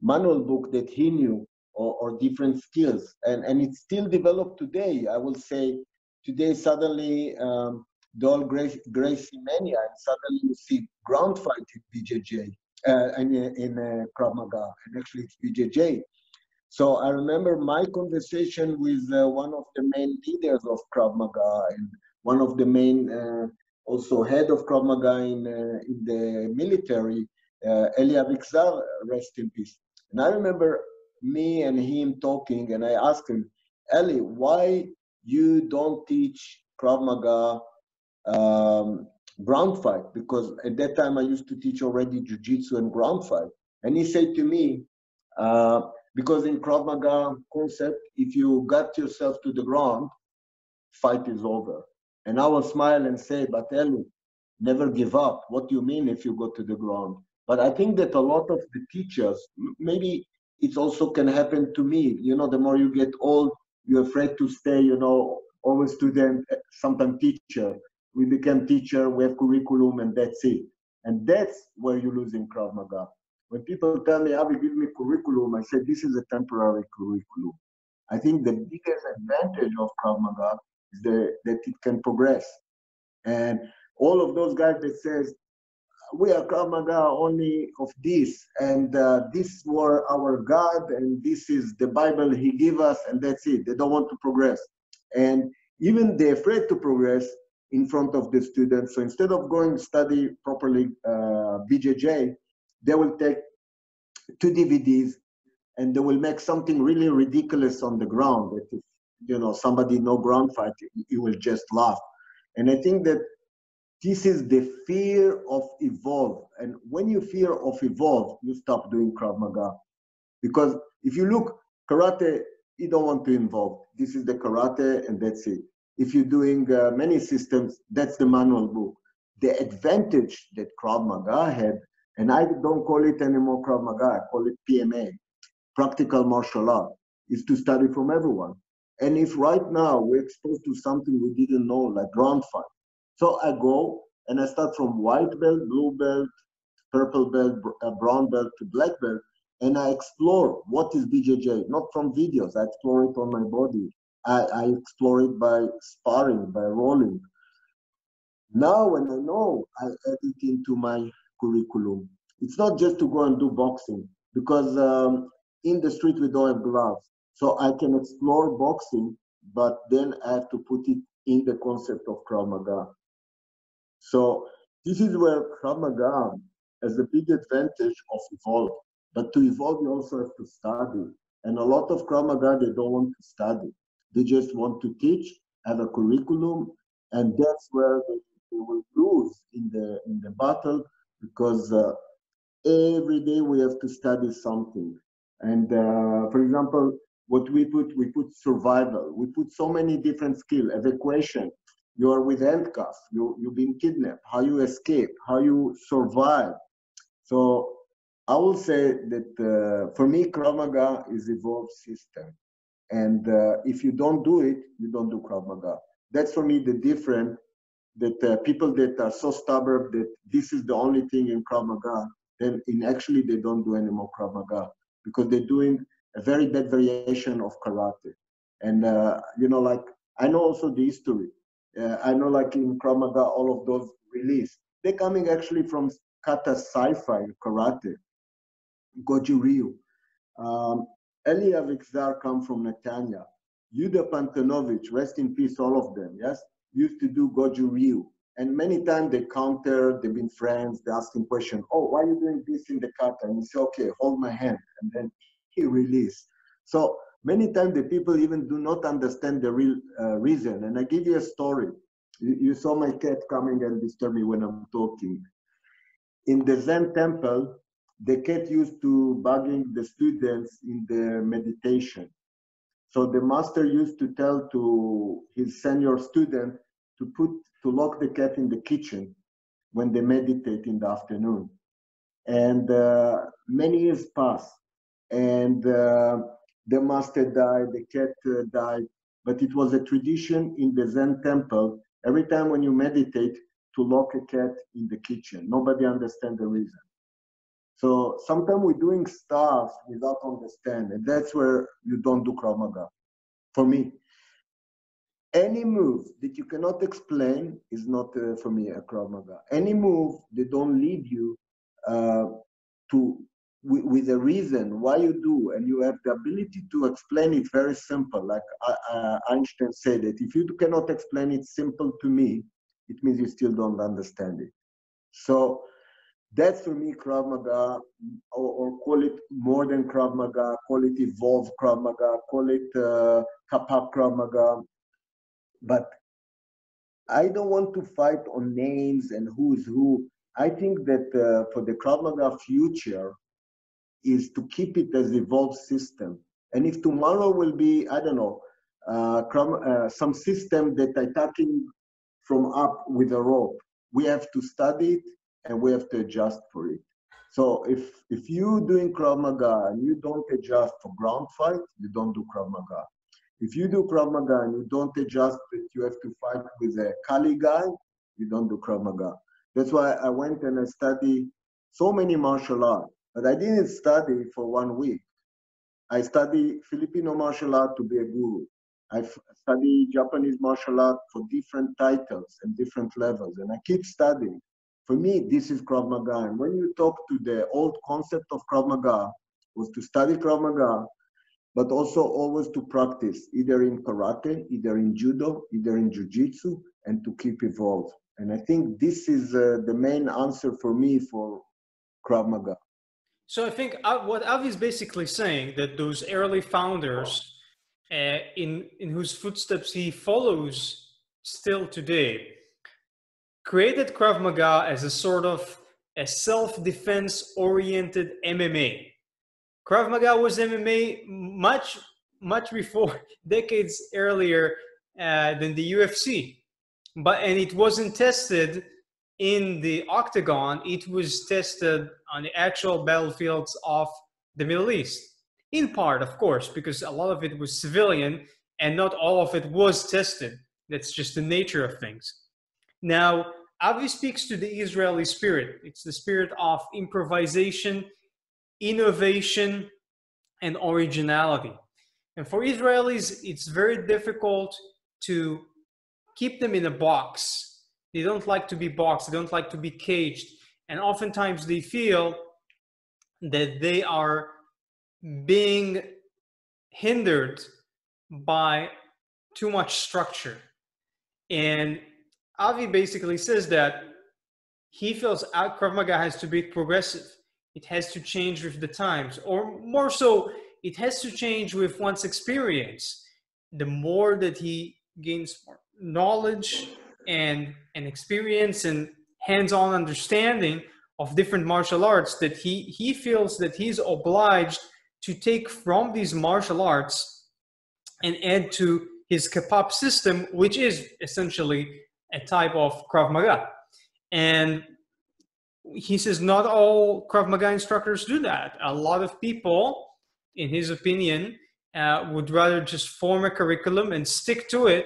manual book that he knew, or, or different skills, and and it's still developed today. I will say today suddenly um, the old Gracie, Gracie mania, and suddenly you see ground fight in B J J uh, and in, in uh, Krav Maga, and actually it's B J J. So I remember my conversation with uh, one of the main leaders of Krav Maga, and one of the main uh, also head of Krav Maga in, uh, in the military, uh, Eli Avigzar, rest in peace. And I remember me and him talking, and I asked him, Eli, why you don't teach Krav Maga um, ground fight? Because at that time I used to teach already Jiu-Jitsu and ground fight. And he said to me, uh, because in Krav Maga concept, if you got yourself to the ground, fight is over. And I will smile and say, but Elu, never give up. What do you mean if you go to the ground? But I think that a lot of the teachers, maybe it also can happen to me. You know, the more you get old, you're afraid to stay, you know, always student, sometimes teacher. We became teacher, we have curriculum, and that's it. And that's where you lose in Krav Maga. When people tell me, Avi, give me curriculum, I say, this is a temporary curriculum. I think the biggest advantage of Krav Maga is the, that it can progress. And all of those guys that says, we are Krav Maga only of this, and uh, this were our God, and this is the Bible he gave us, and that's it. They don't want to progress. And even they're afraid to progress in front of the students. So instead of going study properly uh, B J J, they will take two D V Ds and they will make something really ridiculous on the ground. That if, you know, somebody no ground fight, you will just laugh. And I think that this is the fear of evolve. And when you fear of evolve, you stop doing Krav Maga. Because if you look, karate, you don't want to evolve. This is the karate and that's it. If you're doing uh, many systems, that's the manual book. The advantage that Krav Maga had, and I don't call it anymore Krav Maga, I call it P M A, practical martial art, is to study from everyone. And if right now we're exposed to something we didn't know, like ground fight, so I go and I start from white belt, blue belt, purple belt, brown belt to black belt, and I explore what is B J J, not from videos, I explore it on my body. I, I explore it by sparring, by rolling. Now when I know, I add it into my curriculum. It's not just to go and do boxing, because um, in the street we don't have gloves. So I can explore boxing, but then I have to put it in the concept of Krav Maga. So this is where Krav Maga has a big advantage of evolve. But to evolve, you also have to study. And a lot of Krav Maga, they don't want to study. They just want to teach, have a curriculum, and that's where they, they will lose in the, in the battle, because uh, every day we have to study something. And uh, for example, what we put, we put survival. We put so many different skills, evacuation. You are with handcuffs, you, you've been kidnapped, how you escape, how you survive. So I will say that uh, for me, Krav Maga is evolved system. And uh, if you don't do it, you don't do Krav Maga. That's for me the difference, that uh, people that are so stubborn that this is the only thing in Krav Maga, then in actually they don't do any more Krav Maga, because they're doing a very bad variation of karate. And, uh, you know, like, I know also the history. Uh, I know, like, in Krav Maga, all of those release, they're coming actually from kata sci-fi karate, Goju Ryu. Um, Eli Avigzar come from Netanya. Yuda Pantanovich, rest in peace, all of them, yes, used to do Goju Ryu. And many times they counter, they've been friends, they ask him question, oh, why are you doing this in the kata? And he said, okay, hold my hand. And then he released. So many times the people even do not understand the real uh, reason. And I give you a story. You, you saw my cat coming and disturb me when I'm talking. In the Zen temple, the cat used to bugging the students in their meditation. So the master used to tell to his senior student to put to lock the cat in the kitchen when they meditate in the afternoon. And uh, many years passed, and uh, the master died, the cat uh, died, but it was a tradition in the Zen temple, every time when you meditate, to lock a cat in the kitchen. Nobody understands the reason. So sometimes we're doing stuff without understanding, and that's where you don't do Krav Maga, for me. Any move that you cannot explain is not, uh, for me, a Krav Maga. Any move that don't lead you uh, to w with a reason why you do, and you have the ability to explain it very simple. Like uh, Einstein said that if you cannot explain it simple to me, it means you still don't understand it. So that's for me Krav Maga, or, or call it more than Krav Maga, call it evolved Krav Maga, call it uh, K A P A P Krav Maga. But I don't want to fight on names and who is who. I think that uh, for the Krav Maga future is to keep it as evolved system. And if tomorrow will be, I don't know, uh, Krav, uh, some system that attacking from up with a rope, we have to study it and we have to adjust for it. So if, if you're doing Krav Maga and you don't adjust for ground fight, you don't do Krav Maga. If you do Krav Maga and you don't adjust that you have to fight with a Kali guy, you don't do Krav Maga. That's why I went and I studied so many martial arts, but I didn't study for one week. I studied Filipino martial art to be a guru. I studied Japanese martial art for different titles and different levels, and I keep studying. For me, this is Krav Maga, and when you talk to the old concept of Krav Maga, was to study Krav Maga, but also always to practice, either in karate, either in judo, either in jiu-jitsu, and to keep evolved. And I think this is uh, the main answer for me for Krav Maga. So I think uh, what Avi is basically saying, that those early founders, uh, in, in whose footsteps he follows still today, created Krav Maga as a sort of a self-defense-oriented M M A. Krav Maga was M M A much, much before, decades earlier uh, than the U F C. But, and it wasn't tested in the octagon, it was tested on the actual battlefields of the Middle East. In part, of course, because a lot of it was civilian and not all of it was tested. That's just the nature of things. Now, Avi speaks to the Israeli spirit. It's the spirit of improvisation, innovation, and originality. And for Israelis, it's very difficult to keep them in a box. They don't like to be boxed. They don't like to be caged. And oftentimes they feel that they are being hindered by too much structure. And Avi basically says that he feels Krav Maga has to be progressive. It has to change with the times, or more so, it has to change with one's experience. The more that he gains more knowledge and, and experience and hands-on understanding of different martial arts, that he, he feels that he's obliged to take from these martial arts and add to his K A P A P system, which is essentially a type of Krav Maga. And he says not all Krav Maga instructors do that. A lot of people, in his opinion, uh, would rather just form a curriculum and stick to it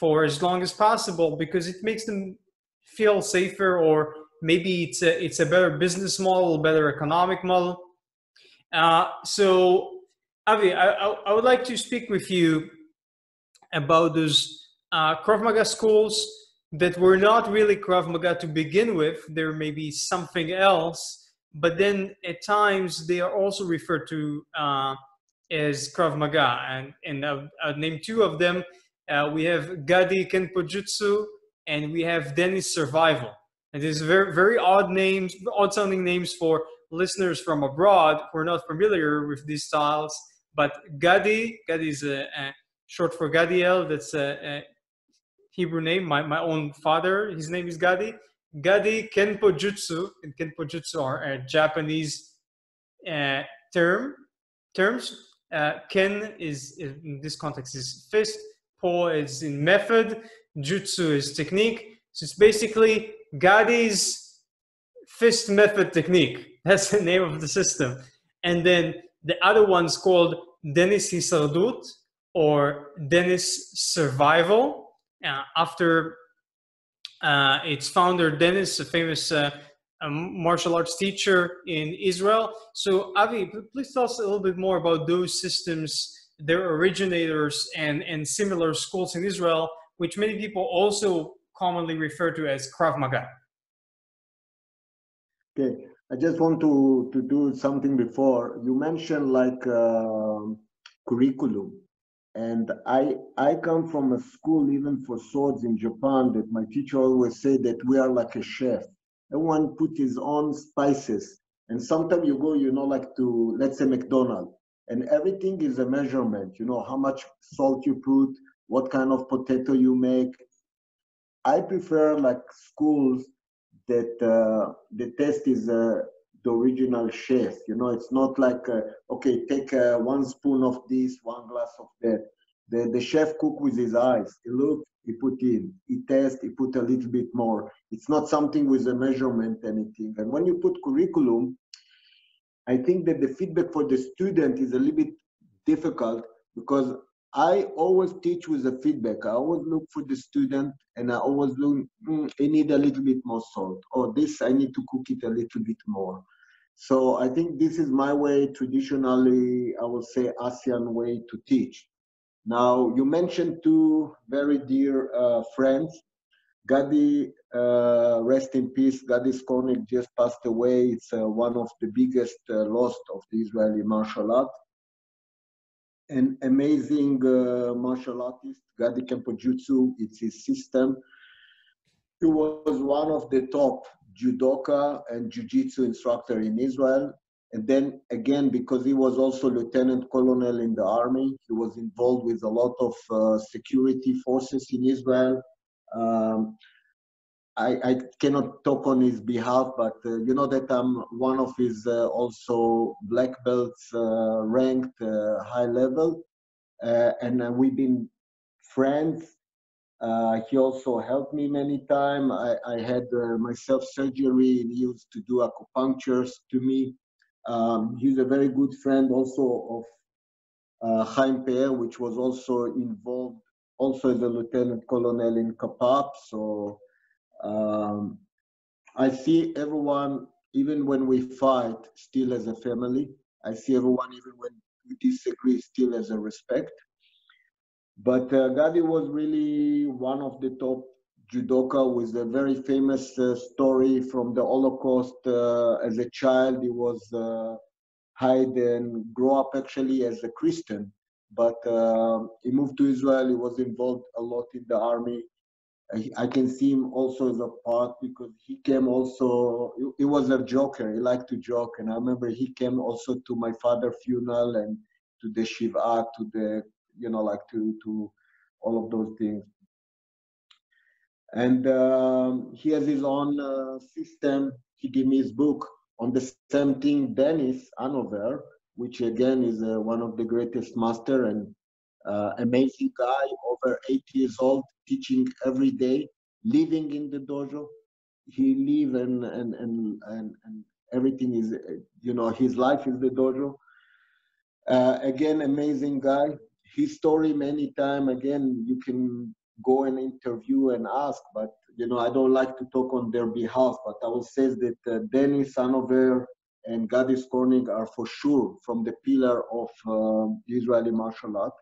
for as long as possible because it makes them feel safer, or maybe it's a, it's a better business model, better economic model. Uh, so, Avi, I, I would like to speak with you about those uh, Krav Maga schools that were not really Krav Maga to begin with. There may be something else, but then at times they are also referred to uh, as Krav Maga. And, and I'll, I'll name two of them. Uh, we have Gadi Kenpojutsu and we have Dennis Survival. And these are very, very odd names, odd sounding names for listeners from abroad who are not familiar with these styles. But Gadi, Gadi is a, a short for Gadiel, that's a, a Hebrew name. My, my own father, his name is Gadi. Gadi Kenpojutsu, and Kenpojutsu are a Japanese uh, term, terms. Uh, ken is, in this context, is fist. Po is in method. Jutsu is technique. So it's basically Gadi's fist method technique. That's the name of the system. And then the other one's called Dennis Hisardut, or Dennis Survival, uh, after Uh, its founder, Dennis, a famous uh, um, martial arts teacher in Israel. So, Avi, please tell us a little bit more about those systems, their originators, and, and similar schools in Israel, which many people also commonly refer to as Krav Maga. Okay, I just want to, to do something before. You mentioned like uh, curriculum. And I I come from a school, even for swords in Japan, that my teacher always said that we are like a chef. Everyone put his own spices. And sometimes you go, you know, like to, let's say, McDonald's. And everything is a measurement, you know, how much salt you put, what kind of potato you make. I prefer like schools that uh, the test is uh, the original chef, you know. It's not like, uh, okay, take uh, one spoon of this, one glass of that. The, the chef cook with his eyes. He look, he put in, he test, he put a little bit more. It's not something with a measurement, anything. And when you put curriculum, I think that the feedback for the student is a little bit difficult, because I always teach with the feedback. I always look for the student, and I always look, mm, I need a little bit more salt, or this, I need to cook it a little bit more. So I think this is my way, traditionally, I will say ASEAN way to teach. Now, you mentioned two very dear uh, friends. Gadi, uh, rest in peace, Gadi Skornik just passed away. It's uh, one of the biggest uh, loss of the Israeli martial art. An amazing uh, martial artist, Gadi Kenpojutsu, it's his system. He was one of the top judoka and jiu-jitsu instructor in Israel. And then again, because he was also lieutenant colonel in the army, he was involved with a lot of uh, security forces in Israel. Um, I, I cannot talk on his behalf, but uh, you know that I'm one of his uh, also black belts uh, ranked uh, high level. Uh, and uh, we've been friends. Uh, he also helped me many times. I, I had uh, myself surgery, and he used to do acupunctures to me. Um, he's a very good friend also of uh, Chaim Peer, which was also involved also as a lieutenant colonel in K A P A P. So Um, I see everyone, even when we fight, still as a family. I see everyone, even when we disagree still as a respect. But uh, Gadi was really one of the top judoka, with a very famous uh, story from the Holocaust. Uh, as a child, he was uh, hide and grow up actually as a Christian, but uh, he moved to Israel. He was involved a lot in the army. I can see him also as a part, because he came also, he was a joker, he liked to joke, and I remember he came also to my father's funeral and to the Shiva, to the, you know, like to, to all of those things. And um, he has his own uh, system. He gave me his book on the same thing, Dennis Hanover, which again is uh, one of the greatest master and uh, amazing guy, over eighty years old, teaching every day, living in the dojo. He live and, and, and, and, and everything is, you know, his life is the dojo. Uh, again, amazing guy. His story many times, again, you can go and interview and ask, but, you know, I don't like to talk on their behalf, but I will say that uh, Dennis Hanover and Gadi Skornik are for sure from the pillar of um, Israeli martial art.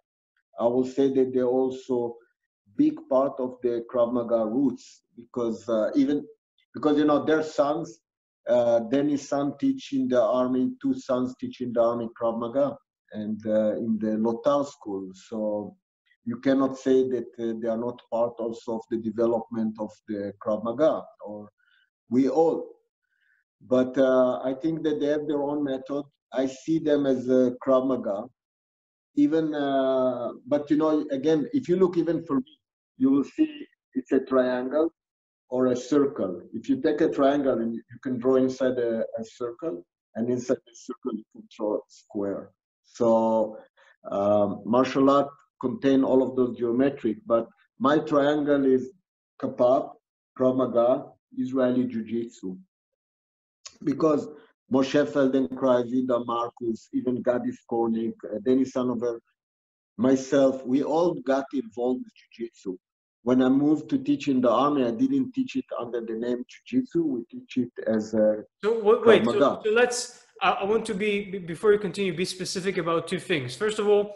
I will say that they're also big part of the Krav Maga roots, because uh, even, because, you know, their sons, uh, Dennis' son teach in the army, two sons teach in the army Krav Maga and uh, in the Lotar school. So you cannot say that uh, they are not part also of the development of the Krav Maga, or we all. But uh, I think that they have their own method. I see them as a Krav Maga. Even, uh, but you know, again, if you look even for me, you will see it's a triangle or a circle. If you take a triangle, and you can draw inside a, a circle, and inside the circle, you can draw a square. So um, martial art contain all of those geometric, but my triangle is KAPAP, Krav Maga, Israeli Jiu Jitsu. Because Moshe Feldenkrais, Yuda Marcus, even Gadi Skornik, Dennis Hanover, myself, we all got involved with Jiu-Jitsu. When I moved to teach in the army, I didn't teach it under the name Jiu-Jitsu. We teach it as a... So, wait, so, so let's... I want to be, before you continue, be specific about two things. First of all,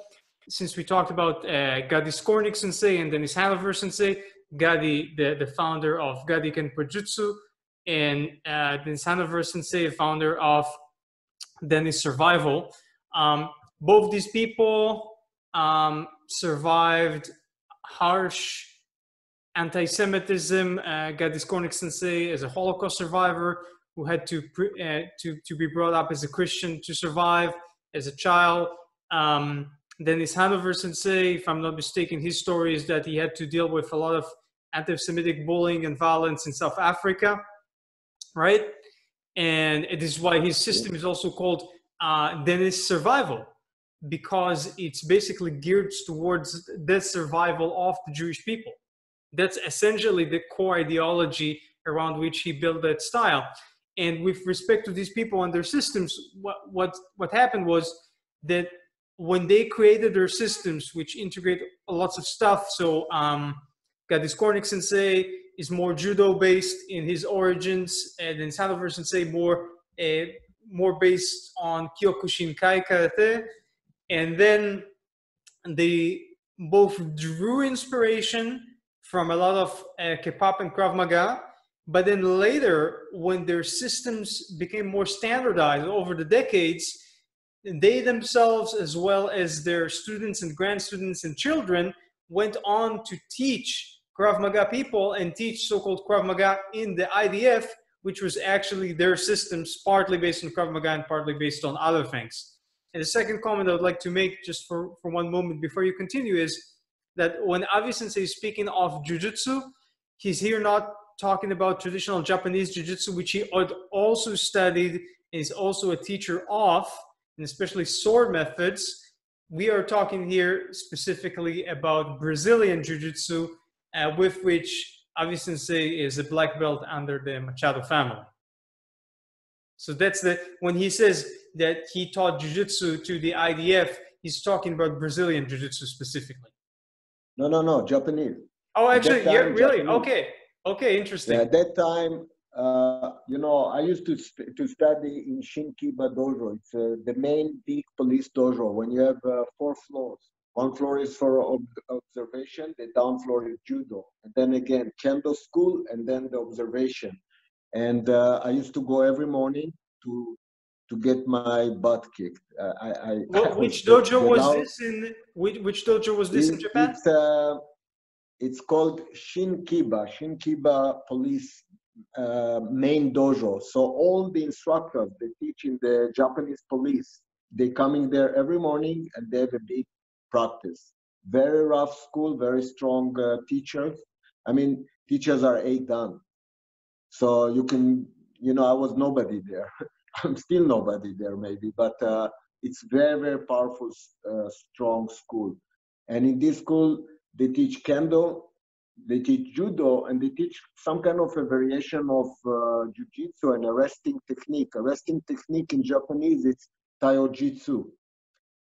since we talked about uh, Gadi Skornik Sensei and Dennis Hanover Sensei, Gadi, the, the founder of Gadi Kenpo Jutsu, and uh, Dennis Hanover Sensei, founder of Dennis Survival. Um, both these people um, survived harsh anti-Semitism. Uh, Gadi Skornik Sensei is a Holocaust survivor who had to, pre uh, to, to be brought up as a Christian to survive as a child. Um, Dennis Hanover Sensei, if I'm not mistaken, his story is that he had to deal with a lot of anti-Semitic bullying and violence in South Africa. Right? And it is why his system is also called uh, Dennis Survival, because it's basically geared towards the survival of the Jewish people. That's essentially the core ideology around which he built that style. And with respect to these people and their systems, what, what, what happened was that when they created their systems, which integrate lots of stuff, so um, Gadi Skornik Sensei is more judo-based in his origins, and then Hanover Sensei more, uh, more based on Kyokushinkai Karate. And then they both drew inspiration from a lot of uh, K-pop and Krav Maga, but then later, when their systems became more standardized over the decades, they themselves, as well as their students and grand students and children, went on to teach Krav Maga people and teach so-called Krav Maga in the I D F, which was actually their systems, partly based on Krav Maga and partly based on other things. And the second comment I would like to make, just for, for one moment before you continue, is that when Avi Sensei is speaking of Jiu-Jitsu, he's here not talking about traditional Japanese Jiu-Jitsu, which he had also studied and is also a teacher of, and especially sword methods. We are talking here specifically about Brazilian Jiu-Jitsu, Uh, with which Avi Sensei is a black belt under the Machado family. So that's the, when he says that he taught Jiu-Jitsu to the I D F, he's talking about Brazilian Jiu-Jitsu specifically. No, no, no, Japanese. Oh, actually, yeah, really? Japanese. Okay, okay, interesting. Yeah, at that time, Uh, you know, I used to st to study in Shinkiba Dojo. It's uh, the main big police dojo. When you have uh, four floors, one floor is for ob observation, the down floor is judo, and then again kendo school, and then the observation. And uh, I used to go every morning to to get my butt kicked. Uh, I, I, well, I which dojo was out. this in? Which, which dojo was this it, in Japan? It's, uh, it's called Shinkiba. Shinkiba Police. Uh, main dojo. So all the instructors they teach in the Japanese police, they come in there every morning and they have a big practice. Very rough school, very strong uh, teachers. I mean, teachers are eight done. So you can, you know, I was nobody there. I'm still nobody there maybe, but uh, it's very, very powerful, uh, strong school. And in this school, they teach Kendo, they teach judo, and they teach some kind of a variation of uh, jiu-jitsu and arresting technique. Arresting technique in Japanese, it's taihojitsu.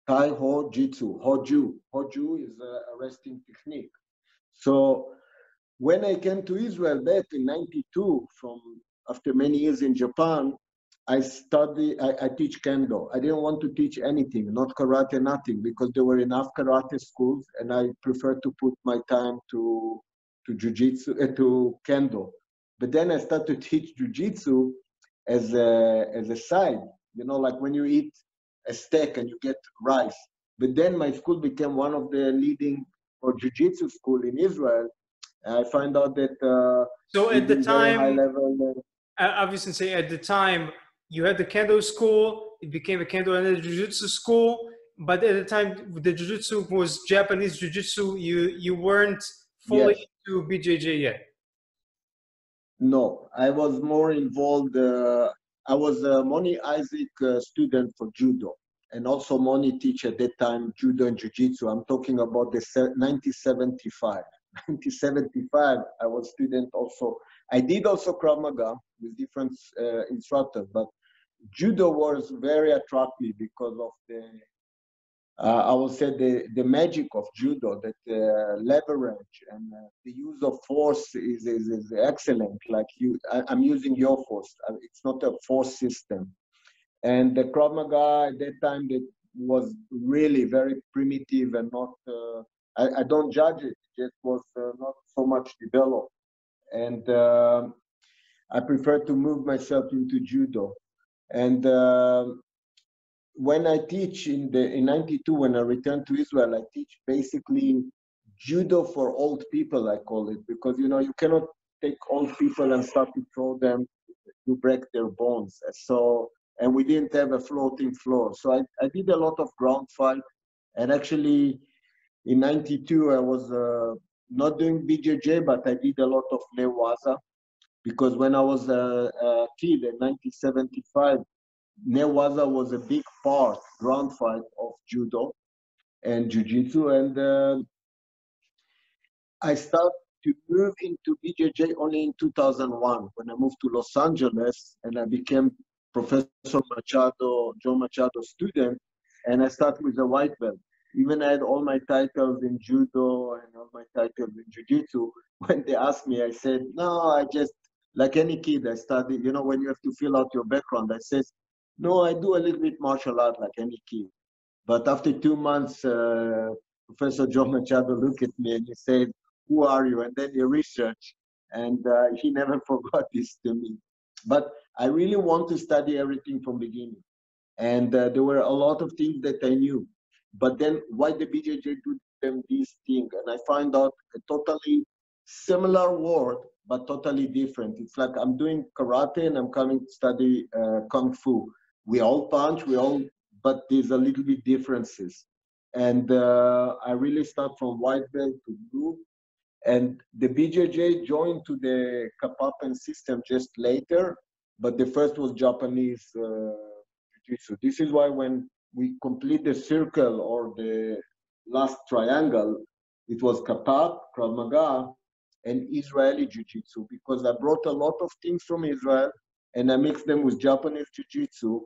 Taihojitsu, hoju. Hoju is uh, arresting technique. So when I came to Israel back in ninety-two, from after many years in Japan, I study, I, I teach Kendo. I didn't want to teach anything, not karate, nothing, because there were enough karate schools, and I preferred to put my time to to jiu-jitsu, uh, to Kendo. But then I started to teach jiu-jitsu as a, as a side, you know, like when you eat a steak and you get rice. But then my school became one of the leading for jiu-jitsu school in Israel. I find out that uh, so at the time, high level, uh, obviously at the time, you had the Kendo school, it became a Kendo and a Jiu-Jitsu school, but at the time, the Jiu-Jitsu was Japanese Jiu-Jitsu. You, you weren't fully yes. into B J J yet. No, I was more involved. Uh, I was a Moni Isaac uh, student for Judo, and also Moni teach at that time Judo and Jiu-Jitsu. I'm talking about the nineteen seventy-five. nineteen seventy-five, I was student also. I did also Krav Maga with different uh, instructors, but Judo was very attractive because of the, uh, I will say, the, the magic of Judo, that uh, leverage and uh, the use of force is, is, is excellent. Like you, I, I'm using your force. It's not a force system. And the Krav Maga at that time that was really very primitive and not, uh, I, I don't judge it. It just was uh, not so much developed. And uh, I prefer to move myself into Judo. And uh, when I teach in the in ninety-two, when I returned to Israel, I teach basically Judo for old people, I call it, because you know you cannot take old people and start to throw them, you break their bones. So and we didn't have a floating floor, so I, I did a lot of ground fight. And actually, in ninety-two, I was uh, not doing B J J, but I did a lot of Newaza. Because when I was a, a kid in nineteen seventy-five, Newaza was a big part, ground fight of Judo and Jiu-Jitsu. And uh, I started to move into B J J only in two thousand one, when I moved to Los Angeles and I became Professor Machado, John Machado student. And I started with a white belt. Even I had all my titles in Judo and all my titles in Jiu-Jitsu. When they asked me, I said, no, I just, like any kid, I studied, you know, when you have to fill out your background, I said, no, I do a little bit martial art like any kid. But after two months, uh, Professor John Machado looked at me and he said, who are you? And then he researched, and uh, he never forgot this to me. But I really want to study everything from beginning. And uh, there were a lot of things that I knew. But then why the B J J do them this thing? And I find out a totally similar word, but totally different. It's like I'm doing karate and I'm coming to study uh, Kung Fu. We all punch, we all, but there's a little bit differences. And uh, I really start from white belt to blue. And the B J J joined to the KAPAP system just later, but the first was Japanese uh, Jiu-Jitsu. This is why when we complete the circle or the last triangle, it was KAPAP, Krav Maga, and Israeli Jiu-Jitsu, because I brought a lot of things from Israel and I mixed them with Japanese Jiu-Jitsu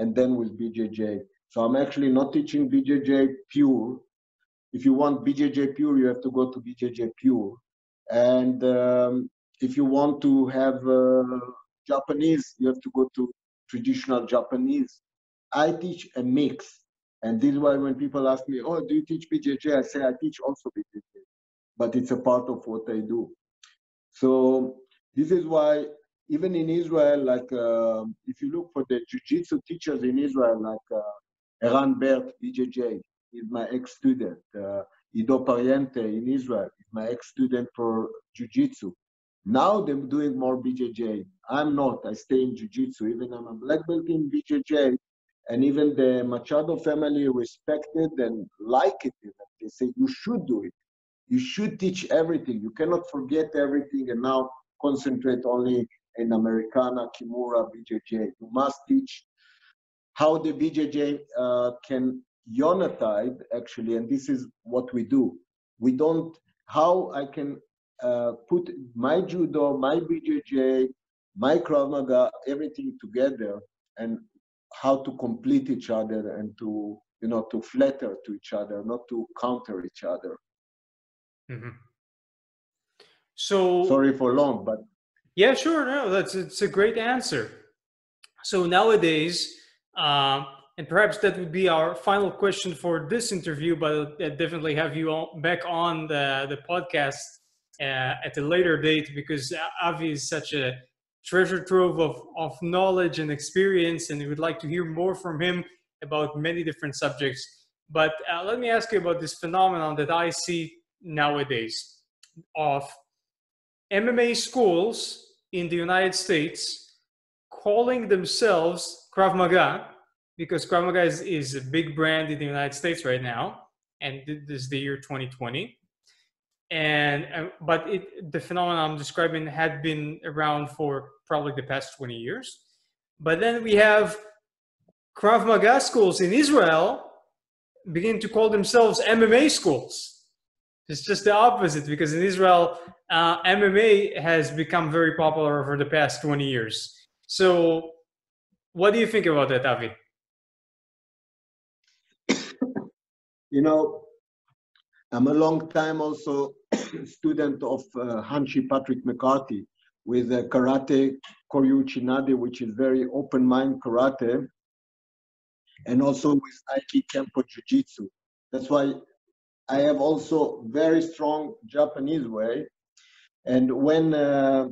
and then with B J J. So I'm actually not teaching B J J pure. If you want B J J pure, you have to go to B J J pure. And um, if you want to have uh, Japanese, you have to go to traditional Japanese. I teach a mix. And this is why when people ask me, oh, do you teach B J J? I say, I teach also B J J, but it's a part of what I do. So this is why even in Israel, like uh, if you look for the jiu-jitsu teachers in Israel, like uh, Eran Bert, B J J, is my ex-student. Uh, Ido Pariente in Israel is my ex-student for jiu-jitsu. Now they're doing more B J J. I'm not, I stay in jiu-jitsu. Even I'm a black belt in B J J, and even the Machado family respected and like it even. They say, you should do it. You should teach everything. You cannot forget everything and now concentrate only in Americana, Kimura, B J J. You must teach how the B J J uh, can unitize, actually, and this is what we do. We don't, how I can uh, put my Judo, my B J J, my Krav Maga, everything together, and how to complete each other and to, you know, to flatter to each other, not to counter each other. Mm-hmm. So sorry for long, but yeah, sure. No, that's, it's a great answer. So nowadays, uh, and perhaps that would be our final question for this interview, but I'll definitely have you all back on the, the podcast uh, at a later date, because Avi is such a treasure trove of, of knowledge and experience, and we would like to hear more from him about many different subjects. But uh, let me ask you about this phenomenon that I see nowadays of M M A schools in the United States calling themselves Krav Maga, because Krav Maga is, is a big brand in the United States right now, and this is the year twenty twenty. And uh, but it, the phenomenon I'm describing had been around for probably the past twenty years. But then we have Krav Maga schools in Israel begin to call themselves M M A schools. It's just the opposite, because in Israel, uh, M M A has become very popular over the past twenty years. So what do you think about that, Avi? You know, I'm a long time also student of uh, Hanshi Patrick McCarthy with uh, Karate Koryu Chinade, which is very open mind karate, and also with Aiki Kempo Jiu-Jitsu. That's why I have also very strong Japanese way. And when uh,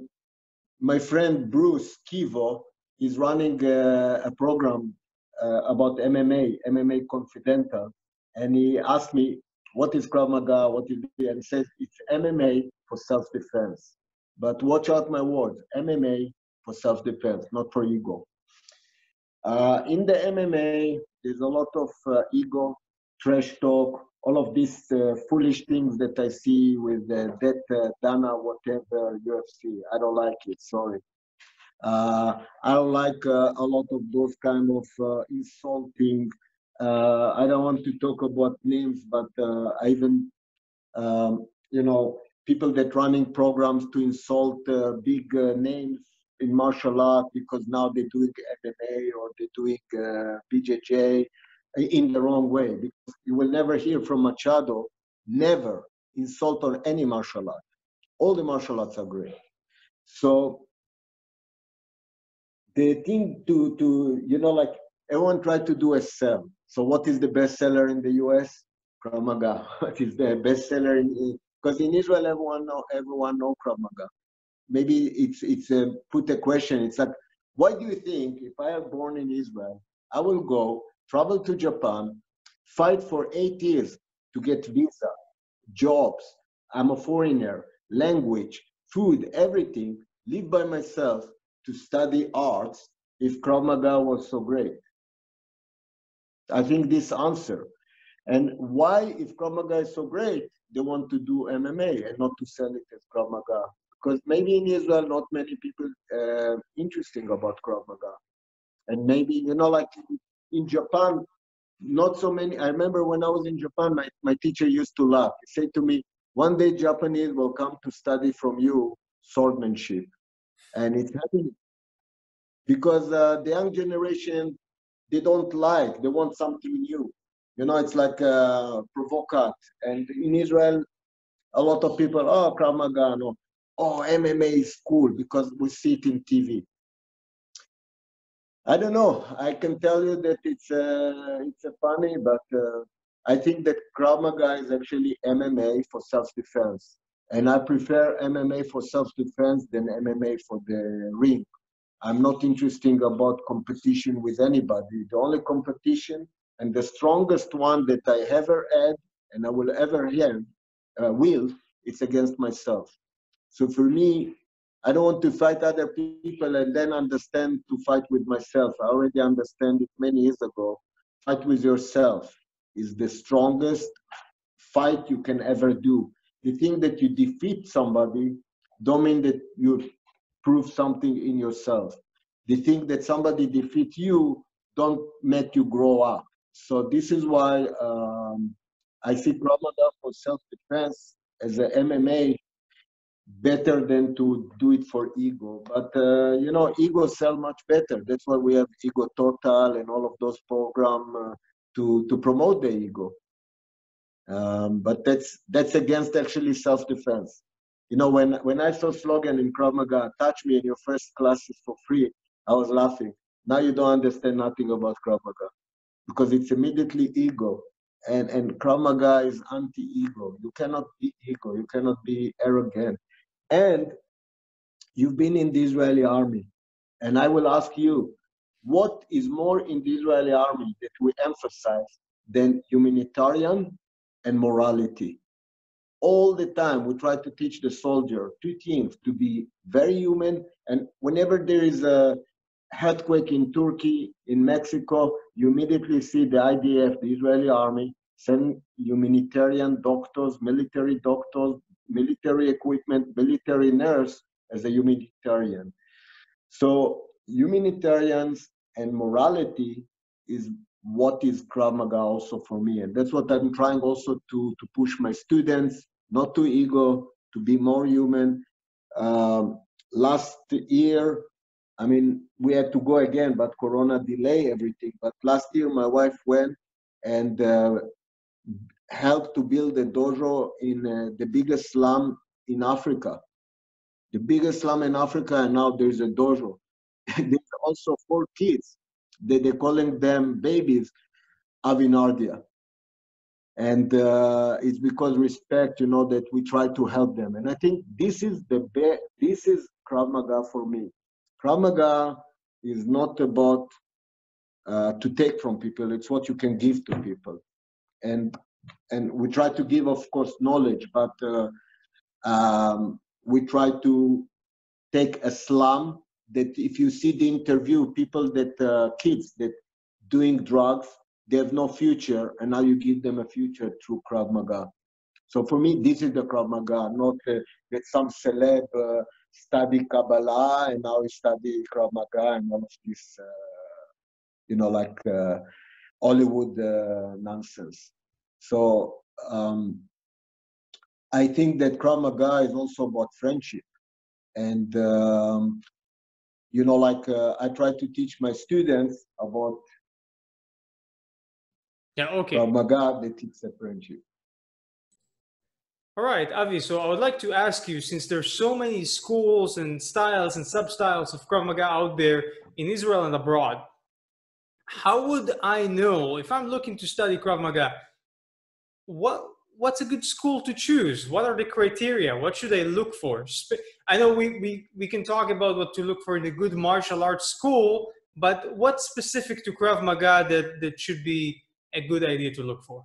my friend Bruce Kivo is running uh, a program uh, about M M A, M M A Confidential, and he asked me, what is Krav Maga, what is it? And says it's M M A for self-defense. But watch out my words, M M A for self-defense, not for ego. Uh, in the M M A, there's a lot of uh, ego, trash talk, all of these uh, foolish things that I see with uh, that uh, Dana, whatever, U F C. I don't like it, sorry. Uh, I don't like uh, a lot of those kind of uh, insulting, Uh, I don't want to talk about names, but uh, I even, um, you know, people that running programs to insult uh, big uh, names in martial art because now they're doing M M A or they're doing uh, B J J in the wrong way. Because you will never hear from Machado, never insult on any martial art. All the martial arts are great. So the thing to, to you know, like, everyone tried to do a sell. So what is the best seller in the U S? Krav Maga. What is the best seller? Because in, in Israel, everyone know, everyone know Krav Maga. Maybe it's, it's a, put a question. It's like, why do you think if I am born in Israel, I will go, travel to Japan, fight for eight years to get visa, jobs, I'm a foreigner, language, food, everything, live by myself to study arts if Krav Maga was so great? I think this answer. And why, if Krav Maga is so great, they want to do M M A and not to sell it as Krav Maga? Because maybe in Israel, not many people uh, interesting about Krav Maga. And maybe, you know, like in Japan, not so many. I remember when I was in Japan, my, my teacher used to laugh. He said to me, one day Japanese will come to study from you swordsmanship. And it's happening. Because uh, the young generation, they don't like, they want something new. You know, it's like uh, provocat. And in Israel, a lot of people, oh, Krav Maga, no. oh, M M A is cool because we see it in T V. I don't know. I can tell you that it's uh, it's uh, funny, but uh, I think that Krav Maga is actually M M A for self-defense. And I prefer M M A for self-defense than M M A for the ring. I'm not interested about competition with anybody. The only competition and the strongest one that I ever had and I will ever have, uh, will, is against myself. So for me, I don't want to fight other people and then understand to fight with myself. I already understand it many years ago. Fight with yourself is the strongest fight you can ever do. The thing that you defeat somebody don't mean that you prove something in yourself. The thing that somebody defeat you don't make you grow up. So this is why um, I see Krav Maga for self-defense as a M M A better than to do it for ego. But uh, you know, ego sell much better. That's why we have Ego Total and all of those programs uh, to to promote the ego. Um, but that's that's against actually self-defense. You know, when when I saw slogan in Krav Maga, touch me in your first classes for free, I was laughing. Now you don't understand nothing about Krav Maga because it's immediately ego. And and Krav Maga is anti-ego. You cannot be ego. You cannot be arrogant. And you've been in the Israeli army. And I will ask you, what is more in the Israeli army that we emphasize than humanitarian and morality? All the time we try to teach the soldier two things, to be very human. And whenever there is a earthquake in Turkey, in Mexico, you immediately see the I D F, the Israeli army, send humanitarian doctors, military doctors, military equipment, military nurse as a humanitarian. So humanitarians and morality is what is Krav Maga also for me. And that's what I'm trying also to, to push my students, not to ego, to be more human. Um, last year, I mean, we had to go again, but Corona delayed everything. But last year, my wife went and uh, helped to build a dojo in uh, the biggest slum in Africa. The biggest slum in Africa, and now there's a dojo. There's also four kids. They, they're calling them babies, Avi Nardia. And uh, it's because respect, you know, that we try to help them. And I think this is the best, this is Krav Maga for me. Krav Maga is not about uh, to take from people, it's what you can give to people. And, and we try to give, of course, knowledge, but uh, um, we try to take a slum that if you see the interview, people that, uh, kids that doing drugs, they have no future, and now you give them a future through Krav Maga. So for me, this is the Krav Maga, not uh, that some celeb uh, study Kabbalah and now we study Krav Maga and all of this, uh, you know, like uh, Hollywood uh, nonsense. So um, I think that Krav Maga is also about friendship. And, um, you know, like uh, I try to teach my students about yeah, okay. Krav Maga, that it's a friendship. All right, Avi, so I would like to ask you, since there's so many schools and styles and sub-styles of Krav Maga out there in Israel and abroad, how would I know, if I'm looking to study Krav Maga, what, what's a good school to choose? What are the criteria? What should I look for? I know we, we, we can talk about what to look for in a good martial arts school, but what's specific to Krav Maga that, that should be a good idea to look for?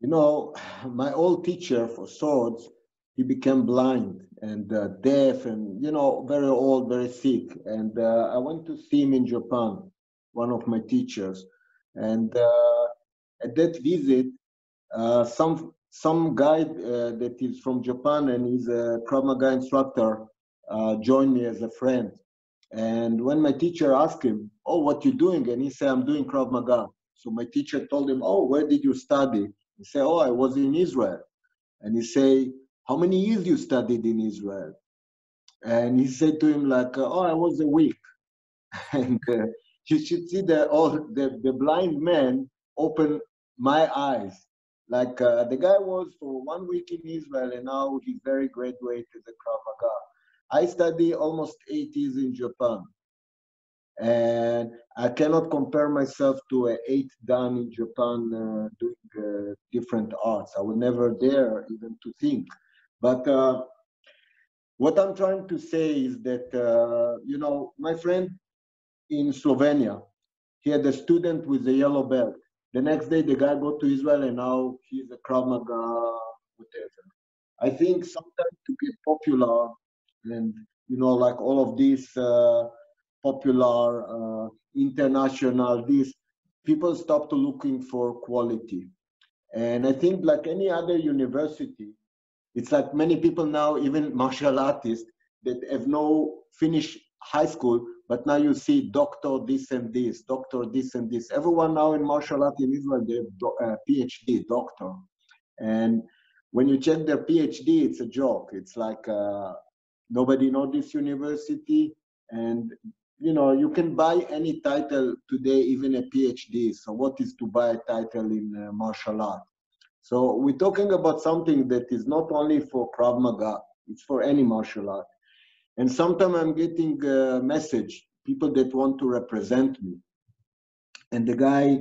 You know, my old teacher for swords, he became blind and uh, deaf and, you know, very old, very sick. And uh, I went to see him in Japan, one of my teachers. And uh, at that visit, uh, some some guy uh, that is from Japan and he's a Krav Maga instructor uh, joined me as a friend. And when my teacher asked him, oh, what you doing? And he said, I'm doing Krav Maga. So my teacher told him, oh, where did you study? He said, oh, I was in Israel. And he said, how many years you studied in Israel? And he said to him, like, oh, I was a week. And uh, you should see the, all, the, the blind man open my eyes Like uh, the guy was for one week in Israel, and now he's very graduated as a Krav Maga. I study almost eight years in Japan, and I cannot compare myself to an eight done in Japan uh, doing uh, different arts. I would never dare even to think. But uh, what I'm trying to say is that, uh, you know, my friend in Slovenia, he had a student with a yellow belt. The next day, the guy got to Israel, and now he's a Krav Maga, whatever. I think sometimes to get popular and, you know, like all of this uh, popular, uh, international, this, people stopped looking for quality. And I think like any other university, it's like many people now, even martial artists, that have no finished high school, but now you see doctor this and this, doctor this and this. Everyone now in martial art in Israel, they have do, uh, PhD, doctor. And when you check their PhD, it's a joke. It's like uh, nobody knows this university. And, you know, you can buy any title today, even a PhD. So what is to buy a title in uh, martial art? So we're talking about something that is not only for Krav Maga, it's for any martial art. And sometimes I'm getting a message, people that want to represent me. And the guy,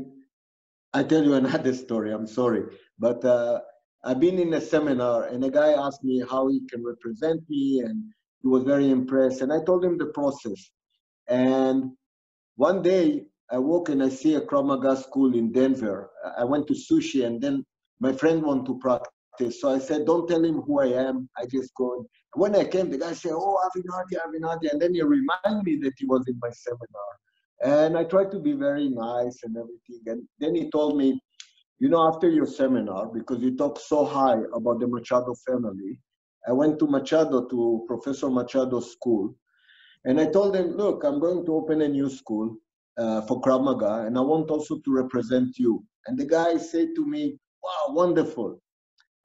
I tell you another story, I'm sorry. But uh, I've been in a seminar and a guy asked me how he can represent me, and he was very impressed. And I told him the process. And one day I walk and I see a Krav Maga school in Denver. I went to sushi, and then my friend wanted to practice. So I said, don't tell him who I am. I just go. And when I came, the guy said, oh, Avi Nardia, Avi Nardia. And then he reminded me that he was in my seminar. And I tried to be very nice and everything. And then he told me, you know, after your seminar, because you talk so high about the Machado family, I went to Machado, to Professor Machado's school. And I told him, look, I'm going to open a new school uh, for Krav Maga, and I want also to represent you. And the guy said to me, wow, wonderful.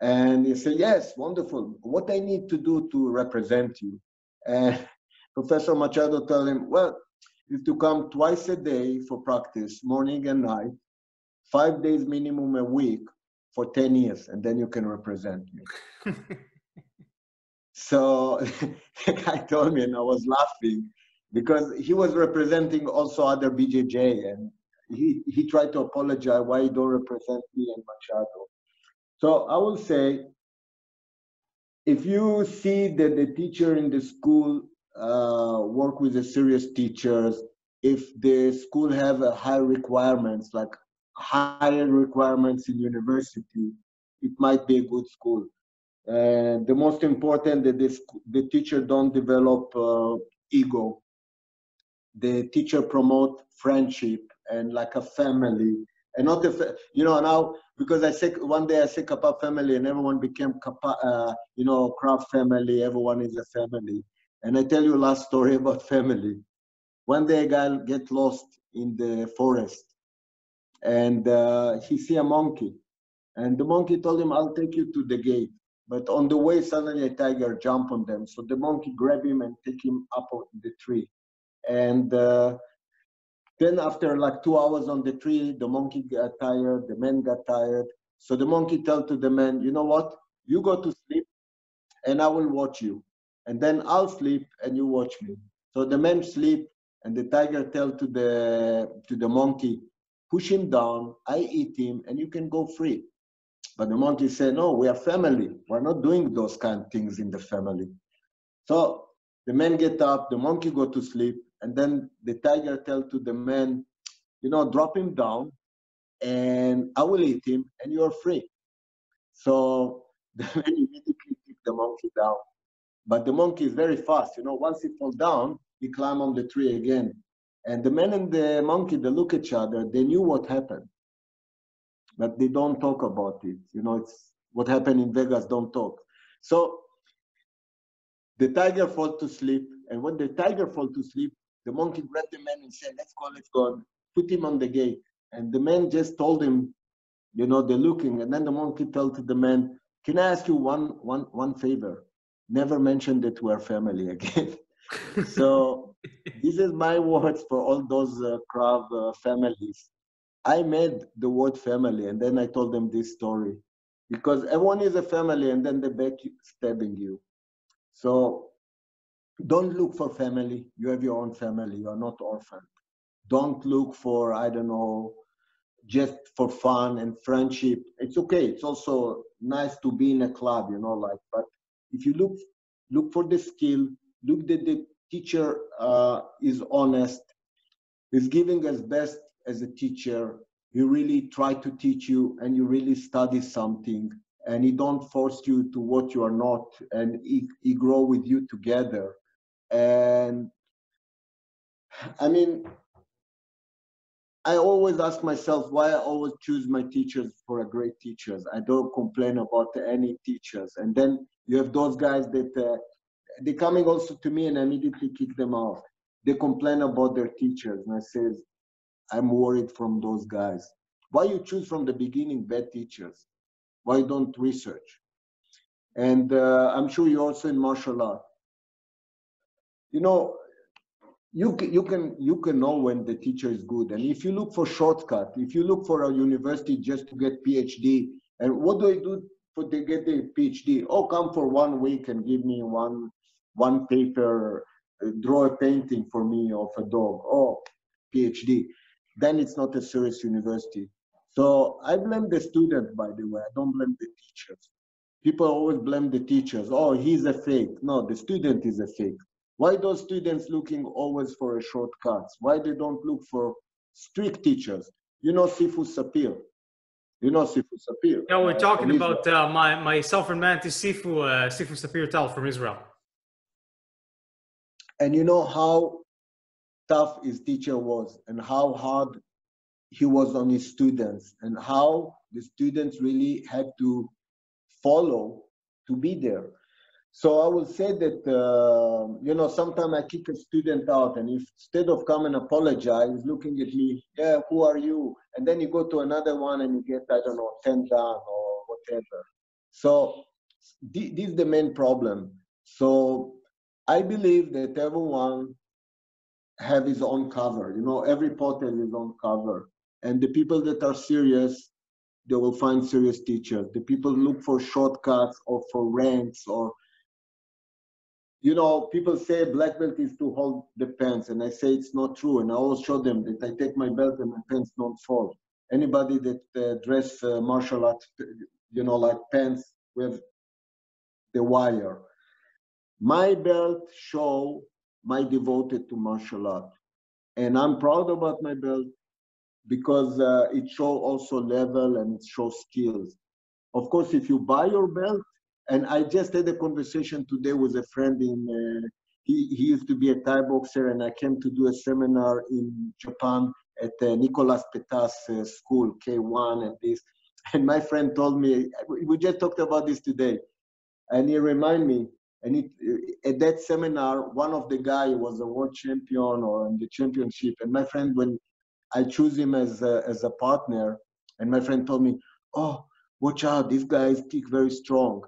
And he said, yes, wonderful. What I need to do to represent you? And Professor Machado told him, well, you have to come twice a day for practice, morning and night, five days minimum a week for ten years, and then you can represent me. So the guy told me, and I was laughing, because he was representing also other B J J, and he, he tried to apologize why he don't represent me and Machado. So I will say, if you see that the teacher in the school uh, work with the serious teachers, if the school have a high requirements, like higher requirements in university, it might be a good school. And uh, the most important that this, the teacher don't develop uh, ego. The teacher promote friendship and like a family. And not the, you know, now, because I say, one day I say KAPAP family, and everyone became KAPAP, uh, you know, Krav family, everyone is a family. And I tell you last story about family. One day a guy get lost in the forest, and uh, he see a monkey. And the monkey told him, I'll take you to the gate. But on the way, suddenly a tiger jump on them. So the monkey grab him and take him up on the tree. And uh, then after like two hours on the tree, the monkey got tired, the man got tired. So the monkey told to the man, you know what? You go to sleep and I will watch you. And then I'll sleep and you watch me. So the man sleep, and the tiger tell to the, to the monkey, push him down, I eat him, and you can go free. But the monkey said, no, we are family. We're not doing those kind of things in the family. So the man get up, the monkey go to sleep, and then the tiger tell to the man, you know, drop him down and I will eat him and you're free. So the man immediately kicked the monkey down. But the monkey is very fast. You know, once he falls down, he climbs on the tree again. And the man and the monkey, they look at each other. They knew what happened, but they don't talk about it. You know, it's what happened in Vegas, don't talk. So the tiger falls to sleep. And when the tiger falls to sleep, the monkey grabbed the man and said, let's go, let's go, put him on the gate. And the man just told him, you know, they're looking. And then the monkey told the man, can I ask you one, one, one favor? Never mention that we're family again. So this is my words for all those uh, Krav uh, families. I made the word family, and then I told them this story. because everyone is a family and then they backstabbing you. So don't look for family. You have your own family. You are not orphaned. Don't look for, I don't know, just for fun and friendship. It's okay. It's also nice to be in a club, you know, like, but if you look, look for the skill, look that the teacher uh, is honest, is giving his best as a teacher. He really try to teach you and you really study something and he don't force you to what you are not, and he, he grow with you together. And I mean, I always ask myself why I always choose my teachers for a great teachers. I don't complain about any teachers. And then you have those guys that uh, they're coming also to me and I immediately kick them out. They complain about their teachers. And I say, I'm worried from those guys. Why you choose from the beginning bad teachers? Why don't research? And uh, I'm sure you're also in martial art. You know, You can, you can you can know when the teacher is good. And if you look for shortcut, if you look for a university just to get PhD, and what do I do for to get the PhD? Oh, come for one week and give me one one paper, uh, draw a painting for me of a dog. Oh, PhD. Then it's not a serious university. So I blame the student, by the way. I don't blame the teachers. People always blame the teachers. Oh, he's a fake. No, the student is a fake. Why those students looking always for a shortcuts? Why they don't look for strict teachers? You know Sifu Sapir. You know Sifu Sapir. No, we're talking uh, about uh, my, my self-romantic Sifu, uh, Sifu Sapir Tal from Israel. And you know how tough his teacher was and how hard he was on his students and how the students really had to follow to be there. So I will say that, uh, you know, sometimes I kick a student out and if, instead of come and apologize, he's looking at me, yeah, who are you? And then you go to another one and you get, I don't know, ten down or whatever. So th this is the main problem. So I believe that everyone have his own cover. You know, every pot has his own cover. And the people that are serious, they will find serious teachers. The people look for shortcuts or for ranks or, you know, people say black belt is to hold the pants, and I say it's not true. And I always show them that I take my belt and my pants don't fall. Anybody that uh, dress uh, martial art, you know, like pants with the wire. My belt show my devoted to martial art, and I'm proud about my belt because uh, it show also level and it shows skills. Of course, if you buy your belt. And I just had a conversation today with a friend in, uh, he, he used to be a Thai boxer, and I came to do a seminar in Japan at uh, Nicolas Petas uh, school, K one and this. And my friend told me, we just talked about this today. And he reminded me, and it, at that seminar, one of the guy was a world champion or in the championship. And my friend, when I choose him as a, as a partner, and my friend told me, oh, watch out, this guy is kick very strong.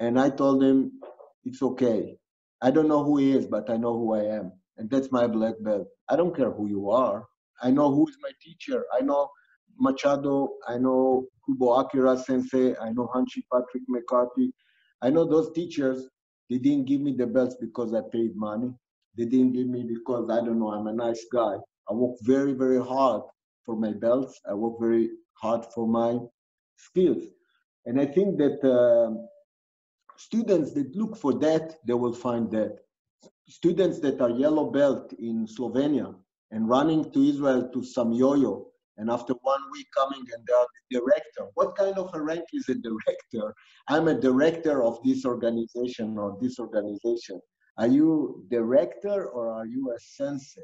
And I told him, it's okay. I don't know who he is, but I know who I am. And that's my black belt. I don't care who you are. I know who is my teacher. I know Machado. I know Kubo Akira Sensei. I know Hanshi Patrick McCarthy. I know those teachers, they didn't give me the belts because I paid money. They didn't give me because, I don't know, I'm a nice guy. I work very, very hard for my belts. I work very hard for my skills. And I think that... Um, Students that look for that, they will find that. Students that are yellow belt in Slovenia and running to Israel to some yo-yo, and after one week coming and they are the director. What kind of a rank is a director? I'm a director of this organization or this organization. Are you director or are you a sensei?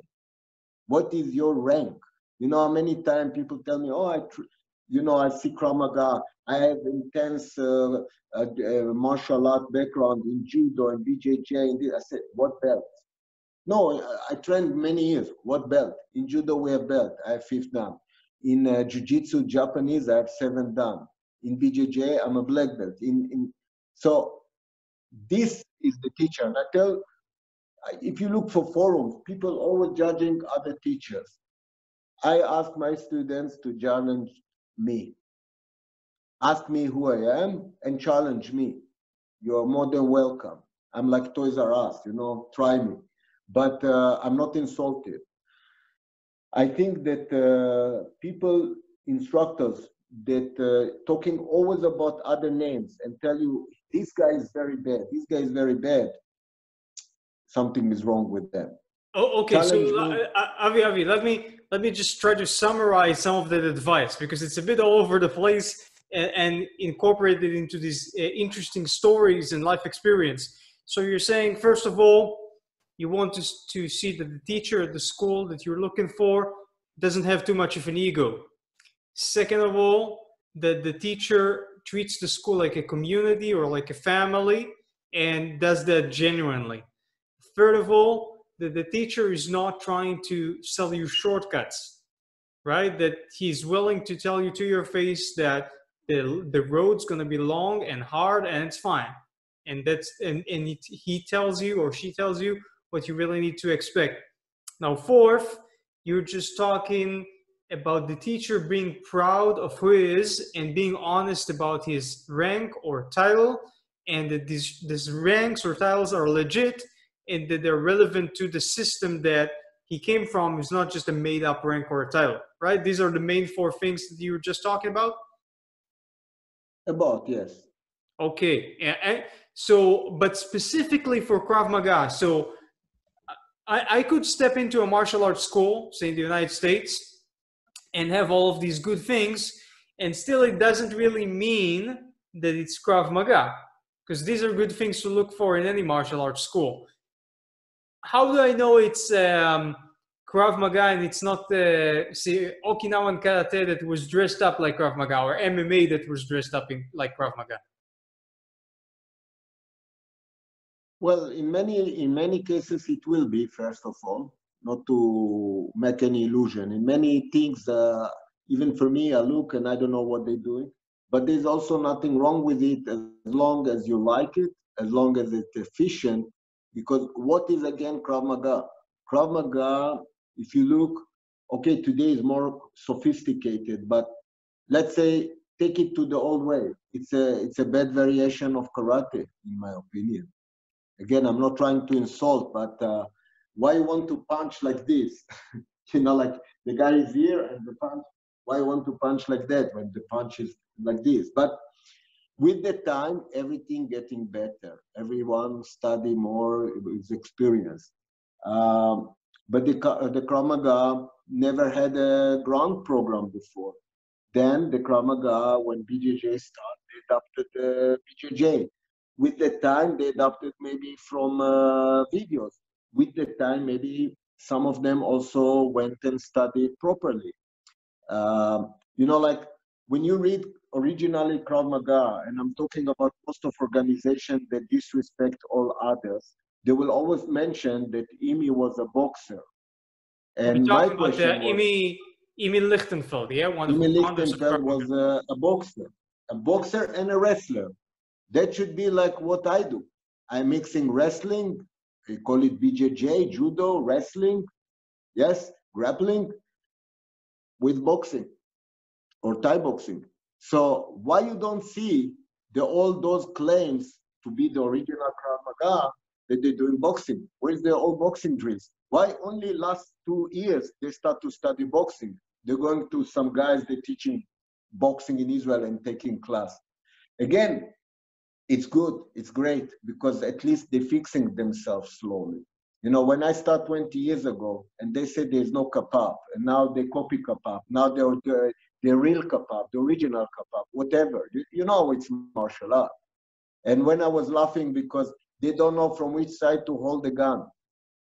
What is your rank? You know how many times people tell me, oh, I, tr you know, I see Krav Maga. I have intense uh, uh, uh, martial art background in Judo and B J J. And this. I said, what belt? No, I, I trained many years. What belt? In Judo, we have belt. I have fifth dan. In uh, Jiu-Jitsu, Japanese, I have seventh dan. In B J J, I'm a black belt. In, in So this is the teacher. And I tell, if you look for forums, people always judging other teachers. I ask my students to challenge me. ask me who I am and challenge me. You're more than welcome. I'm like Toys R Us, you know, try me. But uh, I'm not insulted. I think that uh, people, instructors, that uh, talking always about other names and tell you, this guy is very bad, this guy is very bad, something is wrong with them. Oh, okay, Challenge so uh, Avi, Avi, let me, let me just try to summarize some of that advice, because it's a bit all over the place and, and incorporated into these uh, interesting stories and life experience. So you're saying, first of all, you want to, to see that the teacher at the school that you're looking for doesn't have too much of an ego. Second of all, that the teacher treats the school like a community or like a family and does that genuinely. Third of all, that the teacher is not trying to sell you shortcuts, right? That he's willing to tell you to your face that the, the road's going to be long and hard and it's fine. And, that's, and, and he, he tells you or she tells you what you really need to expect. Now, fourth, you're just talking about the teacher being proud of who he is and being honest about his rank or title, and that these, these ranks or titles are legit and that they're relevant to the system that he came from. It's not just a made-up rank or a title, right? These are the main four things that you were just talking about? About, yes. Okay. And so, but specifically for Krav Maga, so I, I could step into a martial arts school, say in the United States, and have all of these good things, and still it doesn't really mean that it's Krav Maga, because these are good things to look for in any martial arts school. How do I know it's um, Krav Maga and it's not the, say, Okinawan Karate that was dressed up like Krav Maga, or M M A that was dressed up in, like Krav Maga? Well, in many, in many cases it will be, first of all. Not to make any illusion. In many things, uh, even for me, I look and I don't know what they're doing. But there's also nothing wrong with it as long as you like it, as long as it's efficient. Because what is, again, Krav Maga? Krav Maga, if you look, okay, today is more sophisticated, but let's say take it to the old way. It's a, it's a bad variation of karate, in my opinion. Again, I'm not trying to insult, but uh, why you want to punch like this? You know, like the guy is here and the punch, why you want to punch like that when the punch is like this? But with the time, everything getting better. Everyone study more, it's experience. Um, but the, the Krav Maga never had a ground program before. Then the Krav Maga, when B J J started, adopted the B J J. With the time, they adopted maybe from uh, videos. With the time, maybe some of them also went and studied properly. Uh, you know, like when you read originally Krav Maga, and I'm talking about most of organizations that disrespect all others, they will always mention that Imi was a boxer. And my question was, Imi, Imi Lichtenfeld, yeah? One Imi Lichtenfeld was a, a boxer, a boxer and a wrestler. That should be like what I do. I'm mixing wrestling, they call it B J J, judo, wrestling, yes, grappling with boxing or Thai boxing. So why you don't see the, all those claims to be the original Krav Maga that they're doing boxing? Where's the old boxing drills? Why only last two years they start to study boxing? They're going to some guys, they're teaching boxing in Israel and taking class. Again, it's good, it's great, because at least they're fixing themselves slowly. You know, when I started twenty years ago, and they said there's no K A P A P, and now they copy K A P A P, now they're the, the real K A P A P, the original K A P A P, whatever. You, you know, it's martial art. And when I was laughing because they don't know from which side to hold the gun.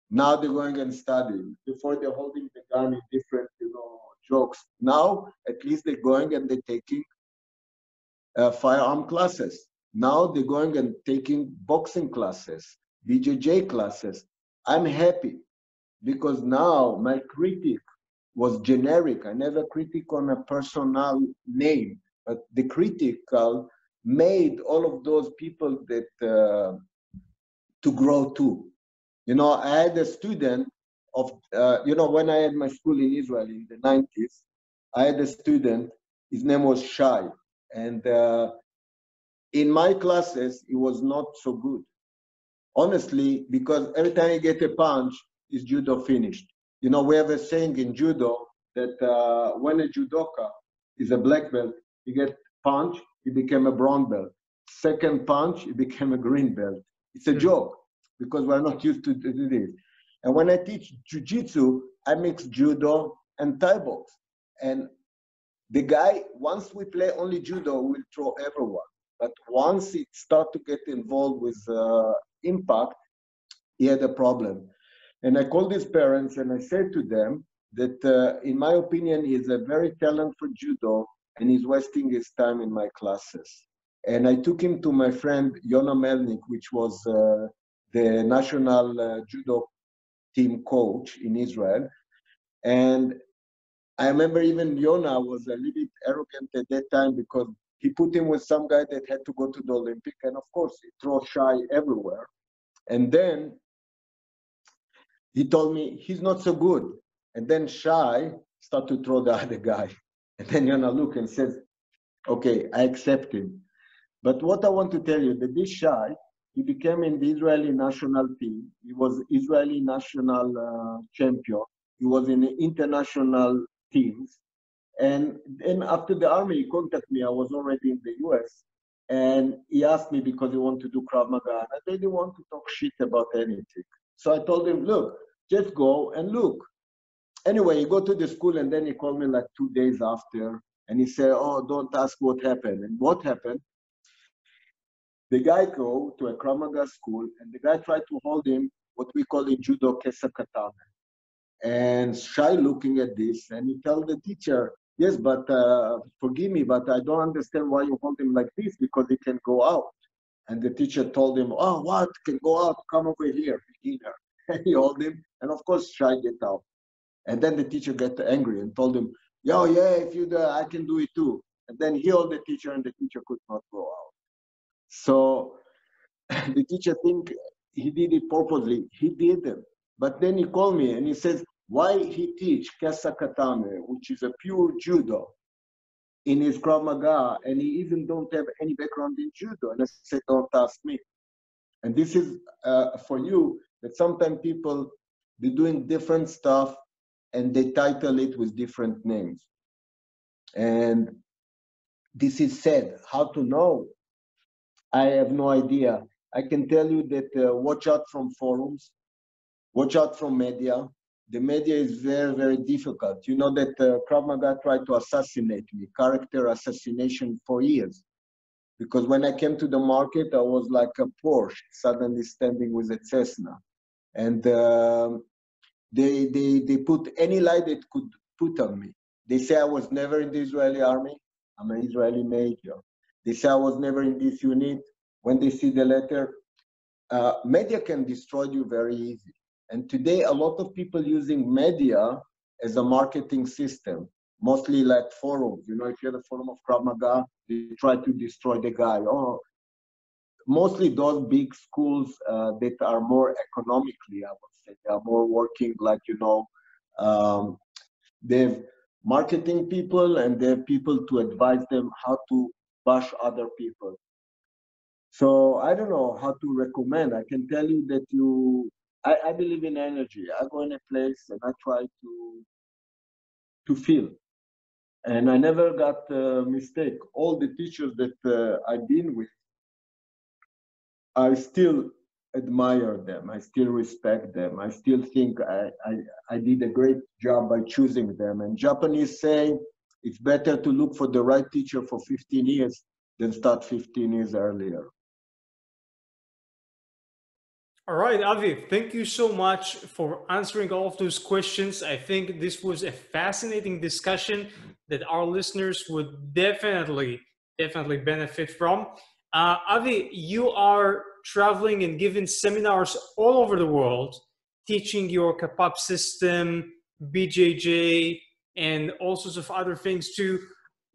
Now they're going and studying. Before they're holding the gun in different, you know, jokes. Now, at least they're going and they're taking uh, firearm classes. Now they're going and taking boxing classes, B J J classes. I'm happy because now my critique was generic. I never critique on a personal name, but the critical made all of those people that uh, to grow too. You know, I had a student of, uh, you know, when I had my school in Israel in the nineties, I had a student, his name was Shai. And uh, in my classes, he was not so good. Honestly, because every time he gets a punch, his judo finished. You know, we have a saying in judo that uh, when a judoka is a black belt, he gets punched, he became a brown belt. Second punch, he became a green belt. It's a mm-hmm. joke, because we're not used to do this. And when I teach jiu-jitsu, I mix judo and Thai box. And the guy, once we play only judo, will throw everyone. But once it starts to get involved with uh, impact, he had a problem. And I called his parents and I said to them that, uh, in my opinion, he's a very talent for judo and he's wasting his time in my classes. And I took him to my friend, Yona Melnik, which was uh, the national uh, judo team coach in Israel. And I remember even Yona was a little bit arrogant at that time because he put him with some guy that had to go to the Olympic. And of course, he threw shy everywhere. And then he told me, he's not so good. And then Shy started to throw the other guy. And then Yona looked and said, okay, I accept him. But what I want to tell you, that this Shy, he became in the Israeli national team. He was Israeli national uh, champion. He was in the international teams. And then after the army, he contacted me. I was already in the U S. And he asked me because he wanted to do Krav Maga. And I didn't want to talk shit about anything. So I told him, look, just go and look. Anyway, he go to the school and then he called me like two days after. And he said, oh, don't ask what happened. And what happened? The guy go to a Krav Maga school, and the guy tried to hold him, what we call in judo, kesa katana. And Shy looking at this, and he tell the teacher, yes, but uh, forgive me, but I don't understand why you hold him like this, because he can go out. And the teacher told him, oh, what? Can go out? Come over here, beginner. And he hold him, and of course, Shy get out. And then the teacher got angry and told him, yo, yeah, if you do, I can do it too. And then he hold the teacher, and the teacher could not go out. So the teacher think he did it purposely. He didn't. But then he called me and he says, why he teach Kesa Katame, which is a pure judo, in his Krav Maga, and he even don't have any background in judo. And I said, don't ask me. And this is uh, for you, that sometimes people, they're doing different stuff and they title it with different names. And this is said, how to know? I have no idea. I can tell you that uh, watch out from forums, watch out from media. The media is very, very difficult. You know that uh, Krav Maga tried to assassinate me, character assassination for years. Because when I came to the market, I was like a Porsche, suddenly standing with a Cessna. And uh, they, they, they put any lie they could put on me. They say I was never in the Israeli army. I'm an Israeli major. They say I was never in this unit. When they see the letter, uh, media can destroy you very easy. And today, a lot of people using media as a marketing system, mostly like forums. You know, if you're the forum of Krav Maga, they try to destroy the guy. Oh, mostly those big schools uh, that are more economically, I would say, they are more working like, you know, um, they have marketing people and they have people to advise them how to bash other people. So I don't know how to recommend. I can tell you that you, I, I believe in energy. I go in a place and I try to, to feel. And I never got a mistake. All the teachers that uh, I've been with, I still admire them. I still respect them. I still think I, I, I did a great job by choosing them. And Japanese say, it's better to look for the right teacher for fifteen years than start fifteen years earlier. All right, Avi, thank you so much for answering all of those questions. I think this was a fascinating discussion that our listeners would definitely, definitely benefit from. Uh, Avi, you are traveling and giving seminars all over the world, teaching your K A P A P system, B J J, and all sorts of other things too.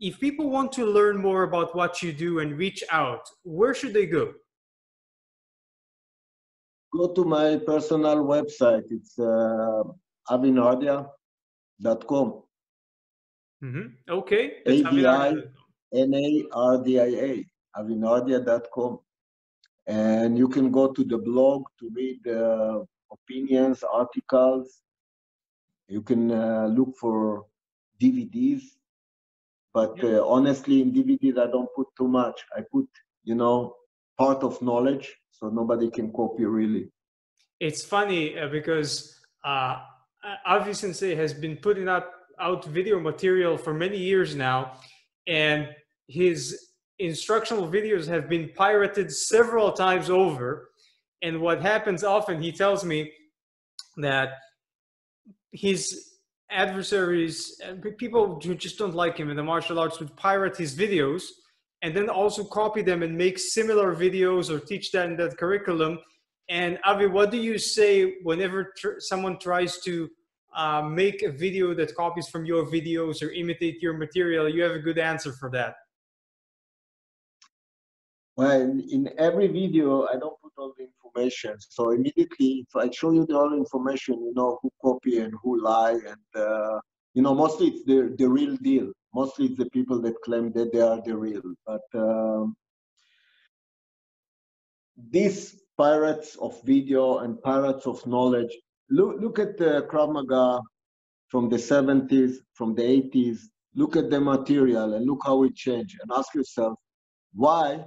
If people want to learn more about what you do and reach out, where should they go? Go to my personal website. It's uh, avi nardia dot com. Mm-hmm. Okay. That's A D I N A R D I A, avi nardia dot com. And you can go to the blog to read uh, opinions, articles. You can uh, look for D V Ds. But yeah. uh, honestly, in D V Ds, I don't put too much. I put, you know, part of knowledge, so nobody can copy really. It's funny uh, because uh, Avi Sensei has been putting up, out video material for many years now, and his instructional videos have been pirated several times over. And what happens often, he tells me that his adversaries, people who just don't like him in the martial arts, would pirate his videos and then also copy them and make similar videos or teach that in that curriculum. And Avi, what do you say whenever tr someone tries to uh, make a video that copies from your videos or imitate your material? You have a good answer for that. Well, in every video, I don't put all the information. So immediately, if I show you the all information, you know who copy and who lie. And, uh, you know, mostly it's the, the real deal. Mostly it's the people that claim that they are the real. But um, these pirates of video and pirates of knowledge, look, look at the Krav Maga from the seventies, from the eighties. Look at the material and look how it changed. And ask yourself, why?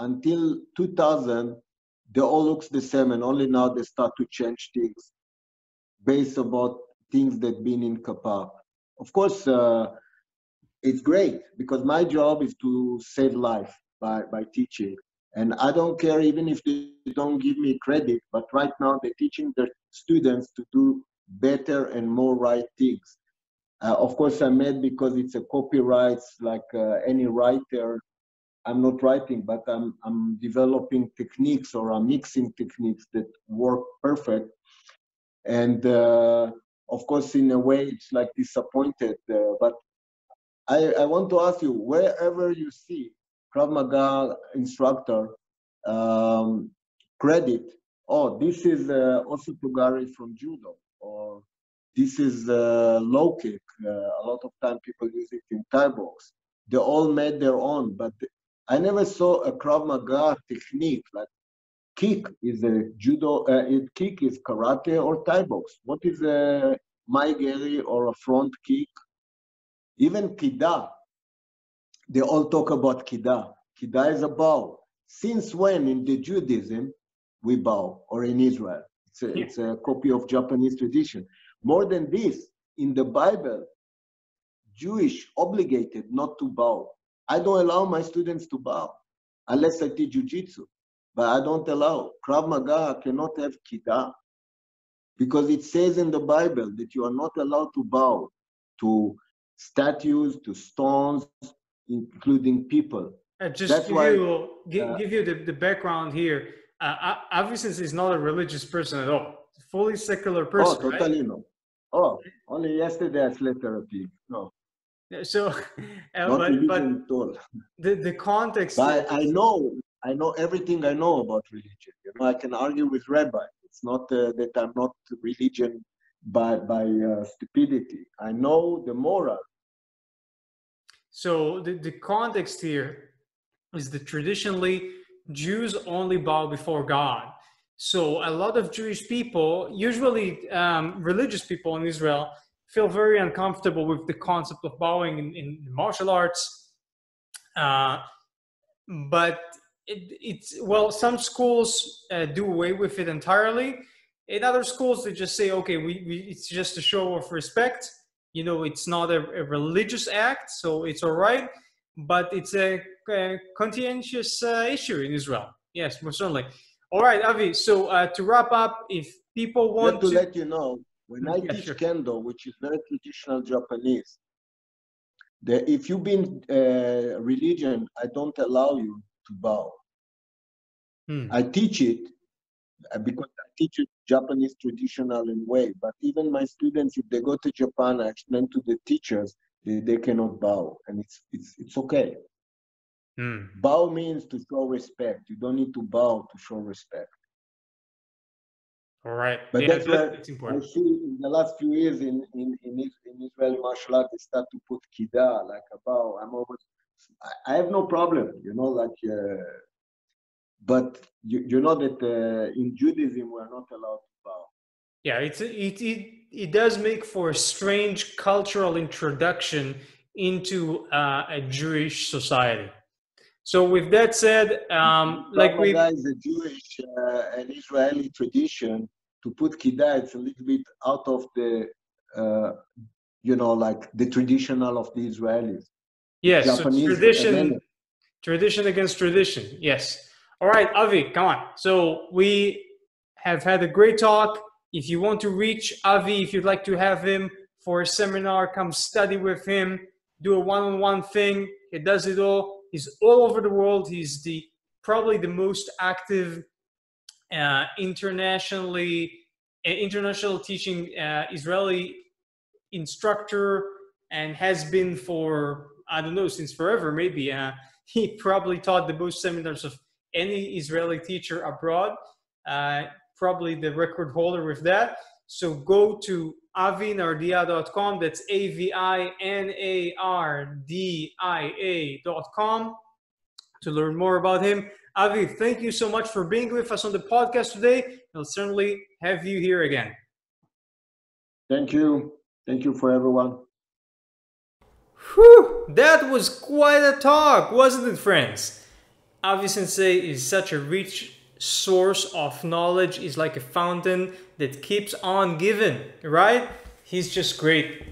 Until two thousand, they all looks the same, and only now they start to change things based about things that been in K A P A P. Of course, uh, it's great because my job is to save life by, by teaching. And I don't care even if they don't give me credit, but right now they're teaching their students to do better and more right things. Uh, of course, I'm mad because it's a copyright, like uh, any writer. I'm not writing, but I'm, I'm developing techniques, or I'm mixing techniques that work perfect. And uh, of course, in a way, it's like disappointed. Uh, but I, I want to ask you, wherever you see Krav Maga instructor um, credit, oh, this is uh, also Tugari from Judo, or this is uh, low kick. Uh, a lot of time people use it in Thai box. They all made their own, but I never saw a Krav Maga technique. Like kick is a judo, uh, it, kick is karate or Thai box. What is a maigeri or a front kick? Even kida, they all talk about kida. Kida is a bow. Since when in the Judaism we bow, or in Israel? It's a, yeah. it's a copy of Japanese tradition. More than this, in the Bible, Jewish obligated not to bow. I don't allow my students to bow, unless I teach jiu-jitsu, but I don't allow. Krav Maga cannot have kida, because it says in the Bible that you are not allowed to bow to statues, to stones, including people. Uh, just That's give, why, you, give, uh, give you the, the background here. Uh, Avi Sensei is not a religious person at all, fully secular person. Oh, totally right? No. Oh, only yesterday I slept therapy. No. So, uh, but, but the, the context... But I know, I know everything I know about religion. You know, I can argue with rabbi. It's not uh, that I'm not religion by, by uh, stupidity. I know the moral. So the, the context here is that traditionally Jews only bow before God. So a lot of Jewish people, usually um, religious people in Israel, feel very uncomfortable with the concept of bowing in, in martial arts. Uh, but it, it's, well, some schools uh, do away with it entirely. In other schools, they just say, okay, we, we, it's just a show of respect. You know, it's not a, a religious act, so it's all right. But it's a, a contentious uh, issue in Israel. Yes, most certainly. All right, Avi, so uh, to wrap up, if people want to... to let you know, when I yeah, teach sure. Kendo, which is very traditional Japanese, the, if you've been uh, religion, I don't allow you to bow. Hmm. I teach it because I teach it Japanese traditional in way. But even my students, if they go to Japan, I explain to the teachers that they cannot bow, and it's it's it's okay. Hmm. Bow means to show respect. You don't need to bow to show respect. All right. But yeah, that's where I see in the last few years in, in, in, in Israeli martial arts, they start to put kida, like a bow. I'm always I have no problem, you know, like, uh, but you, you know that uh, in Judaism we're not allowed to bow. Yeah, it's, it, it, it does make for a strange cultural introduction into uh, a Jewish society. So with that said, um, like we... is a Jewish uh, and Israeli tradition to put Kiddah, it's a little bit out of the, uh, you know, like the traditional of the Israelis. Yes, so tradition, tradition against tradition, yes. All right, Avi, come on. So we have had a great talk. If you want to reach Avi, if you'd like to have him for a seminar, come study with him, do a one-on-one thing. He does it all. He's all over the world. He's the probably the most active uh, internationally, uh, international teaching uh, Israeli instructor, and has been for, I don't know, since forever, maybe. Uh, he probably taught the most seminars of any Israeli teacher abroad, uh, probably the record holder with that. So go to avi nardia dot com. That's A V I N A R D I A dot com to learn more about him. Avi, thank you so much for being with us on the podcast today. We'll certainly have you here again. Thank you. Thank you for everyone. Whew, that was quite a talk, wasn't it, friends? Avi Sensei is such a rich source of knowledge. He's like a fountain that keeps on giving, right? He's just great.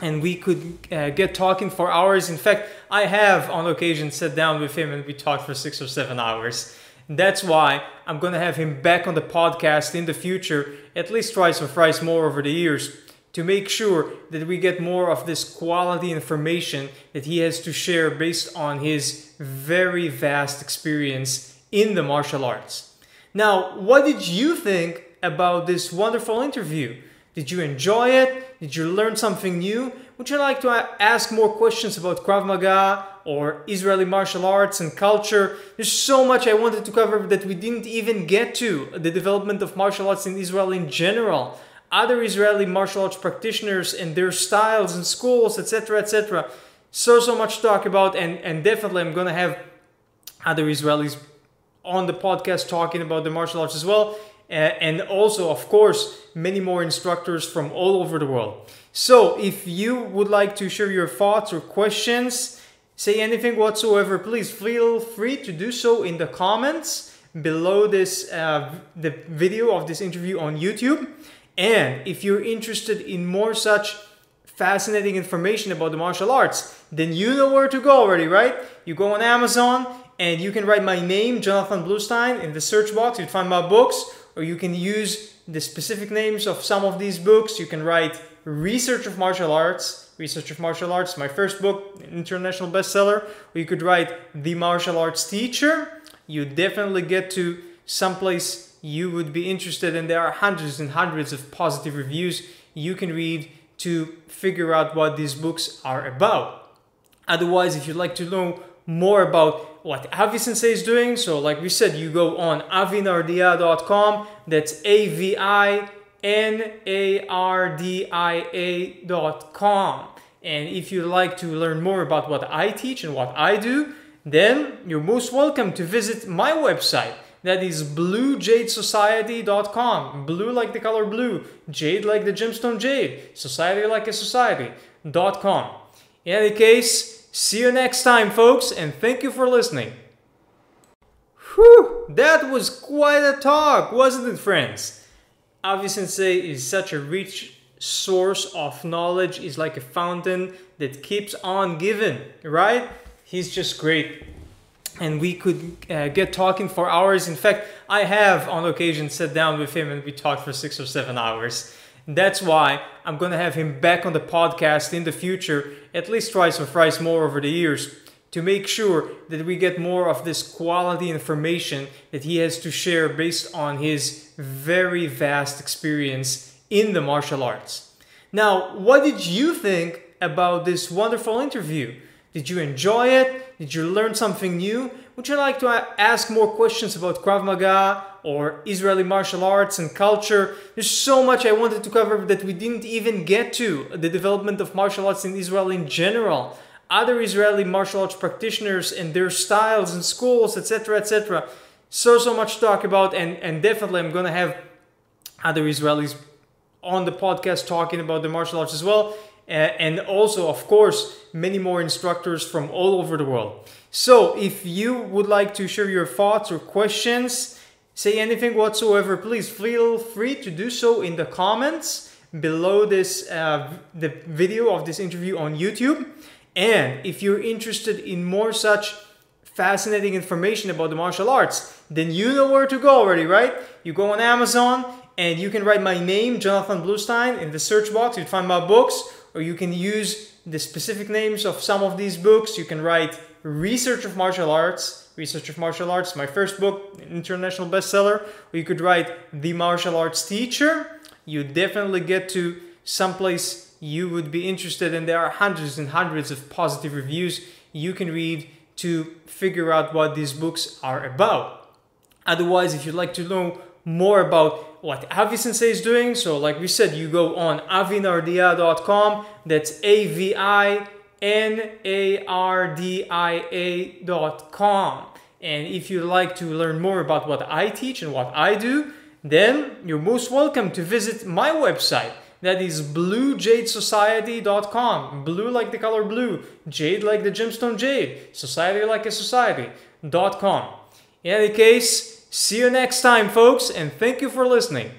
And we could uh, get talking for hours. In fact, I have on occasion sat down with him and we talked for six or seven hours. That's why I'm going to have him back on the podcast in the future, at least twice or thrice more over the years, to make sure that we get more of this quality information that he has to share based on his very vast experience in the martial arts. Now, what did you think about this wonderful interview? Did you enjoy it? Did you learn something new? Would you like to ask more questions about Krav Maga or Israeli martial arts and culture? There's so much I wanted to cover that we didn't even get to, the development of martial arts in Israel in general, other Israeli martial arts practitioners and their styles and schools, et cetera, et cetera. So, so much to talk about, and, and definitely I'm going to have other Israelis on the podcast talking about the martial arts as well, uh, and also, of course, many more instructors from all over the world. So, if you would like to share your thoughts or questions, say anything whatsoever, please feel free to do so in the comments below this uh, the video of this interview on YouTube. And if you're interested in more such fascinating information about the martial arts, then you know where to go already, right? You go on Amazon and you can write my name, Jonathan Bluestein, in the search box. You'd find my books, or you can use the specific names of some of these books. You can write Research of Martial Arts, Research of Martial Arts, my first book, an international bestseller. Or you could write The Martial Arts Teacher. You definitely get to someplace you would be interested in. There are hundreds and hundreds of positive reviews you can read to figure out what these books are about. Otherwise, if you'd like to know more about what Avi Sensei is doing, so like we said, you go on avi nardia dot com. That's A V I N A R D I A dot com. And if you'd like to learn more about what I teach and what I do, then you're most welcome to visit my website. That is blue jade society dot com. Blue like the color blue, jade like the gemstone jade, society like a society dot com. In any case, see you next time, folks, and thank you for listening. Whew, that was quite a talk, wasn't it, friends? Avi Sensei is such a rich source of knowledge. He's like a fountain that keeps on giving, right? He's just great. And we could uh, get talking for hours. In fact, I have on occasion sat down with him and we talked for six or seven hours. That's why I'm going to have him back on the podcast in the future, at least twice or thrice more over the years, to make sure that we get more of this quality information that he has to share based on his very vast experience in the martial arts. Now, what did you think about this wonderful interview? Did you enjoy it? Did you learn something new? Would you like to ask more questions about Krav Maga or Israeli martial arts and culture? There's so much I wanted to cover that we didn't even get to, the development of martial arts in Israel in general, other Israeli martial arts practitioners and their styles and schools, et cetera, et cetera. So, so much to talk about, and, and definitely I'm going to have other Israelis on the podcast talking about the martial arts as well. And also, of course, many more instructors from all over the world. So if you would like to share your thoughts or questions, say anything whatsoever, please feel free to do so in the comments below this uh, the video of this interview on YouTube. And if you're interested in more such fascinating information about the martial arts, then you know where to go already, right? You go on Amazon and you can write my name, Jonathan Bluestein, in the search box. You'd find my books. Or you can use the specific names of some of these books. You can write Research of Martial Arts, Research of Martial Arts, my first book, international bestseller. Or you could write The Martial Arts Teacher. You definitely get to someplace you would be interested in. There are hundreds and hundreds of positive reviews you can read to figure out what these books are about. Otherwise, if you'd like to know more about what Avi Sensei is doing, so like we said, you go on avi nardia dot com, that's A V I N A R D I A dot com. And if you'd like to learn more about what I teach and what I do, then you're most welcome to visit my website. That is blue jade society dot com. Blue like the color blue, jade like the gemstone jade, society like a society dot com. In any case, see you next time, folks, and thank you for listening.